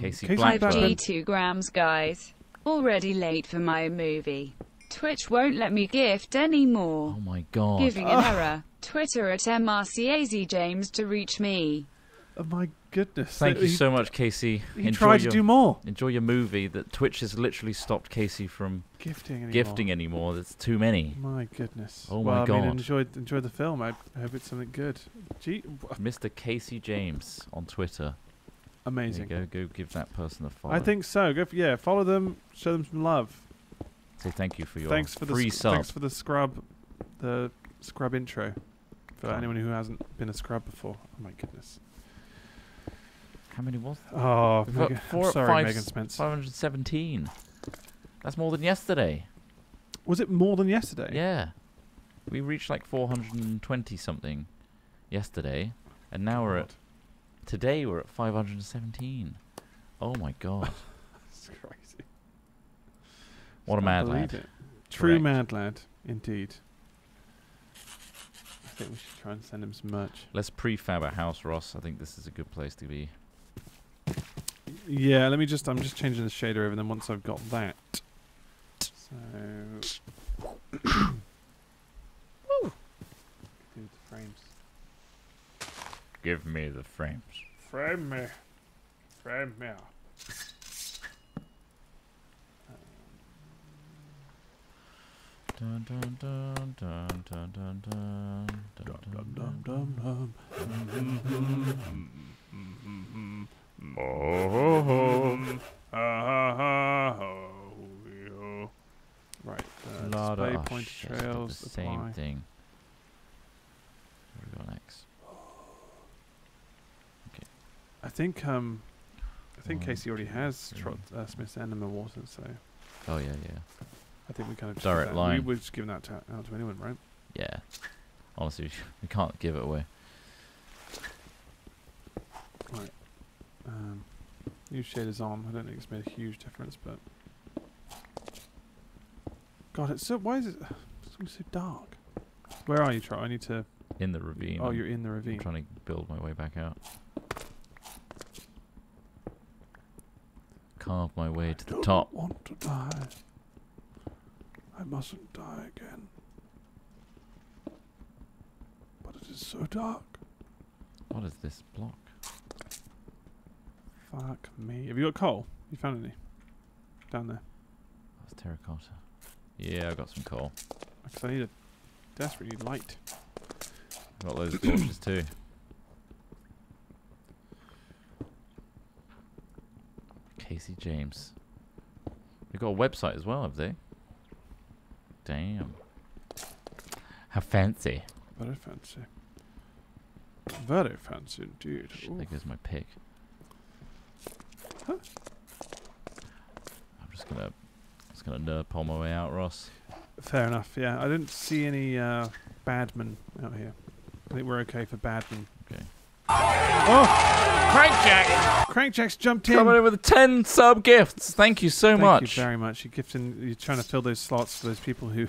Casey Blackburn. 52 grams, guys. Already late for my movie. Twitch won't let me gift anymore. Oh my god. Giving an error. Twitter at MRCAZJames to reach me. Oh my goodness. Thank you so much, Casey. He tried to do more. Enjoy your movie. That Twitch has literally stopped Casey from gifting anymore. There's too many. My goodness. Oh my god. I mean, enjoy the film. I hope it's something good. Gee, Mr. Casey James on Twitter. Amazing. There you go. Go give that person a follow. I think so. Go for, yeah, follow them. Show them some love. Say thank you for your free sub. Thanks for the scrub intro. For anyone who hasn't been a scrub before. Oh my goodness. How many was there? Oh, Megan, Megan Spence. 517. That's more than yesterday. Was it more than yesterday? Yeah. We reached like 420 something yesterday. And now we're at... Today we're at 517. Oh my god. That's crazy. What a mad lad. True mad lad, indeed. I think we should try and send him some merch. Let's prefab a house, Ross. I think this is a good place to be. Yeah, let me just... I'm just changing the shader over, and then once I've got that... So... Woo! Give me the frames. Give me the frames. Frame me. Frame me. Dun dun dun dun dun dun dun dun dun dun dun dun. Right, display point trails. The same thing. What do we got next? Okay. I think Casey already has Trott, Smith's Animal Water. So. Oh yeah, yeah. I think we kind of direct line. We would just give that out to anyone, right? Yeah. Honestly, we can't give it away. Right. New shader's on. I don't think it's made a huge difference, but god, it's so... Why is it so dark? Where are you, Trott? I need to... In the ravine. Oh, you're in the ravine. I'm trying to build my way back out. Carve my way to the top. I don't want to die. I mustn't die again. But it is so dark. What is this block? Fuck me. Have you got coal? You found any? Down there. That's terracotta. Yeah, I got some coal. Because I need a... desperately need light. I've got loads of torches too. Casey James. They've got a website as well, have they? Damn. How fancy. Very fancy. Very fancy indeed. There goes my pick. Huh? I'm just gonna nerd pole my way out, Ross. Fair enough, yeah. I didn't see any badmen out here. I think we're okay for badmen. Okay. Oh! Crankjack! Crankjack's jumped in! Coming in with 10 sub gifts! Thank you so much! Thank you very much. You're gifting, you're trying to fill those slots for those people who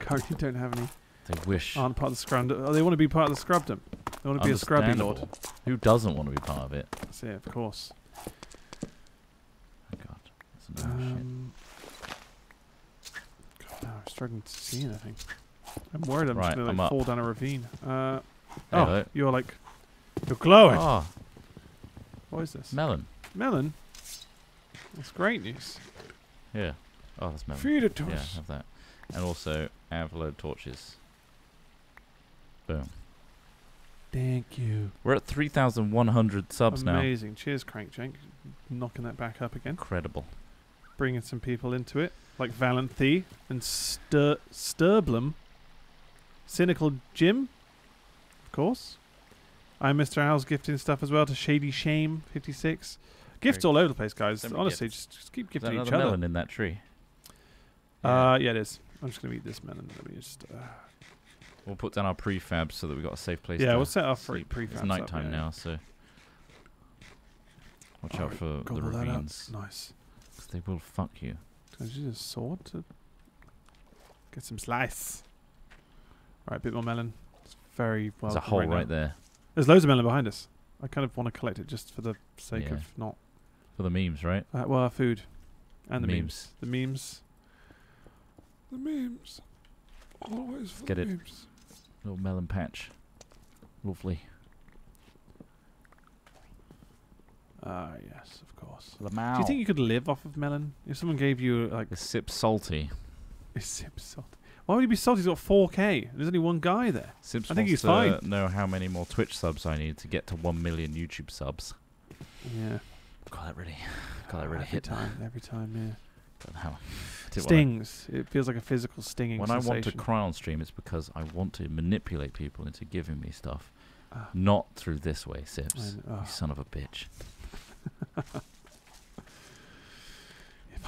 currently don't have any. They wish. Aren't part of the scrubdom. Oh, they want to be part of the scrubdom. They want to be a scrubby lord. Who doesn't want to be part of it? That's it, of course. God, I'm struggling to see anything. I'm worried I'm just going to fall down a ravine. Oh, you're like... You're glowing! Oh. What is this? Melon. Melon? That's great news. Yeah. Oh, that's melon. Feed it to us. Yeah, have that. And also, I have a load of torches. Boom. Thank you. We're at 3,100 subs now. Amazing. Cheers, Crankjack. Knocking that back up again. Incredible. Bringing some people into it, like Valenthi and Sturblum. Cynical Jim, of course. I'm Mr. Owl's gifting stuff as well to Shady Shame 56. Gifts all over the place, guys. Honestly, just keep gifting each other. Melon in that tree. Yeah, it is. I'm just gonna eat this melon. Let me just... We'll put down our prefabs so that we've got a safe place. Yeah, we'll set our prefabs. It's nighttime now, so watch out for the ravines. Nice. They will fuck you. Can I use a sword to get some slice? All right, bit more melon. It's very well. There's a hole right there. There's loads of melon behind us. I kind of want to collect it just for the sake of not... For the memes, right? Well, our food. And the memes. The memes. Always for the memes. Get it. Little melon patch. Lovely. Ah, yes, of course. Lamau. Do you think you could live off of melon? If someone gave you, like... A sip salty. A sip salty. Why would he be salty? He's got 4K. There's only one guy there. Sips I think he's fine. I know how many more Twitch subs I need to get to 1 million YouTube subs. Yeah. God, that really hit. Every time, yeah. Don't know how. Stings. It feels like a physical stinging sensation. When I want to cry on stream, it's because I want to manipulate people into giving me stuff. Not through this way, Sips. You son of a bitch. If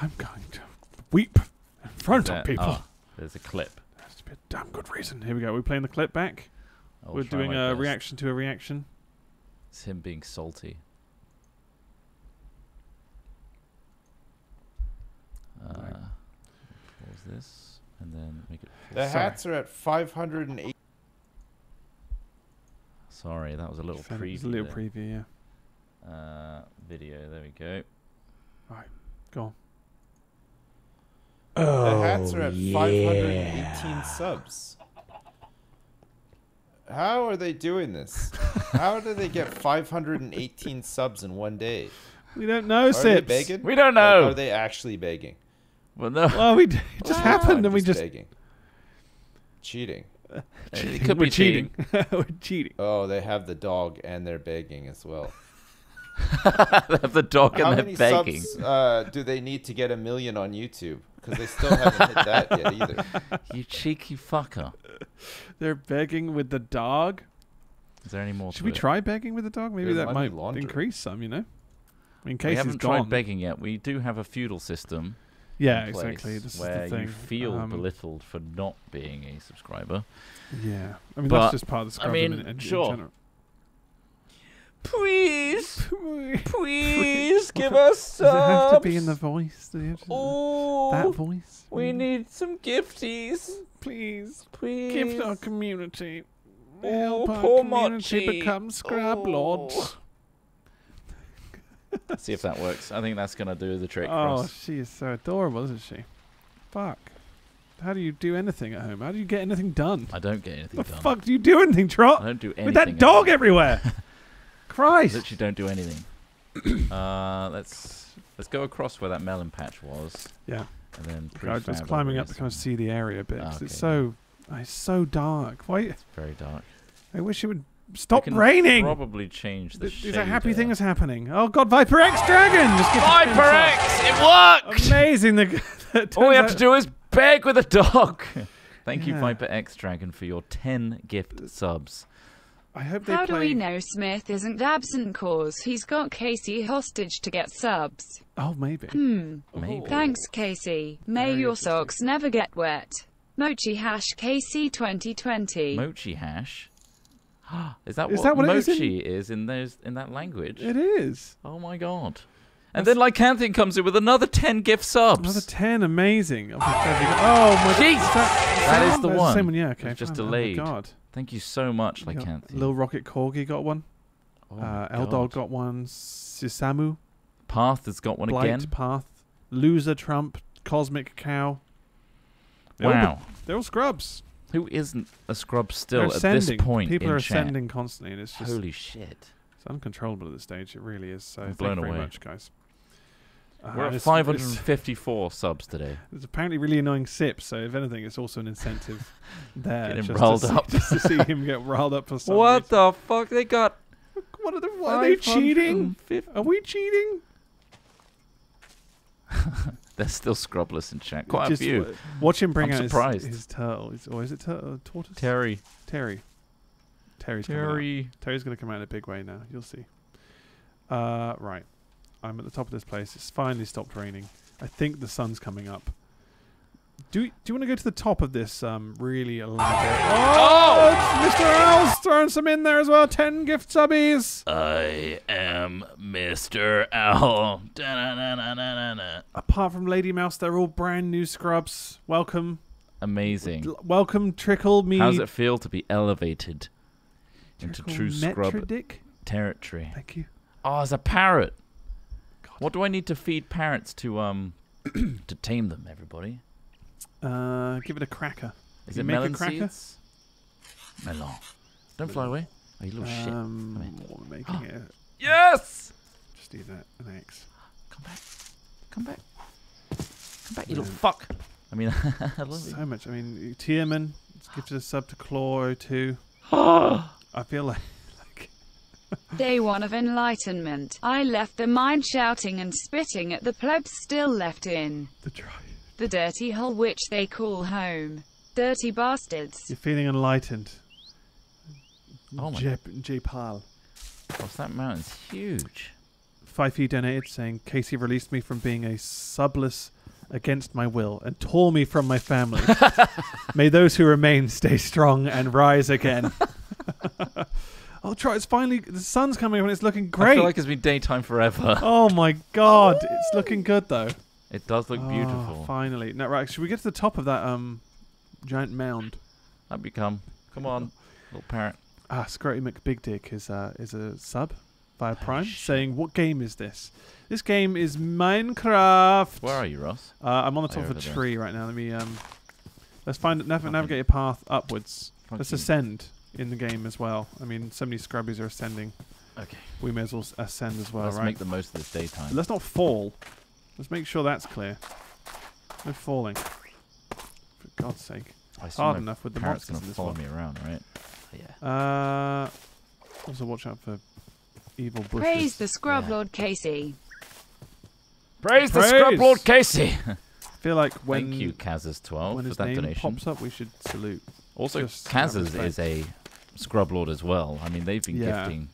I'm going to weep in front of people... There's a clip. That's a damn good reason. Here we go. We're playing the clip back. We're doing a reaction to a reaction. It's him being salty. What was this? And then make it. The hats are at 508. Sorry, that was a little preview. It was a little preview, yeah. Video. There we go. All right, go on. Oh, the hats are at 518 subs. How are they doing this? How do they get 518 subs in one day? We don't know, Sips. Are they begging? We don't know. Or are they actually begging? Well, no. Well, it just happened, and we just begging. Cheating. It could be cheating. We're cheating. Oh, they have the dog, and they're begging as well. They have the dog and they're begging. How many subs do they need to get 1 million on YouTube? Because they still haven't hit that yet either. You cheeky fucker. They're begging with the dog? Is there any more? Should we try begging with the dog? Maybe that might increase some, you know? In case we haven't tried begging yet. We do have a feudal system. Yeah, exactly. This where is the thing. You feel belittled for not being a subscriber. Yeah. I mean, but that's just part of the subscriber. I mean, sure. Please give us subs. Does it have to be in the voice? Oh, that voice? We need some gifties. Please. Gift our community. Help our community become Scrub Lords. See if that works. I think that's going to do the trick. Oh, she is so adorable, isn't she? Fuck. How do you do anything at home? How do you get anything done? I don't get anything done. The fuck do you do anything, Trot? I don't do anything. With that dog everywhere. Christ! I literally don't do anything. Let's go across where that melon patch was. Yeah. And then I'm just climbing up to kind of see the area a bit. Oh, okay. It's so dark. Why? It's very dark. I wish it would stop raining. Probably change the shader. There's a happy thing that's happening. Oh God, Viper X Dragon! Viper X, it worked! Amazing. All we have to do is beg with a dog. Thank you, Viper X Dragon, for your 10 gift subs. I hope they do we know Smith isn't absent cause he's got Casey hostage to get subs? Oh, maybe. Maybe. Thanks, Casey. May your socks never get wet. Mochi hash Casey 2020. Mochi hash? Is that what mochi is in that language? It is. Oh my God. And then Lycanthian comes in with another 10 gift subs. Another 10, amazing. Oh my Jeez. God. That is the one. The same one, yeah, okay. It's just delayed. Oh my God. Thank you so much, Lycanthian. Lil Rocket Corgi got one. Oh Eldog got one. Sisamu. Path has got one again. Path. Loser Trump. Cosmic Cow. Wow. They're all scrubs. Who isn't a scrub still at this point? People are ascending constantly, and it's just holy shit. It's uncontrollable at this stage. It really is. So blown away. Thank you very much, guys. We're at 554 subs today. It's apparently really annoying Sips, so if anything, it's also an incentive there. Get him riled up. Just to see him get riled up for some reason. The fuck? They got... What are they cheating? Are we cheating? They're still scrubless in chat. Quite a few. Watch him bring out his turtle. Or is it turtle? Tortoise? Terry. Terry's going to come out in a big way now. You'll see. Right. I'm at the top of this place. It's finally stopped raining. I think the sun's coming up. Do you want to go to the top of this really elaborate... Oh! Mr. Owl's throwing some in there as well. 10 gift subbies. I am Mr. Owl. Apart from Lady Mouse, they're all brand new scrubs. Welcome. Amazing. Welcome, Trickle Me. How does it feel to be elevated into true scrub territory? Thank you. Oh, as a parrot. God. What do I need to feed parrots to tame them? Everybody. Give it a cracker. Is it melon seeds? Melon. Don't fly away. Oh, you little shit. Come here. Making it yes. Just eat that. An X. Come back. Come back. Come back, you little fuck. I mean, I love so you. Much. I mean, Tierman gives a sub to Claw 02. I feel like Day 1 of enlightenment. I left the mine shouting and spitting at the plebs still left in the dirty hole which they call home. Dirty bastards. You're feeling enlightened. Oh my J-Pal. What's that mountain's huge. Fifey donated saying, Casey released me from being a subless against my will and tore me from my family. May those who remain stay strong and rise again. I'll try. It's finally, the sun's coming up and it's looking great. I feel like it's been daytime forever. Oh my God. Ooh. It's looking good though. It does look beautiful. Finally. No, right. Should we get to the top of that giant mound? That'd be come on, little parrot. Scrotty McBigdick is a sub via Prime saying, what game is this? This game is Minecraft. Where are you, Ross? I'm on the top of a tree right now. Let me let's find navigate your path upwards. Let's ascend in the game as well. I mean, so many scrubbies are ascending. Okay. We may as well ascend as well, right? Let's make the most of this daytime. But let's not fall. Let's make sure that's clear. No falling. For God's sake. It's hard enough with the monsters in this one. Parrot's gonna follow me around, right? Yeah. Also watch out for evil bushes. Praise the Scrub Lord Casey. Praise the Scrub Lord Casey! I feel like when... Thank you, Kazzas 12, for that donation. When his name pops up, we should salute. Also, Kazzas is a Scrub Lord as well. I mean, they've been gifting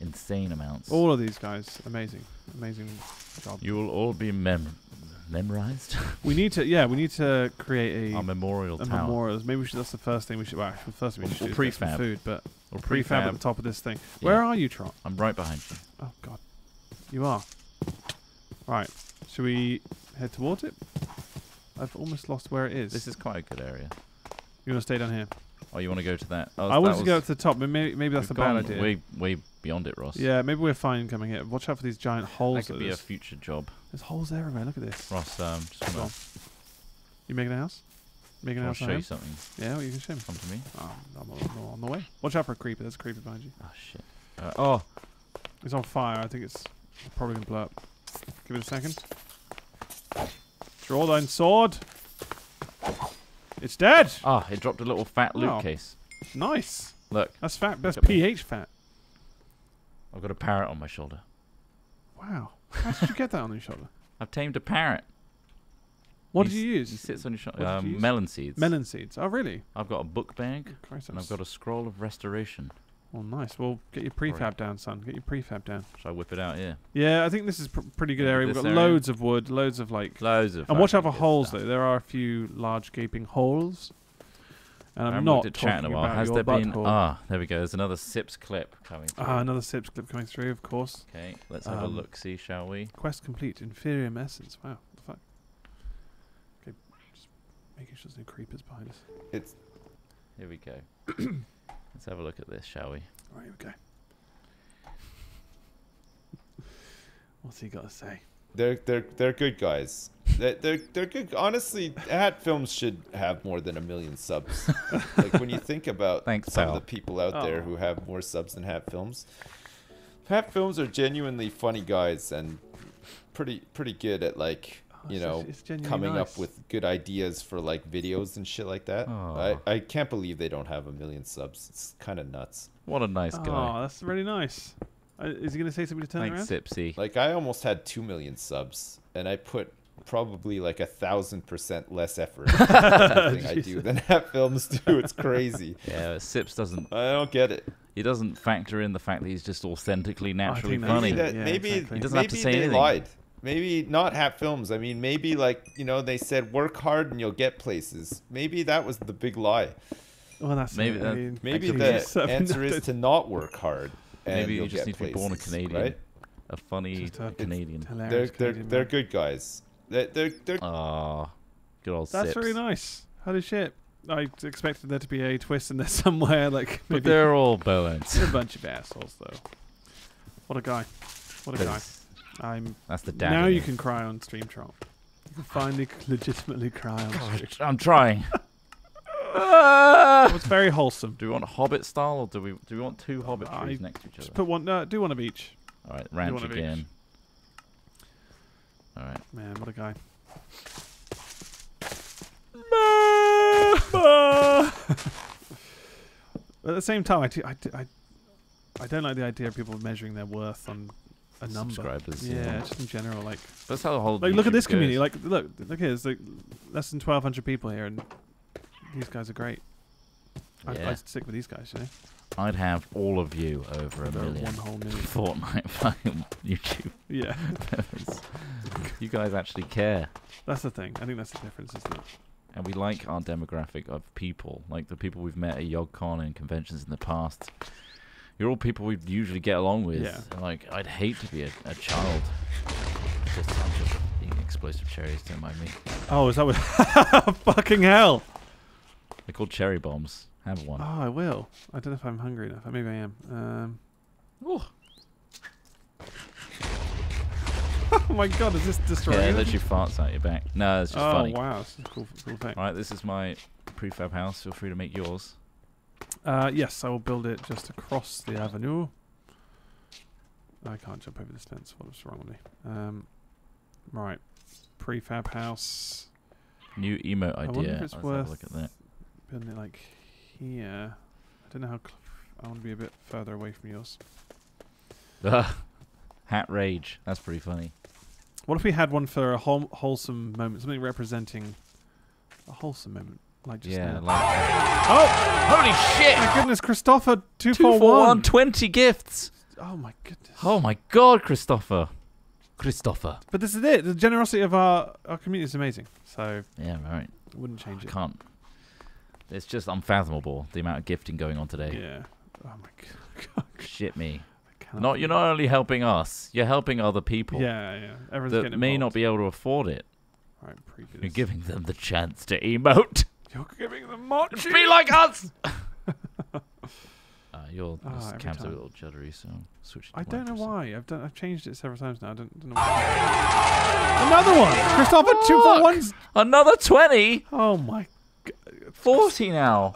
insane amounts. All of these guys, amazing. Amazing job. You will all be memorized? We need to, we need to create a memorial tower. Memorial. Maybe we should, that's the first thing we should, well, first thing we should do prefab. Food, but or prefab at the top of this thing. Yeah. Where are you, Trott? I'm right behind you. Oh, God. You are. Right, should we head towards it? I've almost lost where it is. This is quite a good area. You want to stay down here? Oh, you want to go to that? I wanted to go up to the top, but maybe that's a bad idea. Way beyond it, Ross. Yeah, maybe we're fine coming here. Watch out for these giant holes. That could be a future job. There's holes everywhere. Look at this. Ross, just come on. You making a house? Making a house? I'll show you something. Yeah, well, you can show me. Come to me. Oh, I'm on the way. Watch out for a creeper. There's a creeper behind you. Oh shit. It's on fire. I think it's probably gonna blow up. Give it a second. Draw thine sword. It's dead. Ah, it dropped a little fat loot case. Nice. Look. That's fat. That's pH fat. I've got a parrot on my shoulder. Wow. How did you get that on your shoulder? I've tamed a parrot. What did you use? He sits on your shoulder. Melon seeds. Melon seeds. Oh, really? I've got a book bag and I've got a scroll of restoration. Well, nice. Well, get your prefab down, son. Get your prefab down. Shall I whip it out here? Yeah, I think this is pretty good area. We've got loads of wood, loads of like... Loads of... And watch out for holes, though. There are a few large gaping holes. And I'm not talking about has your butthole. There we go. There's another Sips clip coming through. Another Sips clip coming through, of course. Okay, let's have a look-see, shall we? Quest complete. Inferium essence. Wow, what the fuck? Okay, just making sure there's no creepers behind us. It's... Here we go. Let's have a look at this, shall we? Right, here we go. What's he got to say? They're good guys. They're good. Honestly, Hat Films should have more than 1 million subs. Like when you think about some of the people out there who have more subs than Hat Films. Hat Films are genuinely funny guys and pretty good at like it's coming up with good ideas for like videos and shit like that. I can't believe they don't have 1 million subs. It's kind of nuts. What a nice guy. Oh, that's really nice. Is he gonna say something to turn around? Thanks, Sipsy. Like I almost had 2 million subs, and I put probably like 1,000% less effort into I do than Hat Films do. It's crazy. Yeah, Sips doesn't. I don't get it. He doesn't factor in the fact that he's just authentically, naturally funny. Maybe he doesn't have to say anything. Lied. Maybe not Hat Films. I mean, maybe like, they said work hard and you'll get places. Maybe that was the big lie. Well, that's maybe the answer is to not work hard. And maybe you just need to be born a Canadian, right? A funny Canadian. They're good guys. They're good old Sips. That's really nice. Holy shit. I expected there to be a twist in there somewhere. Like, maybe. But they're all balanced. They're a bunch of assholes, though. What a guy. What a guy. That's the dad. Now you can cry on stream, Trump. You can finally legitimately cry on stream. I'm trying. It was very wholesome. Do we want a Hobbit style, or do we want two Hobbit trees next to each other? Just put one. No, do one of each. All right, ranch again. All right. Man, what a guy. At the same time, I don't like the idea of people measuring their worth on a number. Subscribers, yeah, just in general, like. That's how the whole. Like, look at this community. Like, look here. There's like less than 1,200 people here, and these guys are great. I'd stick with these guys, you know. I'd have all of you over a million. One whole million. Fortnite, fucking YouTube. Yeah. You guys actually care. That's the thing. I think that's the difference, isn't it? And we like our demographic of people, like the people we've met at YOGCon and conventions in the past. You're all people we usually get along with. Yeah. Like, I'd hate to be a child. Just eating explosive cherries, don't mind me. Oh, is that what? Fucking hell! They're called cherry bombs. Have one. Oh, I will. I don't know if I'm hungry enough. Maybe I am. Oh my god, is this destroying? Yeah, it literally farts out your back. No, it's just funny. Oh wow, it's a cool thing. Alright, this is my prefab house. Feel free to make yours. Yes, I will build it just across the avenue. I can't jump over this fence. What's wrong with me? Right. Prefab house. New emote idea. I wonder if it's worth look at that. Building it like here. I don't know how. I want to be a bit further away from yours. Hat rage. That's pretty funny. What if we had one for a wholesome moment? Something representing a wholesome moment. Like just now. Like oh! Holy shit! My goodness, Christopher 241. 20 gifts! Oh my goodness. Oh my god, Christopher. But this is it. The generosity of our community is amazing. So yeah, right. Wouldn't change it. I can't. It's just unfathomable, the amount of gifting going on today. Yeah. Oh my god. Shit me. You're not only helping us, you're helping other people. Yeah, yeah. Everyone's that may not be able to afford it. Right, you're giving them the chance to emote. You're giving them much. Be like us. This cam's a little juddery, so switch. I don't know why. I've changed it several times now. I don't know why. Another one. Christopher 241's. Another 20. Oh my. God. 40 now.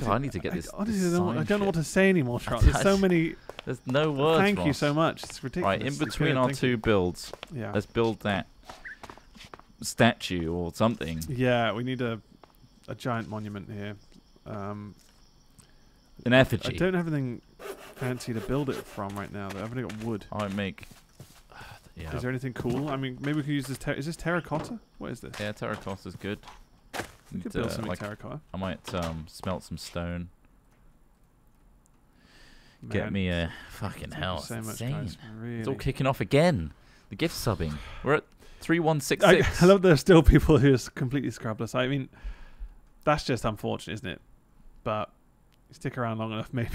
God, I need to get this. Honestly, I don't know what to say anymore, Trott. There's so many. There's no words. Thank you so much. It's ridiculous. Right, in between our two builds, let's build that statue or something. Yeah, we need a giant monument here. An effigy. I don't have anything fancy to build it from right now, though. I've only got wood. I make. Yeah. Is there anything cool? I mean, maybe we could use this. Is this terracotta? What is this? Yeah, terracotta is good. You could build something terracotta. I might smelt some stone. Man, get me a fucking hell. So it's insane. Guys, really. It's all kicking off again. The gift subbing. We're at 3166. I love there's still people who are completely scrabless. I mean, that's just unfortunate, isn't it? But stick around long enough, maybe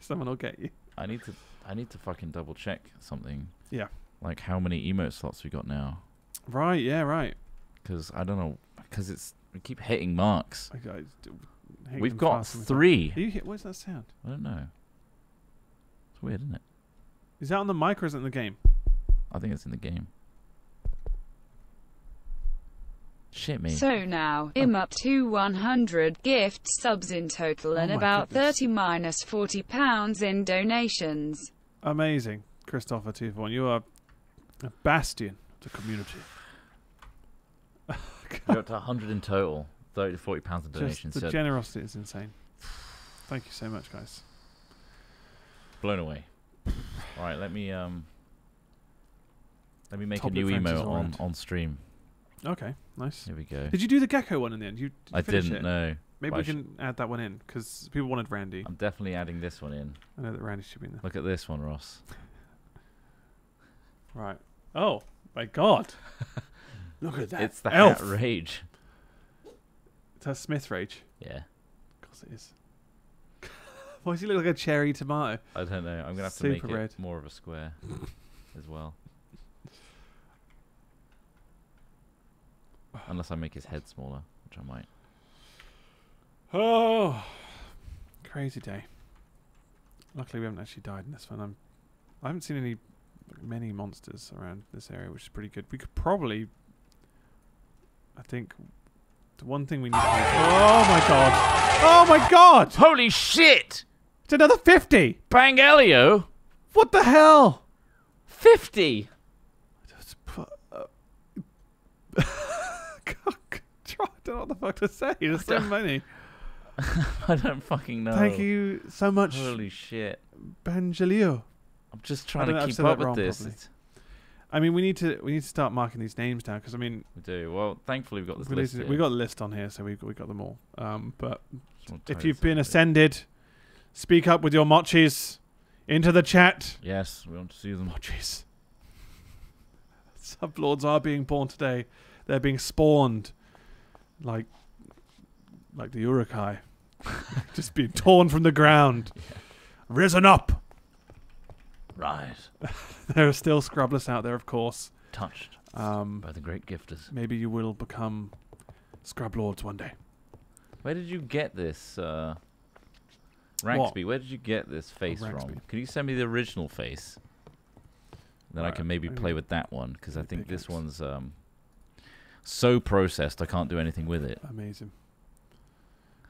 someone will get you. I need to fucking double check something. Yeah. Like how many emote slots we got now? Right. Yeah. Right. Because I don't know. Because it's. We keep hitting marks. We've got 3. Where's that sound? I don't know. It's weird, isn't it? Is that on the mic or is it in the game? I think it's in the game. Shit me. So now, I'm up to 100 gift subs in total and about goodness. 30 minus £40 in donations. Amazing, Christopher 241. You are a bastion of the community. You're up to 100 in total, 30 to £40 in donations. The generosity is insane. Thank you so much, guys. Blown away. All right, let me make a new emote on stream. Okay, nice. Here we go. Did you do the gecko one in the end? Did you finish it? No. Maybe we can add that one in because people wanted Randy. I'm definitely adding this one in. I know that Randy should be in there. Look at this one, Ross. Right. Oh my god. Look at that! It's the elf. Hat rage. It's her Smith rage. Yeah. Of course it is. Why does he look like a cherry tomato? I don't know. I'm gonna have to make it more of a square as well. Unless I make his head smaller. much I might. Oh, crazy day. Luckily we haven't actually died in this one. I haven't seen many monsters around this area, which is pretty good. We could probably, I think, the one thing we need to do. Oh my god! Oh my god! Holy shit! It's another 50! Bangelio! What the hell? 50! I don't know what the fuck to say. There's so many. I don't fucking know. Thank you so much. Holy shit. Bangelio. I'm just trying to keep up with this. I mean, we need to start marking these names down, because I mean, we do. Well, thankfully we've got this list. We've got a list on here, so we've got them all. But if you've been ascended, speak up with your mochis into the chat. Yes, we want to see them. Mochis. Sublords are being born today. They're being spawned, like the Urukai, just being torn from the ground, risen up. Rise. There are still Scrubbless out there, of course. Touched by the great gifters. Maybe you will become Scrublords one day. Where did you get this? Ranksby, where did you get this face from? Can you send me the original face? Then I can maybe play with that one, because I think this one's so processed I can't do anything with it. Amazing.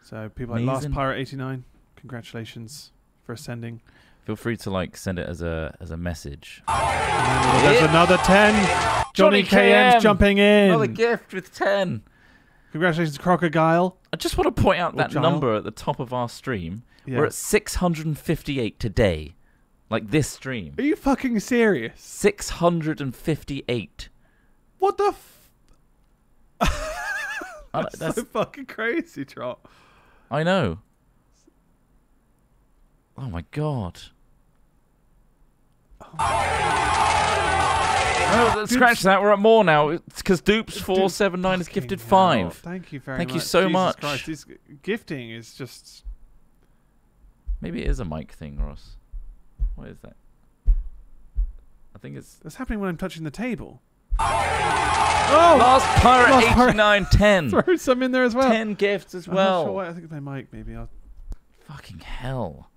So people like Last Pirate 89, congratulations for ascending. Feel free to send it as a message. Oh, there's another 10. Johnny KM's jumping in. Another gift with 10. Congratulations, Crocodile. I just want to point out that number at the top of our stream. Yeah. We're at 658 today. Like this stream. Are you fucking serious? 658. What the that's so fucking crazy, Trott. I know. Oh my god. Oh, scratch that. We're at more now. It's because Dupes 479 is gifted 5. Thank you very much. Thank you so much. Christ, this gifting is just. Maybe it is a mic thing, Ross. What is that? I think it's. That's happening when I'm touching the table. Oh! Last Pirate 8910. Throw some in there as well. 10 gifts as well. I'm not sure why. I think they might. Maybe I'll. Fucking hell.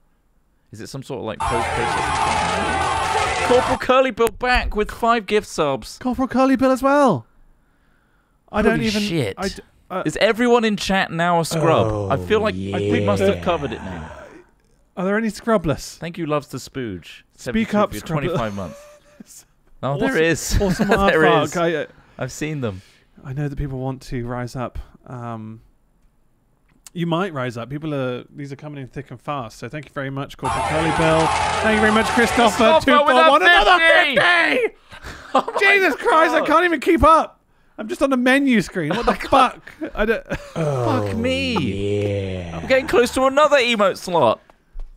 Is it some sort of post-processing? Corporal Curlybill back with 5 gift subs. Corporal Curlybill as well. I don't even. Shit. Is everyone in chat now a scrub? Oh, I feel like we must have covered it now. Are there any scrubless? Thank you, Loves to Spooge. Speak up, for 25 months. Oh, awesome. There is. Awesome. There is. I've seen them. I know that people want to rise up. You might rise up. These are coming in thick and fast. So thank you very much, Corporal Curlybill. Thank you very much, Christopher 241. Another 50! Oh Jesus Christ, I can't even keep up. I'm just on the menu screen. What the fuck? I don't. Oh, fuck me. Yeah. I'm getting close to another emote slot.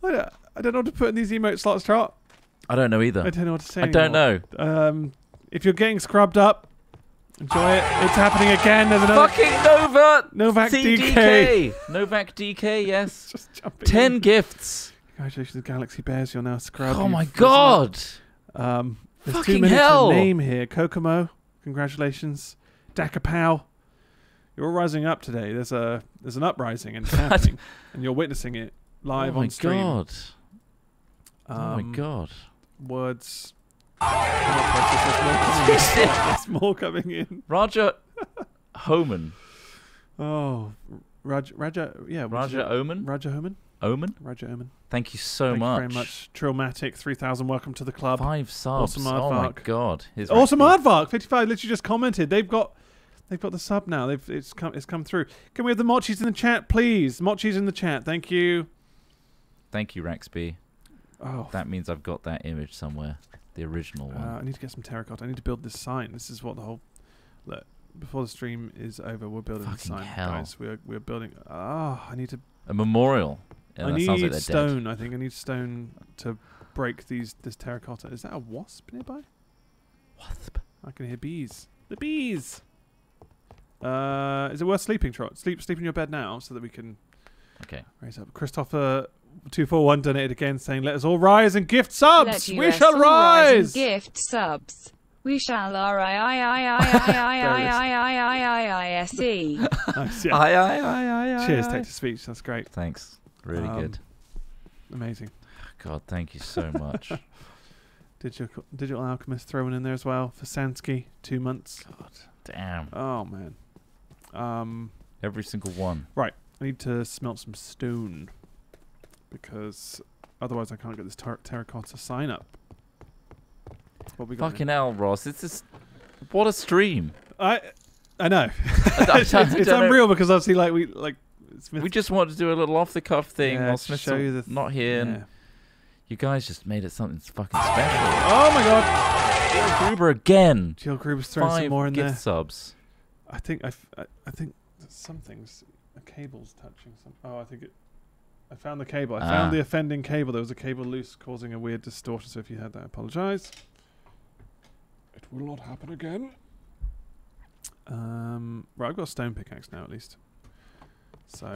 I don't know what to put in these emote slots, Trott. I don't know either. I don't know what to say. I don't know. If you're getting scrubbed up, enjoy it. It's happening again. There's another fucking Novak DK. Novak DK, yes. Just jumping 10 gifts. Congratulations, Galaxy Bears. You're now scrubbed. Oh my god. There's fucking too many to name here. Kokomo, congratulations. Dakapow. You're all rising up today. There's an uprising and it's happening, and you're witnessing it live on stream. Oh my god. Oh my god. Words. There's more coming in. Raja Homan. Oh, Raja Oman. Thank you so much. Thank you very much. Traumatic 3000. Welcome to the club. 5 subs. Awesome Aardvark. Oh my god. Awesome Aardvark. 55 literally just commented. They've got the sub now. It's come through. Can we have the mochis in the chat, please? Mochis in the chat. Thank you. Thank you, Raxby. Oh, that means I've got that image somewhere. The original one. I need to get some terracotta. I need to build this sign. This is what the whole. Look, before the stream is over, we're building a sign, guys. We're building. Ah, I need to. A memorial. Yeah, I need like stone. Dead. I think I need stone to break this terracotta. Is that a wasp nearby? Wasp. I can hear bees. The bees. Is it worth sleeping, Trott? Sleep in your bed now so that we can. Okay. Raise up, Christopher. 241 donated again, saying, "Let us all rise and gift subs. We shall rise and gift subs." We shall RIIIIIIIIIIIIIIIIIIIIIIIIIIIIIIIIIIIIIIISE. Cheers, text to speech. That's great. Thanks. Really good. Amazing. God, thank you so much. Digital Alchemist thrown in there as well for Sansky. 2 months. God damn. Oh man. Every single one. Right. I need to smelt some stone because otherwise I can't get this terracotta sign up. What we got? Fucking hell, Ross! It's just what a stream. I know. It's unreal because obviously, like we just wanted to do a little off the cuff thing while Smith's not here. Yeah. And you guys just made it something fucking special. Oh my god! Jill Gruber again. Jill Gruber's throwing some more in there. 5 gift subs. I think something's a cable's touching some. Oh, I think it. I found the cable. I found the offending cable. There was a cable loose, causing a weird distortion. So if you heard that, I apologize. It will not happen again. Right, I've got a stone pickaxe now, at least. So,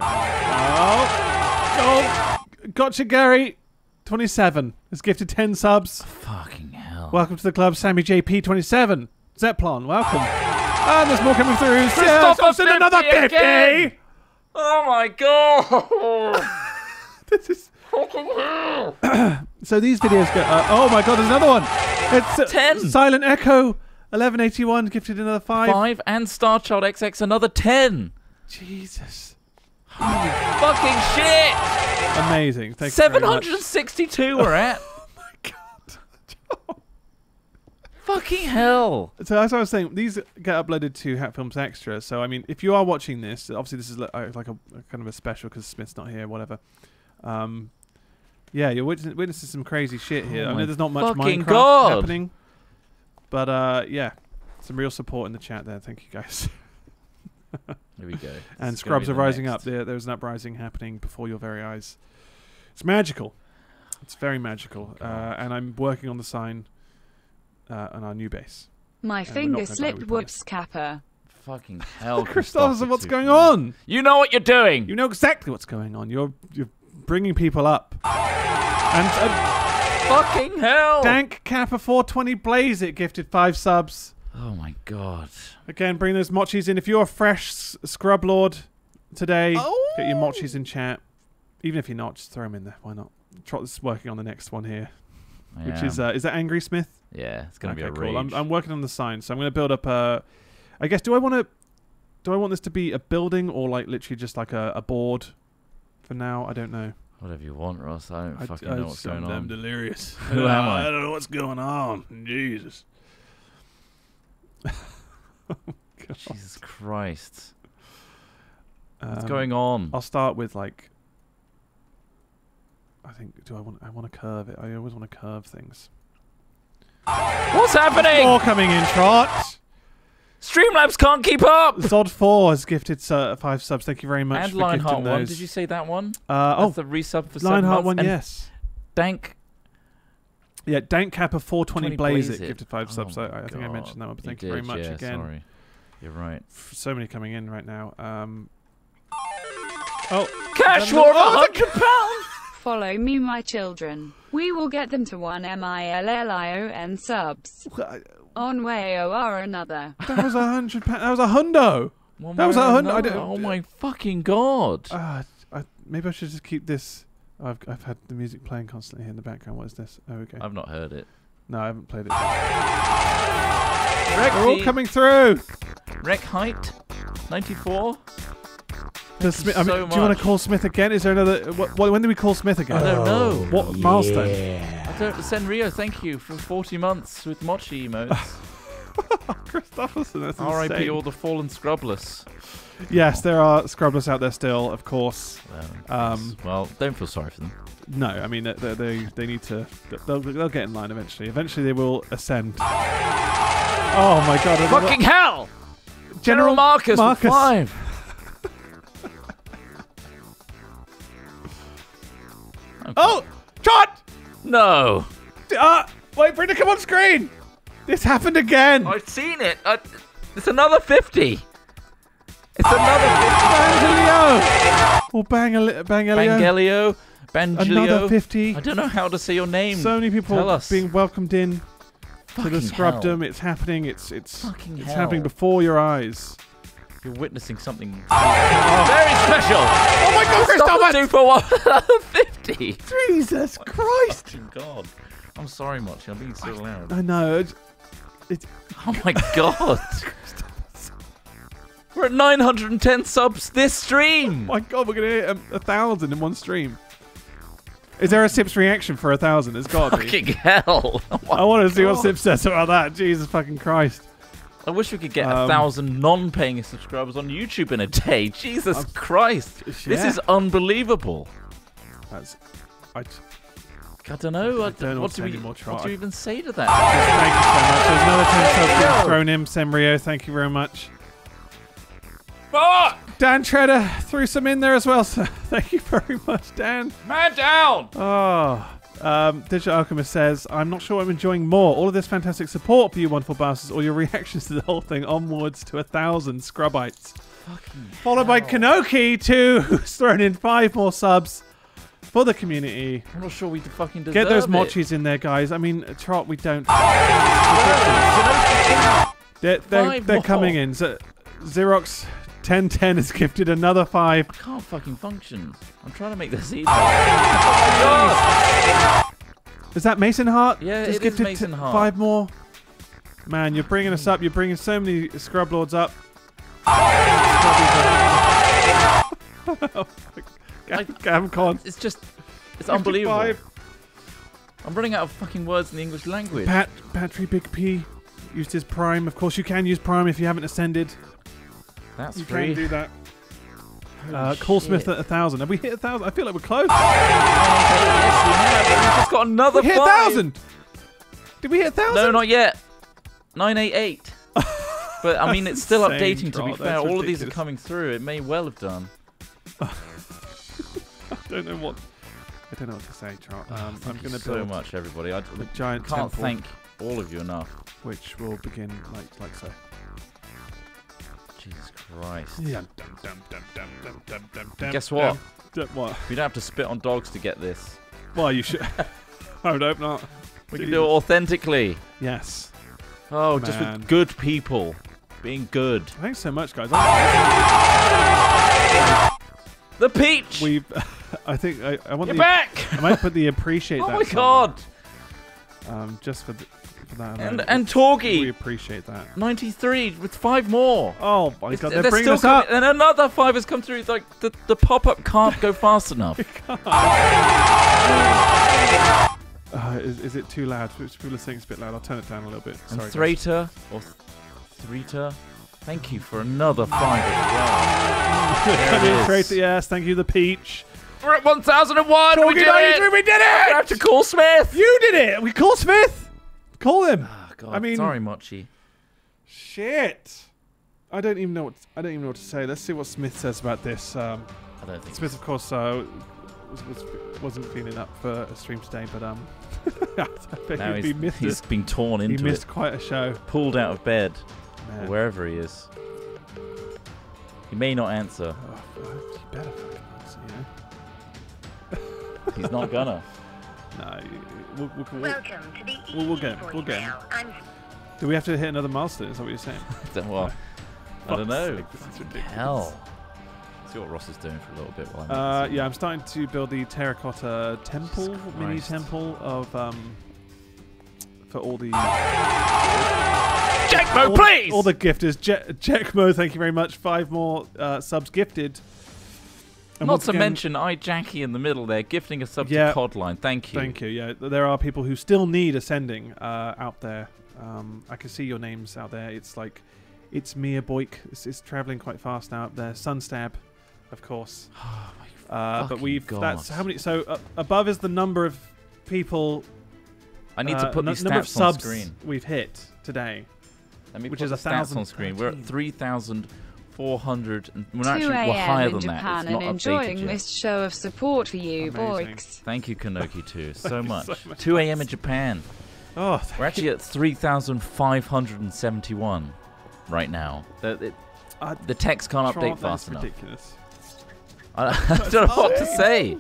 gotcha, Gary. 27 has gifted 10 subs. Fucking hell! Welcome to the club, Sammy JP 27. Zeplon, welcome. And there's more coming through. Christopher another 50. Again. Oh my god. This is fucking hell. So these videos go. Oh my god, there's another one. It's 10. Silent Echo 1181 gifted another 5. 5 and Starchild XX another 10. Jesus. Holy fucking shit. Amazing. Thank 762 you very much. We're at. Oh my god. Fucking hell. So that's what I was saying. These get uploaded to Hat Films Extra. So I mean, if you are watching this, obviously this is like a kind of a special because Smith's not here, whatever. Yeah, you're witnessing some crazy shit here. Oh, I know there's not much Minecraft happening, but yeah, some real support in the chat there. Thank you guys. Here we go. And Scrubs are rising up. There's an uprising happening before your very eyes. It's magical. It's very magical. And I'm working on the sign on our new base. My finger slipped. Whoops, Kappa. Fucking hell, Christopher! What's going on? You know what you're doing. You know exactly what's going on. You're bringing people up. And fucking hell! Dank Kappa 420 Blaze it gifted 5 subs. Oh my god! Again, bring those mochis in. If you're a fresh scrub lord today, get your mochis in chat. Even if you're not, just throw them in there. Why not? Trott's working on the next one here, which is that Angry Smith? Yeah, it's gonna be a rage. I'm working on the sign, so I'm gonna build up a. I guess do I want this to be a building or like literally just like a board for now? I don't know. Whatever you want, Ross. I don't fucking know what's going on. I'm delirious. Who am I? I don't know what's going on. Jesus. Oh, God. Jesus Christ. What's going on? I'll start with like I think I want to curve it. I always want to curve things. What's happening? More coming in, Trott. Streamlabs can't keep up. Zod 4 has gifted 5 subs. Thank you very much. And for Lionheart 1. Did you say that one? That's the resub for Lionheart 1. And yes. Dank. Yeah, Dank Kappa 420 Blaze it gifted 5 subs. I think I mentioned that one. But thank you very much again. Sorry. You're right. So many coming in right now. Cash war £100. Follow me, my children. We will get them to 1 million subs. On way or another. That was £100. That was a hundo. That was a hundo. Oh my fucking god. Maybe I should just keep this. I've had the music playing constantly here in the background. What is this? Oh, okay. I've not heard it. No, I haven't played it. They're all coming through. Wreck height, 94. Do you want to call Smith again? Is there another? When do we call Smith again? I don't know. What milestone? Senrio, thank you for 40 months with mochi emotes. Christopherson, that's insane. R.I.P. all the fallen scrubless. Yes, there are scrubless out there still, of course. Well, don't feel sorry for them. No, I mean they need to. They'll get in line eventually. Eventually, they will ascend. Oh my god! Fucking hell! General Marcus. With 5. Okay. Oh! Trott! No! Wait for it to come on screen! This happened again! I've seen it! It's another 50! It's another 50! Bangelio! Or Bangelio. Bangelio. Another 50. I don't know how to say your name. So many people being welcomed in. to the scrubdom. It's happening. It's happening before your eyes. You're witnessing something very special. Oh my God, Christopher 241 50. Jesus Christ! Oh God, I'm sorry, Mochi. I'm being so loud. I know. It's oh my God. We're at 910 subs this stream. Oh my God, we're gonna hit 1,000 in one stream. Is there a Sips reaction for 1,000? It's got to be. Fucking hell! Oh I want to see what Sips says about that. Jesus fucking Christ! I wish we could get 1,000 non-paying subscribers on YouTube in a day. Jesus Christ! Yeah. This is unbelievable. That's. I don't know. I don't what do we even say to that? Thank you so much. There's another 10 subs thrown in. Semrio, thank you very much. Fuck! Dan Treader threw some in there as well, so thank you very much, Dan. Man down! Oh. Digital Alchemist says, I'm not sure I'm enjoying more. All of this fantastic support for you wonderful bastards, or your reactions to the whole thing, onwards to 1,000 Scrubbites. Fucking followed by Kanoki, too, who's thrown in 5 more subs for the community. I'm not sure we fucking deserve it. Get those Mochis in there, guys. I mean, Trott, we don't... they're coming in. So, Xerox... 1010 has gifted another 5. I can't fucking function. I'm trying to make this easy. Is that Mason Hart? Yeah, just it is Mason Hart. 5 more. Man, you're bringing us up. You're bringing so many scrub lords up. It's just, it's unbelievable. 55. I'm running out of fucking words in the English language. Patrick Big P used his Prime. Of course, you can use Prime if you haven't ascended. That's free. You can do that. Call Smith at 1,000. Have we hit 1,000? I feel like we're close. Yes, we have. We've just got another 5. We hit 1,000. Did we hit 1,000? No, not yet. 988. But I mean, it's still updating. To be fair, all of these are coming through. It may well have done. I don't know what to say, Trott. I'm going to so much, everybody. I giant can't thank all of you enough. Which will begin like so. Jesus Christ. Yeah. Guess what? What? We don't have to spit on dogs to get this. Well, you should. I would hope not. We can do it authentically. Yes. Oh, man. Just with good people. Being good. Thanks so much, guys. The peach! I think I want back! I might put the appreciate that. Oh my God! Just for the... And Torgy, we appreciate that. 93 with 5 more. Oh my God, they're bringing us up. And another 5 has come through. Like the pop up can't go fast enough. Is it too loud? People are saying it's a bit loud. I'll turn it down a little bit. Sorry, Thrater or Threater, thank you for another 5 as well. Thrater, yes, thank you. The peach. We're at 1,001. We did it. We did it. I have to call Smith. You did it. We call Smith. Call him. Oh, God. I mean, sorry, Mochi. Shit. I don't even know what to say. Let's see what Smith says about this. I don't think Smith, of course, wasn't feeling up for a stream today, but he's been torn into it. He missed quite a show. Pulled out of bed, or wherever he is. He may not answer. Oh, he better fucking answer, you know. He's not gonna. No, we'll get him. We'll get him. Do we have to hit another milestone? Is that what you're saying? I don't know. It's ridiculous. Hell. Let's see what Ross is doing for a little bit while I'm I'm starting to build the terracotta temple, mini temple of for all the Jackmo, please. All the gifters, Jackmo. Thank you very much. 5 more subs gifted. And not to mention Jackie in the middle there, gifting a sub to Codline. Thank you. Thank you. Yeah, there are people who still need ascending out there. I can see your names out there. It's like, it's Mia Boyk. It's traveling quite fast now up there. Sunstab, of course. Oh my but we've God. That's how many. So above is the number of people. I need to put these stats of subs on screen. We've hit today. Let me put the stats on screen. We're at 3,000. 400 and we're actually higher than that. It's not enjoying yet. This show of support for you, boys. Thank you, Kanoki, too, so much. 2 a.m. in Japan. Oh, we're actually at 3,571 right now. The text can't update fast enough. Ridiculous. I don't know what to say.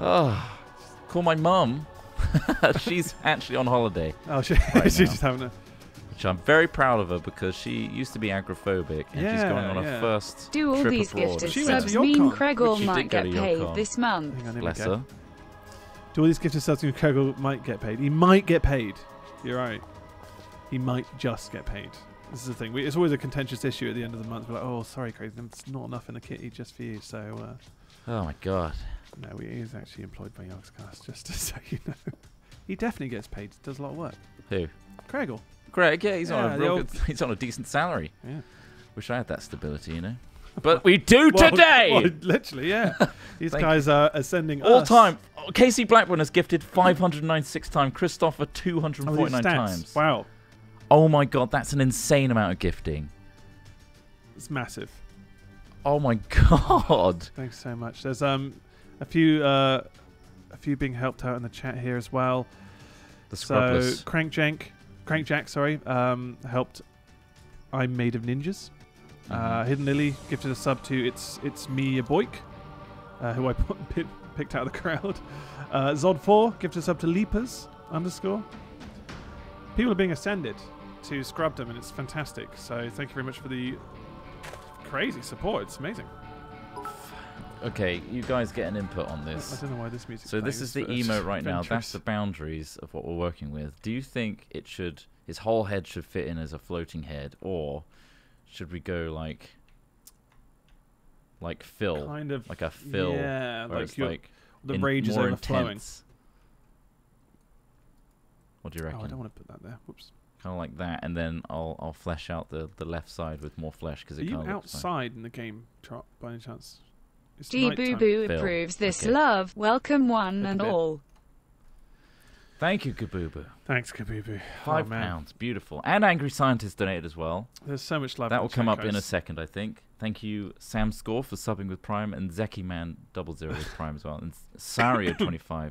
Oh, call my mum She's actually on holiday. Oh, she's just having a... Which I'm very proud of her because she used to be agoraphobic and she's going on her first trip abroad. Do all these gifted subs mean Kregel might get paid this month? Bless her. Do all these gifted subs mean Kregel might get paid? He might get paid. You're right. He might just get paid. This is the thing. It's always a contentious issue at the end of the month. We're like, oh, sorry, Craig, there's not enough in the kitty just for you. So, oh my god. No, he is actually employed by Yogscast, just so you know. He definitely gets paid. Does a lot of work. Who? Kregel. Greg, yeah, he's on a real good, he's on a decent salary. Yeah. Wish I had that stability, you know. But we do today. Well, literally, yeah. These guys are ascending all time. Oh, Casey Blackburn has gifted 596 times. Christopher 249 times. Wow. Oh my god, that's an insane amount of gifting. It's massive. Oh my god. Thanks so much. There's a few being helped out in the chat here as well. The Scrubbless. So Crankjack, sorry, helped. I'm made of ninjas. Hidden Lily gifted a sub to it's me a boik, who I picked out of the crowd. Zod 4 gifted a sub to Leapers _. People are being ascended to Scrubdom, and it's fantastic. So thank you very much for the crazy support. It's amazing. Okay, you guys get an input on this. I don't know why this music. So this is the emote right now. That's the boundaries of what we're working with. Do you think it should, his whole head should fit in as a floating head, or should we go like Phil, kind of, like a Phil, yeah, where like, it's like the rage is overflowing. Intense. What do you reckon? Oh, I don't want to put that there. Whoops. Kind of like that, and then I'll flesh out the left side with more flesh because it kind of. Are you outside in the game, Trott, by any chance? G Boo Boo approves this love. Welcome one and all. Thank you, Kabooboo. Thanks, Kabooboo. £5. Beautiful. And Angry Scientist donated as well. There's so much love. That will come up in a second, I think. Thank you, Sam Score, for subbing with Prime, and Zekiman00 with Prime as well. And Sario25.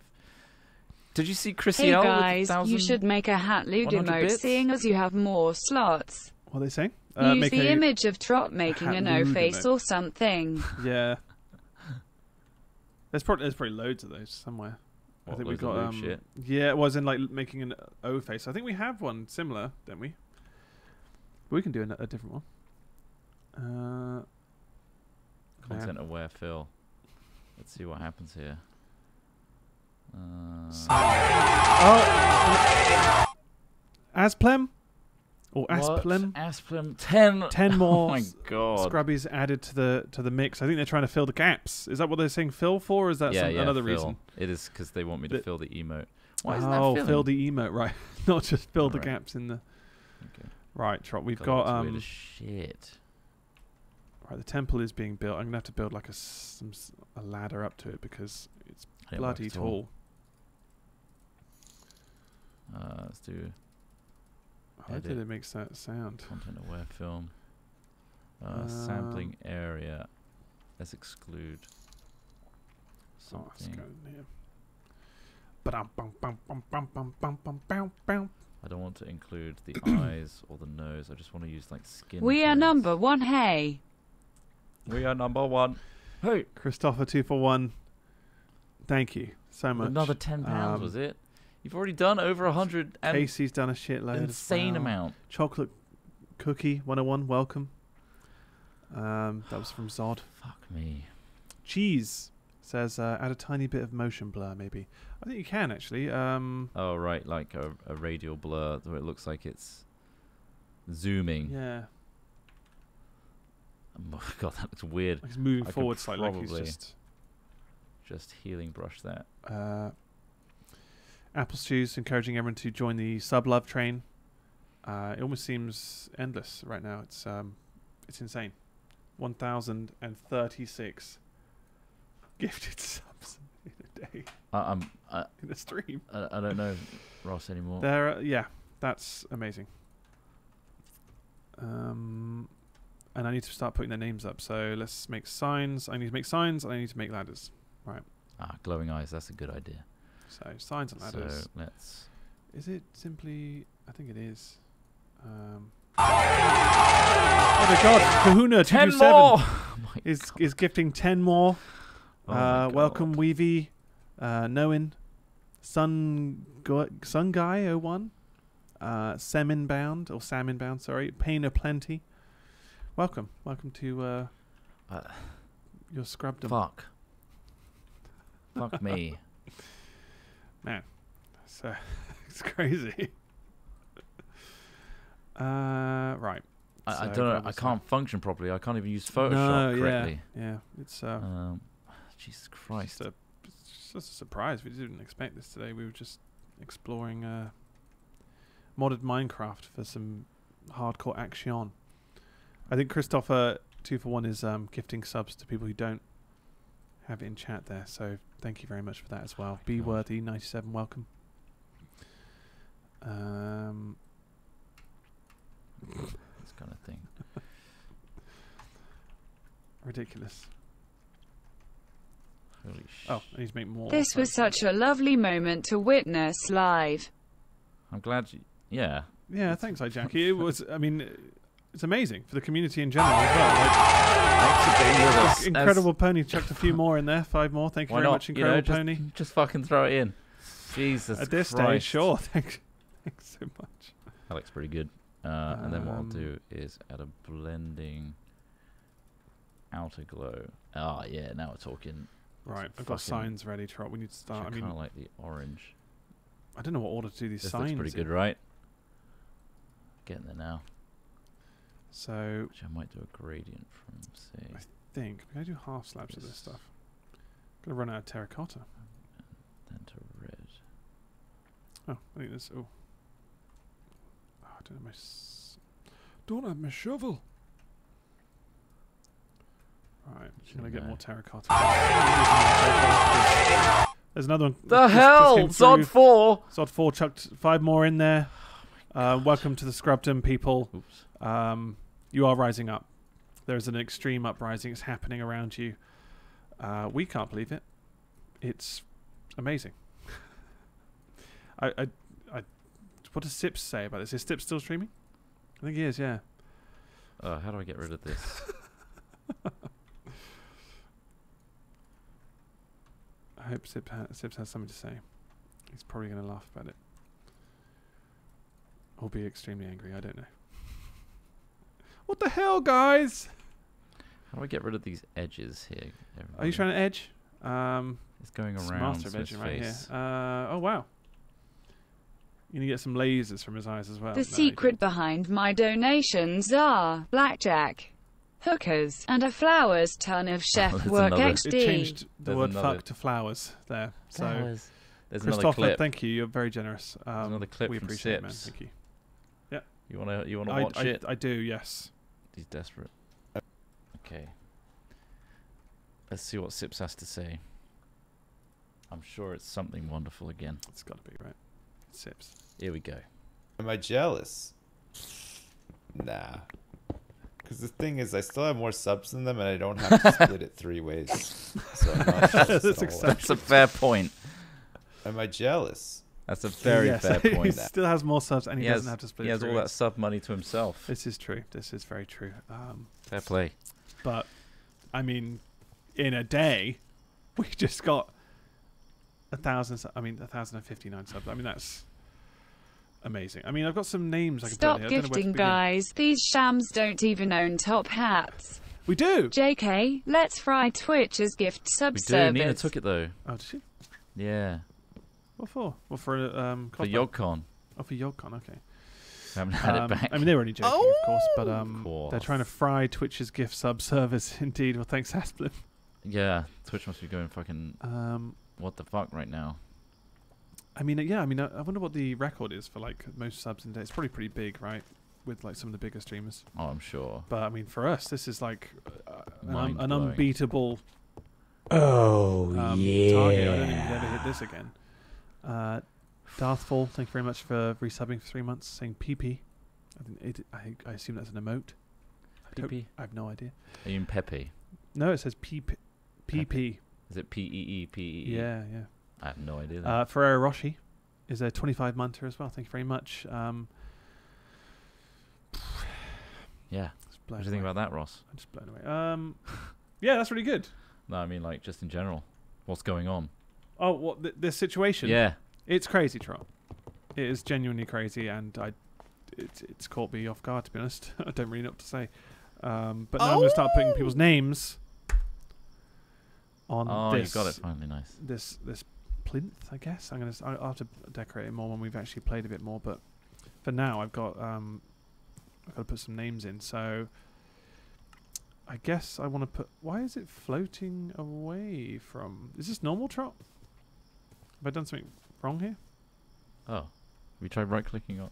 Did you see Chrissy L? Hey guys, you should make a hat lewd emote seeing as you have more slots. What are they saying? Use the image of Trott making a no face or something. Yeah. There's probably loads of those somewhere. What, I think we've got shit? Yeah, it was in like making an O face. I think we have one similar, don't we? But we can do a different one. Content aware Phil. Let's see what happens here. Asplen? Or Asplen? Asplen. 10 more. Oh my god. Scrubbies added to the mix. I think they're trying to fill the gaps. Is that what they're saying Phil for? Or is that another Phil reason? It is because they want me to fill the emote. Why isn't that filling? Fill the emote, right? Not just fill the gaps in the. Okay. Right, Trott. We've got weird as shit. Right, the temple is being built. I'm gonna have to build like a ladder up to it because it's bloody tall. Let's do. How did it make that sound? Content aware film. Sampling area. Let's exclude. Something. Oh, let's go in here. I don't want to include the eyes or the nose. I just want to use like skin. We are number one, hey. We are number one. Hey. Christopher 241. Thank you so much. Another £10 was it? You've already done over 100. Casey's done a shitload. Insane amount. Chocolate Cookie 101, welcome. That was from Zod. Fuck me. Cheese says, add a tiny bit of motion blur, maybe. I think you can, actually. Oh, right, like a radial blur where it looks like it's zooming. Yeah. Oh, God, that looks weird. It's moving forward slightly. Like it's just healing brush that. Apple Stews encouraging everyone to join the sub-love train. It almost seems endless right now. It's insane. 1,036 gifted subs in a day. In a stream. I don't know Ross anymore. Yeah, that's amazing. And I need to start putting their names up. So let's make signs. I need to make signs, and I need to make ladders. Right. Ah, glowing eyes. That's a good idea. So signs and ladders. So let's. Is it simply? I think it is. Oh my God! Kahuna 227 more. Is gifting 10 more. Oh welcome Weavy, Noin, Sun Guy 01, Salmonbound, sorry, Pain of Plenty. Welcome to your scrubdom. Fuck me, man. So it's crazy. Right. I don't know. I can't function properly. I can't even use Photoshop correctly. Yeah. It's Jesus Christ. It's just a surprise. We didn't expect this today. We were just exploring modded Minecraft for some hardcore action. I think Christopher 241 is gifting subs to people who don't have it in chat there. So thank you very much for that as well. Be worthy 97. Welcome. This kind of thing. Ridiculous. Holy shit. Oh, I need to make more. This was such a lovely moment to witness live. I'm glad you... Yeah. Yeah, thanks, Jackie. It was, I mean, it's amazing for the community in general as well. Like, Incredible Pony chucked a few more in there, 5 more. Thank you very much, Incredible Pony. Just fucking throw it in. Jesus Christ. At this stage, sure. Thanks so much. That looks pretty good. And then what I'll do is add a blending outer glow. Ah, yeah, now we're talking. Right, I've got signs ready, Trott. We need to start. I mean, kind of like the orange. I don't know what order to do these signs. That's pretty good, right? Getting there now. So. Which I might do a gradient from, say. I think. We're going to do half slabs of this stuff. Going to run out of terracotta. And then to red. Oh, I think this. Oh. Don't have my shovel. Right, I'm gonna get more terracotta. There's another one. The hell, Zod 4. Zod 4 chucked 5 more in there. Welcome to the Scrubdom, people. Oops. You are rising up. There is an extreme uprising. It's happening around you. We can't believe it. It's amazing. What does Sips say about this? Is Sips still streaming? I think he is, yeah. How do I get rid of this? I hope Sips has something to say. He's probably going to laugh about it. Or be extremely angry, I don't know. What the hell, guys? How do I get rid of these edges here? Everybody? Are you trying to edge? It's going around his face. Right here. Oh, wow. You need to get some lasers from his eyes as well. The secret behind my donations are blackjack, hookers, and a flowers ton of chef work XD. It changed the word fuck to flowers there. So, Christopher, thank you. You're very generous. Another clip we appreciate, man. Thank you. Yeah. You wanna watch it? I do. Yes. He's desperate. Okay. Let's see what Sips has to say. I'm sure it's something wonderful again. It's got to be, right? Sips. Here we go. Am I jealous? Nah. Because the thing is, I still have more subs than them, and I don't have to split it 3 ways. So I'm not jealous at all. That's a fair point. Am I jealous? That's a very fair point. He still has more subs, and he doesn't have to split it. He has all that sub money to himself. This is true. This is very true. Fair play. But, I mean, in a day, we just got 1,000, I mean, 1,059 subs. I mean, that's amazing. I mean, I've got some names I can put in here. Stop gifting, guys. These shams don't even own top hats. We do. JK, let's fry Twitch as gift sub-service. We do. Nina took it, though. Oh, did she? Yeah. What for? What for? For YOGCon. Oh, for YOGCon, okay. I haven't had it back. I mean, they were only joking, of course, but they're trying to fry Twitch's gift sub-service, indeed. Well, thanks, Asplen. Yeah, Twitch must be going fucking... what the fuck right now? I mean, yeah, I mean, I wonder what the record is for, like, most subs in a day. It's probably pretty big, right? With, like, some of the bigger streamers. Oh, I'm sure. But, I mean, for us, this is, like, an unbeatable target. I don't think we've ever hit this again. Darthfall, thank you very much for resubbing for 3 months, saying PP. I assume that's an emote. PP? I have no idea. Are you in Pepe? No, it says PP. PP. Is it P-E-E-P-E-E? Yeah, yeah. I have no idea. Ferrero Roshi is a 25-month as well. Thank you very much. Yeah. What do you think about that, Ross? I'm just blown away. Yeah, that's really good. No, I mean, like, just in general. What's going on? Oh, what, this situation? Yeah. It's crazy, Trott. It is genuinely crazy, and it's caught me off guard, to be honest. I don't really know what to say. But now I'm going to start putting people's names on this. Oh, you got it finally, nice. This plinth, I guess. I'll have to decorate it more when we've actually played a bit more, but for now I've got to put some names in, so I guess I want to put... Why is it floating away from... Is this normal, Trott? Have I done something wrong here? Oh. We tried right-clicking on...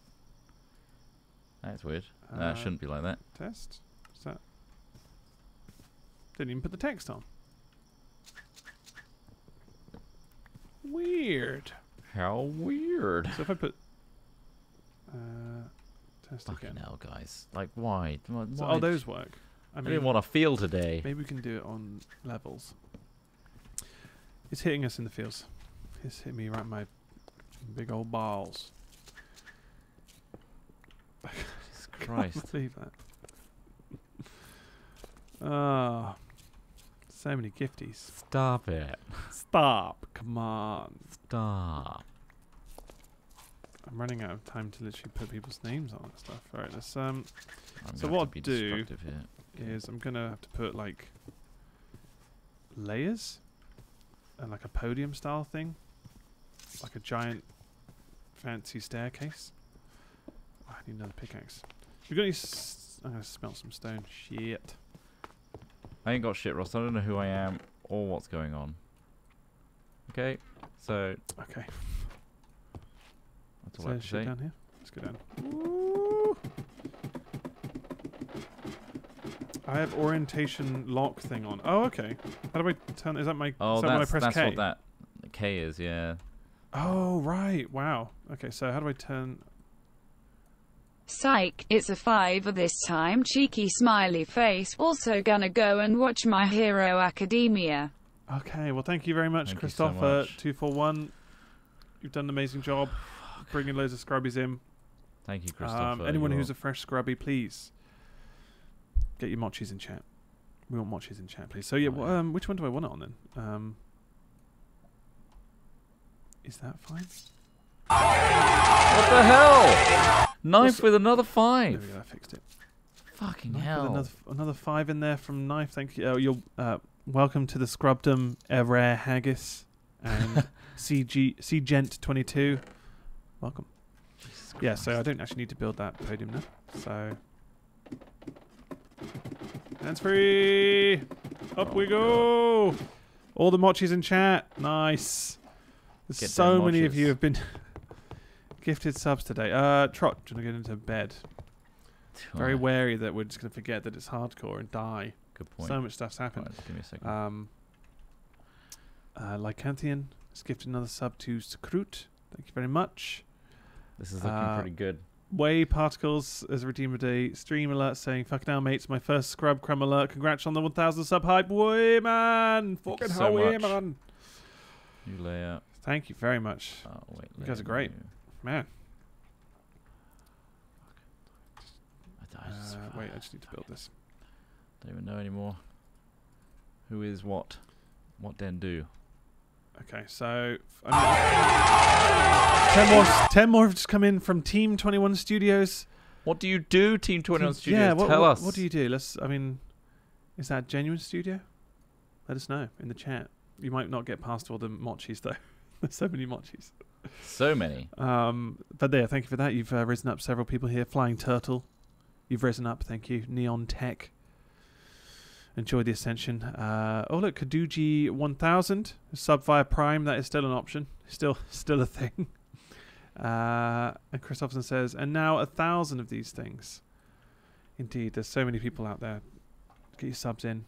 That's weird. It shouldn't be like that. Test? What's that? Didn't even put the text on. Weird. How weird. So if I put... test again. Fucking hell, guys. Like, why? So, oh, those work. I mean, I didn't want to feel today. Maybe we can do it on levels. It's hitting us in the feels. It's hitting me right in my big old balls. Jesus Christ. I can't believe that. Oh, so many gifties. Stop it. Stop. Come on. Stop. I'm running out of time to literally put people's names on and stuff. All right, let's so what I'll do is I'm gonna have to put like layers and like a podium style thing, like a giant fancy staircase. Oh, I need another pickaxe. We're gonna. I'm gonna smell some stone. Shit. I ain't got shit, Ross. I don't know who I am or what's going on. Okay. So. Okay. That's all I have to say. Down here. Let's go down. Ooh. I have orientation lock thing on. Oh, okay. How do I turn? Is that my? Oh, that's what that K is. Yeah. Oh right. Wow. Okay. So how do I turn? Psych. It's a fiver this time. Cheeky smiley face. Also gonna go and watch My Hero Academia. Okay. Well, thank you very much, Christopher 241. You've done an amazing job. Bringing loads of scrubbies in. Thank you, Christopher. Anyone who's a fresh scrubby, please get your mochis in chat. We want mochis in chat, please. So yeah, well, which one do I want it on then? Is that fine? What the hell? Knife with another 5. There we go, I fixed it. Fucking knife hell! With another 5 in there from knife. Thank you. You're welcome to the scrubdom, rare haggis, and CGent22. Welcome. Yeah, so I don't actually need to build that podium now. So, hands free. Up we go. God. All the mochis in chat. Nice. There's so many of you have been gifted subs today. Trott, trying to get into bed. Very wary that we're just going to forget that it's hardcore and die. Good point. So much stuff's happened. Right, give me a second. Lycanthian has gifted another sub to Scroot. Thank you very much. This is looking pretty good. Way Particles as a Redeemer Day stream alert saying, fuck now, mates, my first scrub crumb alert. Congrats on the 1,000 sub hype. Way, man. Fucking hell, way, man. New layout. Thank you very much. Oh, wait, you guys are great. Man. Wait, I just need to build this. Don't even know anymore. Who is what? What then do? Okay, so 10 more have just come in from Team 21 Studios. What do you do, Team 21 Studios? Yeah, tell us. What do you do? Let's. I mean, is that a genuine studio? Let us know in the chat. You might not get past all the mochis though. There's so many mochis. So many. But there, thank you for that. You've risen up several people here. Flying Turtle, you've risen up. Thank you, Neon Tech. Enjoy the ascension. Oh look, Kaduji 1000 sub via Prime. That is still an option. Still a thing. And Christopherson says, and now 1,000 of these things. Indeed, there's so many people out there. Get your subs in.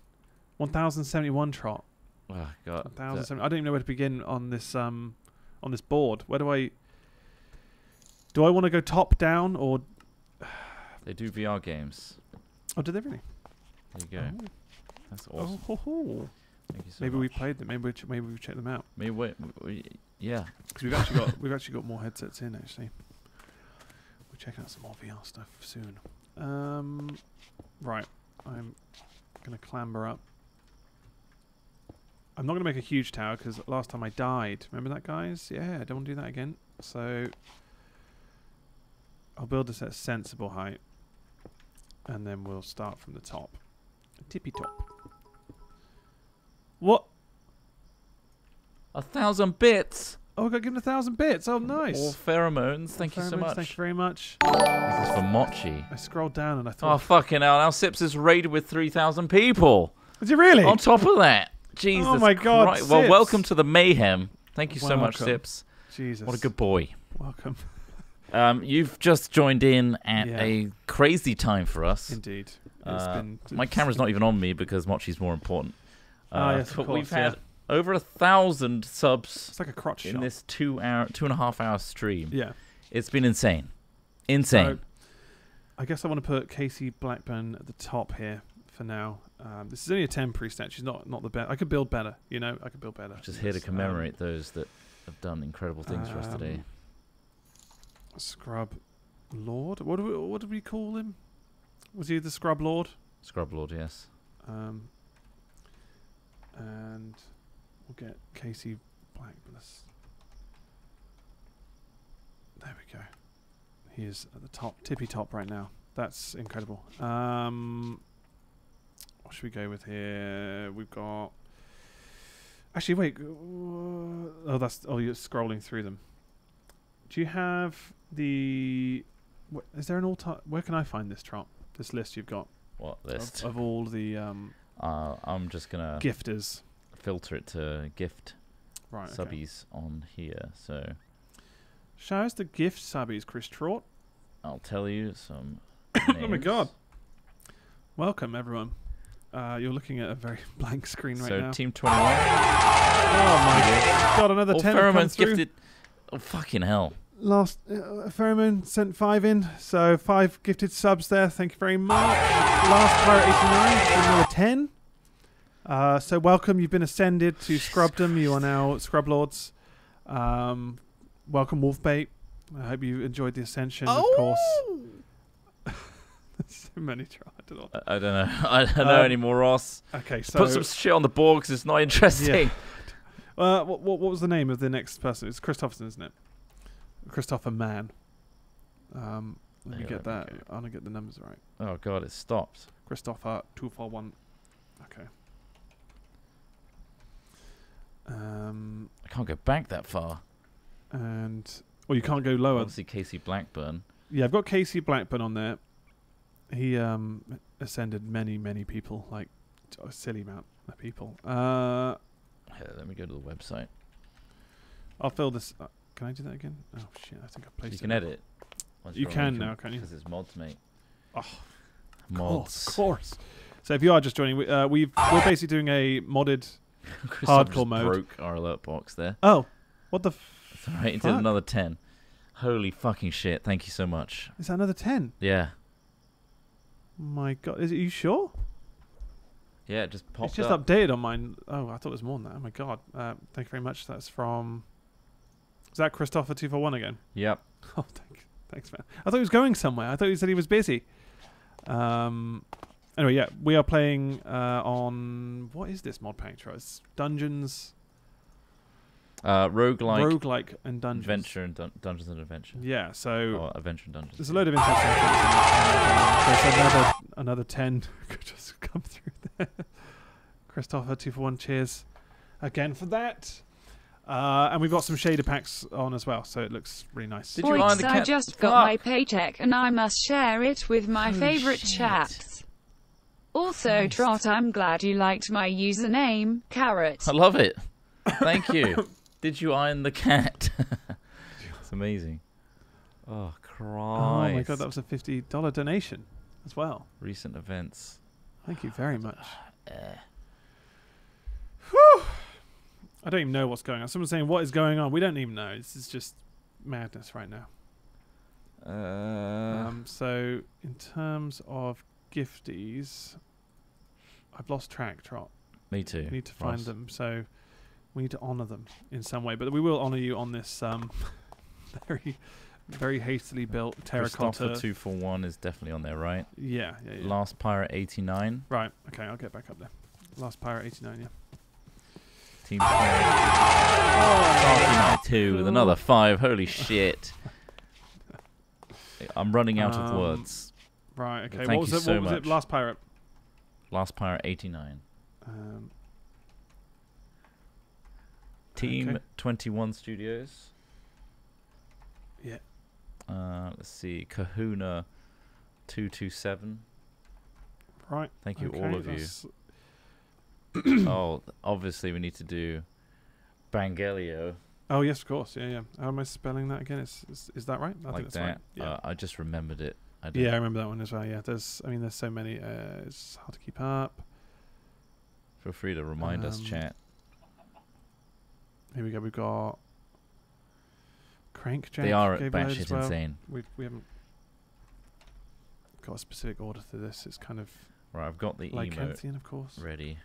1,071 Trott. Oh God. 1,070. I don't even know where to begin on this board. Where do I want to go top down or? They do VR games. Oh, do they really? There you go. Oh. That's awesome. Oh, thank you so much. We played them. Maybe we checked them out. Maybe we yeah. Because we've actually got more headsets in actually. We'll check out some more VR stuff soon. Right, I'm gonna clamber up. I'm not going to make a huge tower because last time I died. Remember that, guys? Yeah, I don't want to do that again. So I'll build this at a sensible height. And then we'll start from the top. Tippy top. What? 1,000 bits. Oh, I got given 1,000 bits. Oh, nice. Or pheromones. Thank you so much. Thank you very much. This is for Mochi. I scrolled down and I thought... Oh, fucking hell. Now Sips is raided with 3,000 people. Is it really? On top of that. Jesus. Oh, my God. Christ. Well, welcome to the mayhem. Thank you so much, Sips. Jesus. What a good boy. Welcome. You've just joined in at a crazy time for us. Indeed. My camera's not even on me because Mochi's more important. Yes, but we've had over 1,000 subs. It's like a crotch shot. In this 2.5 hour stream. Yeah. It's been insane. Insane. So, I guess I want to put Casey Blackburn at the top here for now. This is only a temporary statue. She's not the best. I could build better, you know? I could build better. Just here to commemorate those that have done incredible things for us today. Scrub Lord? What do we call him? Was he the Scrub Lord? Scrub Lord, yes. And we'll get Casey Blackbless. There we go. He is at the top, tippy top right now. That's incredible. What should we go with here? We've got. Actually, wait. Oh, that's. Oh, you're scrolling through them. Do you have the? Is there an all-time? Where can I find this Trott? This list you've got. What list? Of all the. I'm just gonna gifters. Filter it to gift right, subbies on here. So show us the gift subbies, Chris Trott. I'll tell you some. names. Oh my God! Welcome everyone. You're looking at a very blank screen right now. So Team 21. Oh my God! Another 10 pheromones gifted. Oh fucking hell! Last pheromone sent 5 in, so 5 gifted subs there. Thank you very much. Last Pirate 89, another 10. So welcome. You've been ascended to Scrubdom. You are now Scrub Lords. Welcome, Wolfbait. I hope you enjoyed the ascension. Oh. Of course. So many Trott. I don't know. I don't know anymore, Ross. Okay, so put some shit on the board because it's not interesting. Yeah. What was the name of the next person? It's Christopherson, isn't it? Christopher Mann. Let me get that. I want to get the numbers right. Oh God, it stopped. Christopher 241. Okay. I can't go back that far. And well, you can't go lower. Obviously, Casey Blackburn. Yeah, I've got Casey Blackburn on there. He ascended many people, like a silly amount of people. Here, let me go to the website. I'll fill this. Can I do that again? Oh shit! I think I placed. You can edit. You can now, can't you? Because it's mods, mate. Oh, mods. Of course. So if you are just joining, we're basically doing a modded hardcore mode. Broke our alert box there. Oh, what the? It's alright. It did another 10. Holy fucking shit! Thank you so much. Is that another 10? Yeah. My God, is it? You sure? Yeah, it just popped. It's just updated on mine. Oh, I thought it was more than that. Oh my God! Thank you very much. That's from. Is that Christopher 241 again? Yep. Oh, thanks, man. I thought he was going somewhere. I thought he said he was busy. Anyway, yeah, we are playing on what is this mod pack? It's Dungeons. Roguelike and Dungeons. Adventure and Dungeons and Adventure. Yeah, so... Or Adventure and Dungeons. There's a load of interesting things. There's another 10 could just come through there. Christopher, 241, cheers again for that. And we've got some shader packs on as well, so it looks really nice. Did you mind the cat? I just got my paycheck and I must share it with my favourite chaps. Also, nice. Trott, I'm glad you liked my username, Carrot. I love it. Thank you. Did you iron the cat? It's amazing. Oh, Christ. Oh, my God, that was a $50 donation as well. Recent events. Thank you very much. Whew. I don't even know what's going on. Someone's saying, what is going on? We don't even know. This is just madness right now. So, in terms of gifties, I've lost track, Trott. Me too. We need to find them, so... We need to honour them in some way, but we will honour you on this very hastily built terracotta. Christopher 241 is definitely on there, right? Yeah. Last Pirate 89. Right. Okay, I'll get back up there. Last Pirate 89. Yeah. team player. Oh, two with another 5. Holy shit! I'm running out of words. Right. Okay. Thank you so much. What was it? Last Pirate. Last Pirate 89. Team 21 Studios. Yeah. Let's see. Kahuna 227. Right. Thank you, all of you. Oh, obviously we need to do Bangelio. Oh yes, of course. Yeah, yeah. How am I spelling that again? Is that right? I think that's right. Yeah. I just remembered it. Yeah, I remember that one as well. Yeah, there's. I mean, there's so many. It's hard to keep up. Feel free to remind us, chat. Here we go. We've got Crankjack. They are batshit insane. We haven't got a specific order to this. It's kind of. Right, I've got the Lycanthian, of course. Ready.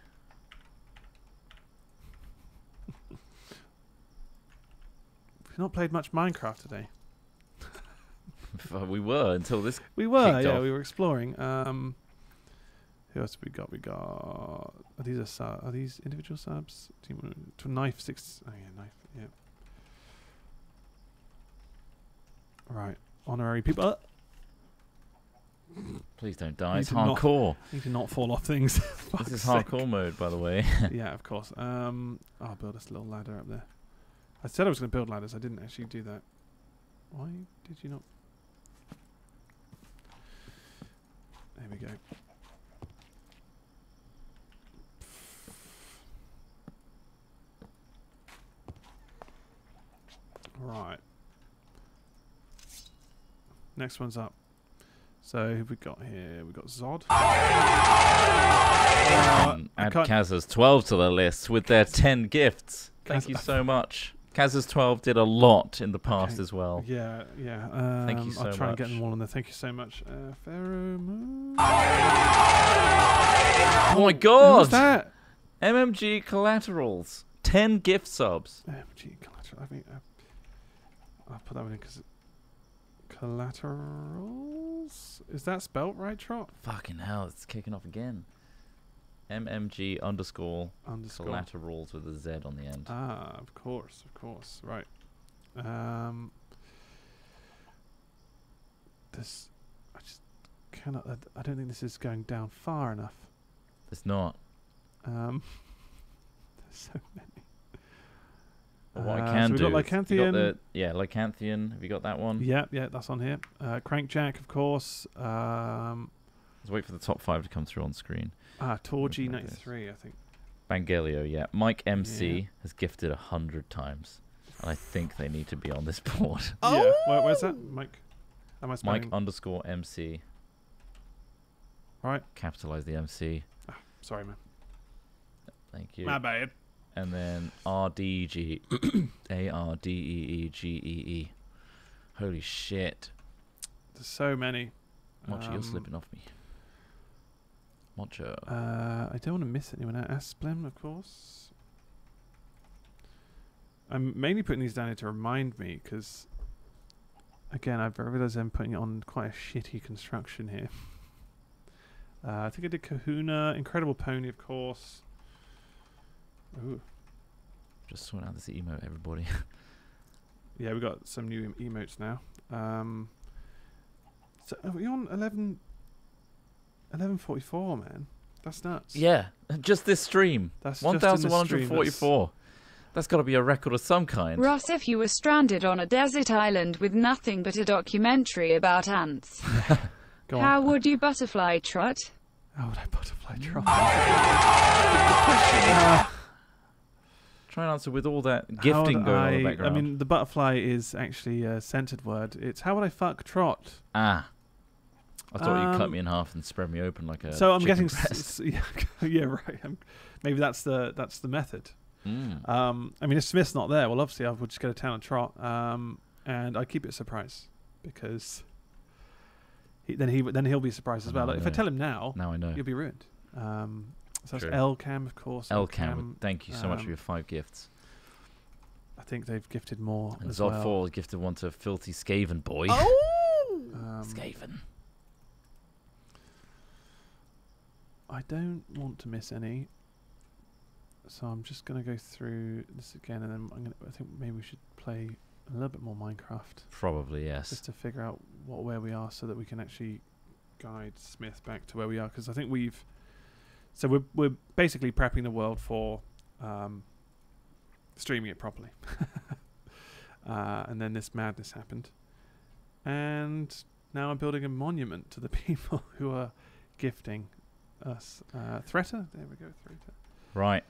We've not played much Minecraft today. We were until this. We were, yeah. Off. We were exploring. Who else have we got? We got. Are these individual subs? Team to knife 6. Oh yeah, knife. Yeah. Right, honorary people. Please don't die. It's hardcore. You can not fall off things. This is hardcore mode, by the way. Yeah, of course. I'll build this little ladder up there. I said I was going to build ladders. I didn't actually do that. Why did you not? There we go. Right. Next one's up. So who've we got here? We've got Zod. Add Kazzas 12 to the list with their 10 gifts. Thank you so much. Kazzas 12 did a lot in the past as well. Yeah, yeah. Thank you so much. I'll try and get them all in there. Thank you so much. Pheromone. Oh my god! What's that? MMG Collaterals. 10 gift subs. MMG Collaterals. I mean, I'll put that one in because... Collaterals? Is that spelt right, Trott? Fucking hell, it's kicking off again. MMG _, Collaterals with a Z on the end. Ah, of course, of course. Right. This... I just cannot... I don't think this is going down far enough. It's not. There's so many. What I can do. We've got Lycanthian. Lycanthian. Have you got that one? Yeah, yeah, that's on here. Crankjack, of course. Let's wait for the top 5 to come through on screen. Torgy 93, I think. Bangelio, yeah. Mike MC has gifted 100 times. And I think they need to be on this board. Oh! Yeah. Where's that? Mike. Am I spelling? Mike _MC. Right. Capitalize the MC. Oh, sorry, man. Thank you. My bad. And then ARDEEGEE. Holy shit. There's so many. Mochi, you're slipping off me. Mocha. I don't want to miss anyone out. Asplen, of course. I'm mainly putting these down here to remind me because, again, I've realised I'm putting it on quite a shitty construction here. I think I did Kahuna, Incredible Pony, of course. Ooh. Just sort out this emote, everybody. Yeah, we got some new emotes now. So are we on 11:44, man? That's nuts. Yeah, just this stream. That's 1,144. That's got to be a record of some kind. Ross, if you were stranded on a desert island with nothing but a documentary about ants, how would you butterfly trot? How would I butterfly trot? Try and answer with all that gifting going on in the background. I mean, the butterfly is actually a scented word. It's how would I fuck Trott? Ah. I thought you cut me in half and spread me open like a. So I'm getting. Yeah, right. Maybe that's the method. Mm. I mean, if Smith's not there, well, obviously I would just go to town on Trott, and I keep it a surprise because then he'll be surprised as well. Like, if I tell him now I know he'll be ruined. So that's Elcam, of course. Elcam, thank you so much for your 5 gifts. I think they've gifted more. And Zod 4 gifted one to Filthy Skaven Boy. Oh! Skaven. I don't want to miss any. So I'm just going to go through this again, and then I think maybe we should play a little bit more Minecraft. Probably, yes. Just to figure out where we are, so that we can actually guide Smith back to where we are, because I think we've... So we're basically prepping the world for streaming it properly. And then this madness happened. And now I'm building a monument to the people who are gifting us. Threater? There we go, Threater. Right.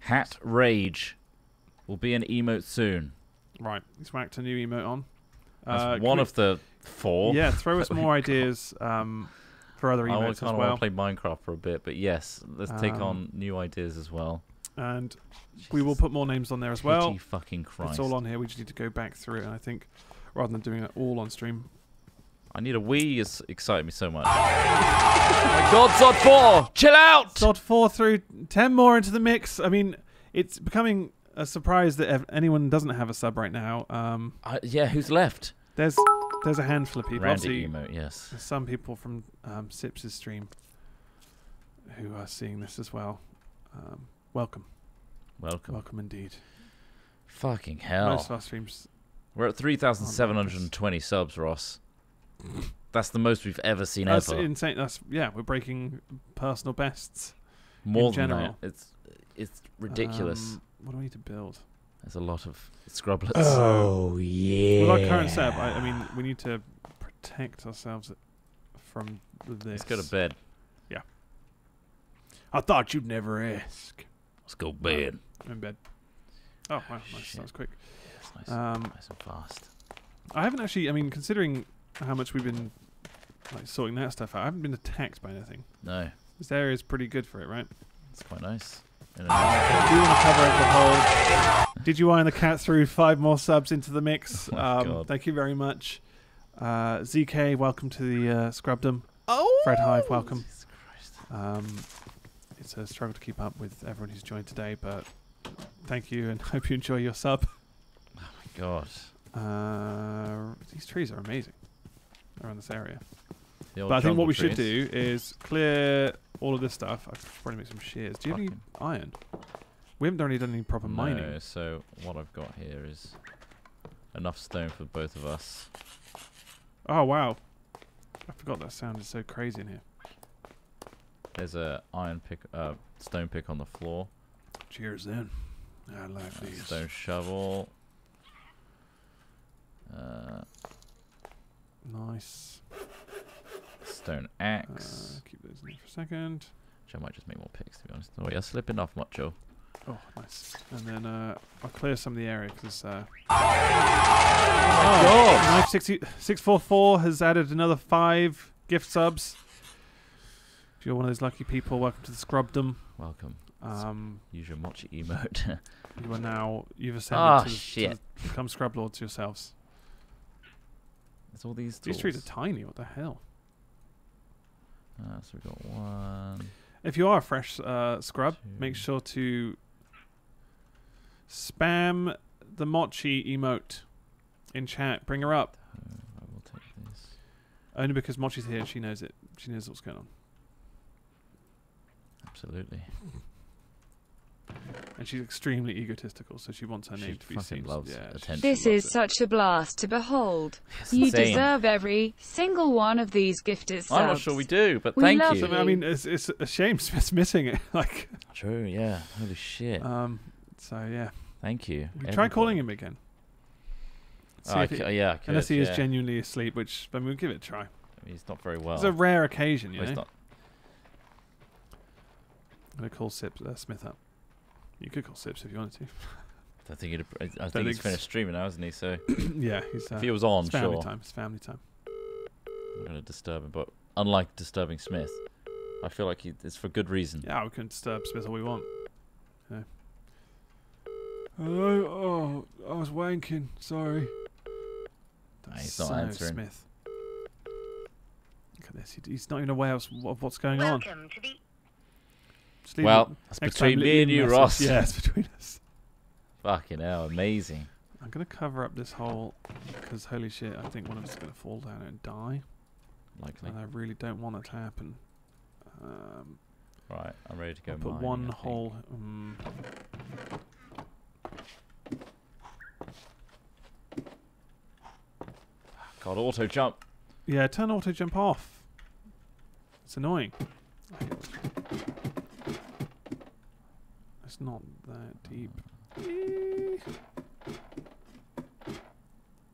Hat Rage will be an emote soon. Right. He's whacked a new emote on. That's one of the four. Yeah, throw us more ideas for other emotes as well. I want to play Minecraft for a bit, but yes, let's take on new ideas as well. And Jesus, we will put more names on there as well. Fucking Christ. It's all on here. We just need to go back through it, and I think, rather than doing it all on stream... I need a Wii. It's excited me so much. God, Zod 4! Chill out! Zod 4 through 10 more into the mix. I mean, it's becoming a surprise that anyone doesn't have a sub right now. Yeah, who's left? There's a handful of people. Randy emote, yes. There's some people from Sips' stream who are seeing this as well. Welcome. Welcome. Welcome indeed. Fucking hell. Most of our streams... We're at 3,720 subs, Ross. That's the most we've ever seen ever. Insane. That's, yeah, we're breaking personal bests. More than that. It's ridiculous. What do we need to build? There's a lot of scrublets. Oh, yeah. With our current setup, I mean, we need to protect ourselves from this. Let's go to bed. Yeah. I thought you'd never ask. Let's go to bed. I'm in bed. Oh, wow. Nice. That was quick. Yeah, it's nice, nice and fast. I haven't actually, I mean, considering... how much we've been like sorting that stuff out. I haven't been attacked by anything. No. This area is pretty good for it, right? It's quite nice. Do you want to cover up the whole... Did you Iron the Cat through 5 more subs into the mix? Oh thank you very much. ZK, welcome to the Scrubdom. Oh! Fred Hive, welcome. Jesus Christ. It's a struggle to keep up with everyone who's joined today, but thank you and hope you enjoy your sub. Oh my God. These trees are amazing. Around this area. But I think what we should do is clear all of this stuff. I should probably make some shears. Do you have any iron? We haven't really done any proper mining. No, so what I've got here is enough stone for both of us. Oh, wow. I forgot that sound is so crazy in here. There's a stone pick on the floor. Cheers, then. I like these. Stone shovel. Nice. Stone axe. Keep those in for a second. Which I might just make more picks, to be honest. Oh, you're slipping off, Macho. Oh, nice. And then I'll clear some of the area because. Oh, 644 has added another 5 gift subs. If you're one of those lucky people, welcome to the Scrubdom. Welcome. Use your Mochi emote. You are now. You've ascended to become Scrub Lords yourselves. It's all these tools. These trees are tiny. What the hell? So we've got one. If you are a fresh scrub, make sure to spam the Mochi emote in chat. Bring her up. I will take this. Only because Mochi's here and she knows it. She knows what's going on. Absolutely. And she's extremely egotistical, so she wants her name to be seen. Attention. This is such a blast to behold. You deserve every single one of these gifted subs. I'm not sure we do, but thank you. I mean, it's a shame Smith's missing it. Like, true, yeah. Holy shit. So yeah. Thank you. Try calling him again. Yeah. Unless he is genuinely asleep, which then we'll give it a try. I mean, he's not very well. It's a rare occasion, you know. I'm gonna call Smith up. You could call Sips if you wanted to. I think he's finished streaming now, hasn't he? So yeah, he's, if he was on, it's family time. It's family time. I'm gonna disturb him, but unlike disturbing Smith, I feel like it's for good reason. Yeah, we can disturb Smith all we want. Yeah. Hello. Oh, I was wanking. Sorry. Nah, he's not answering. Smith. Look at this. He's not even aware of what's going on. Welcome to the... Well, it's between me and you, Ross. Yeah, it's between us. Fucking hell, amazing. I'm going to cover up this hole because, holy shit, I think one of us is going to fall down and die. Likely. And I really don't want it to happen. Right, I'm ready to go. I'll put mining, one hole. God, auto jump. Yeah, turn auto jump off. It's annoying. It's not that deep.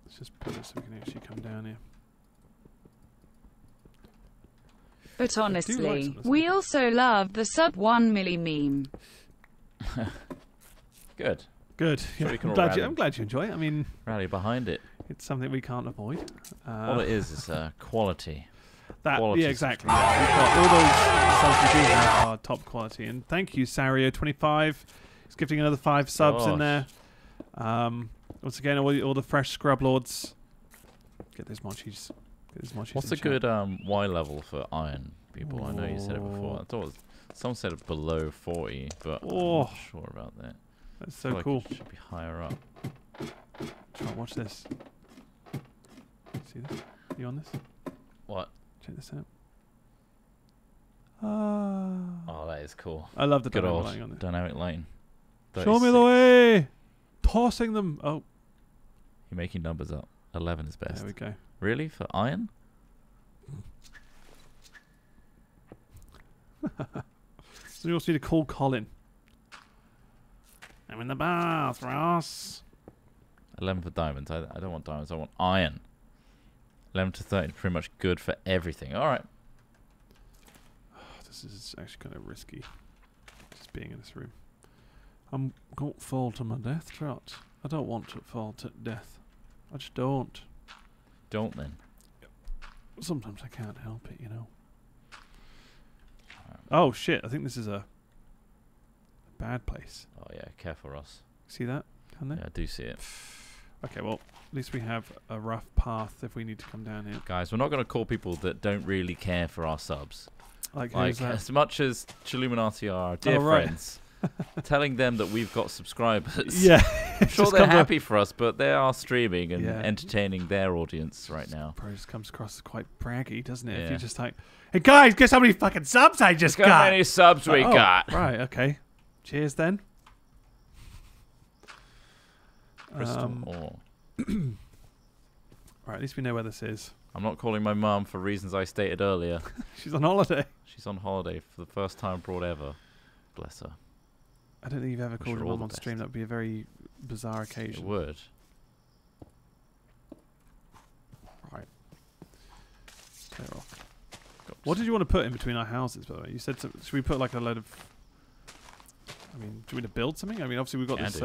Let's just put it so we can actually come down here. But honestly, we also love the sub 1 milli meme. Good. Good. Yeah, I'm glad you enjoy it. I mean, rally behind it. It's something we can't avoid. All it is quality. That, quality. Yeah, exactly. Yeah. We've got all those subs we do have are top quality. And thank you, Sario25. He's gifting another 5 subs in there. Once again, all the fresh scrub lords. Get those Mochis. What's a good Y level for iron, people? I know you said it before. I thought it was, some said it below 40, but I'm not sure about that. That's so cool. It should be higher up. Try and watch this. See this? You on this? What? Check this out. Oh, that is cool. I love the good old lighting on this. Dynamic lighting. Show me the way! Tossing them. Oh. You're making numbers up. 11 is best. There we go. Really? For iron? So you also need to call Colin. I'm in the bath, Ross. 11 for diamonds. I don't want diamonds. I want iron. 11 to 30 is pretty much good for everything. All right. This is actually kind of risky. Just being in this room. I'm going to fall to my death, Trott. I don't want to fall to death. I just don't. Don't then. Yep. Sometimes I can't help it, you know. Oh shit! I think this is a bad place. Oh yeah, careful, Ross. See that down there? Yeah, I do see it. Okay, well, at least we have a rough path if we need to come down here. Guys, we're not going to call people that don't really care for our subs. Like as much as Chilluminati are our dear friends, telling them that we've got subscribers. Yeah. I'm sure they're happy for us, but they are streaming and entertaining their audience right now. Probably just comes across as quite braggy, doesn't it? Yeah. If you're just like, hey guys, guess how many fucking subs I just got. How many subs we got. Right, okay. Cheers then. Crystal ore. Right, at least we know where this is. I'm not calling my mum for reasons I stated earlier. She's on holiday. She's on holiday for the first time abroad ever. Bless her. I don't think you've ever called your mum on stream. That would be a very bizarre occasion. It would. Right. Clear off. What did you want to put in between our houses, by the way? You said, should we put like a load of... I mean, do we need to build something? I mean, obviously we've got this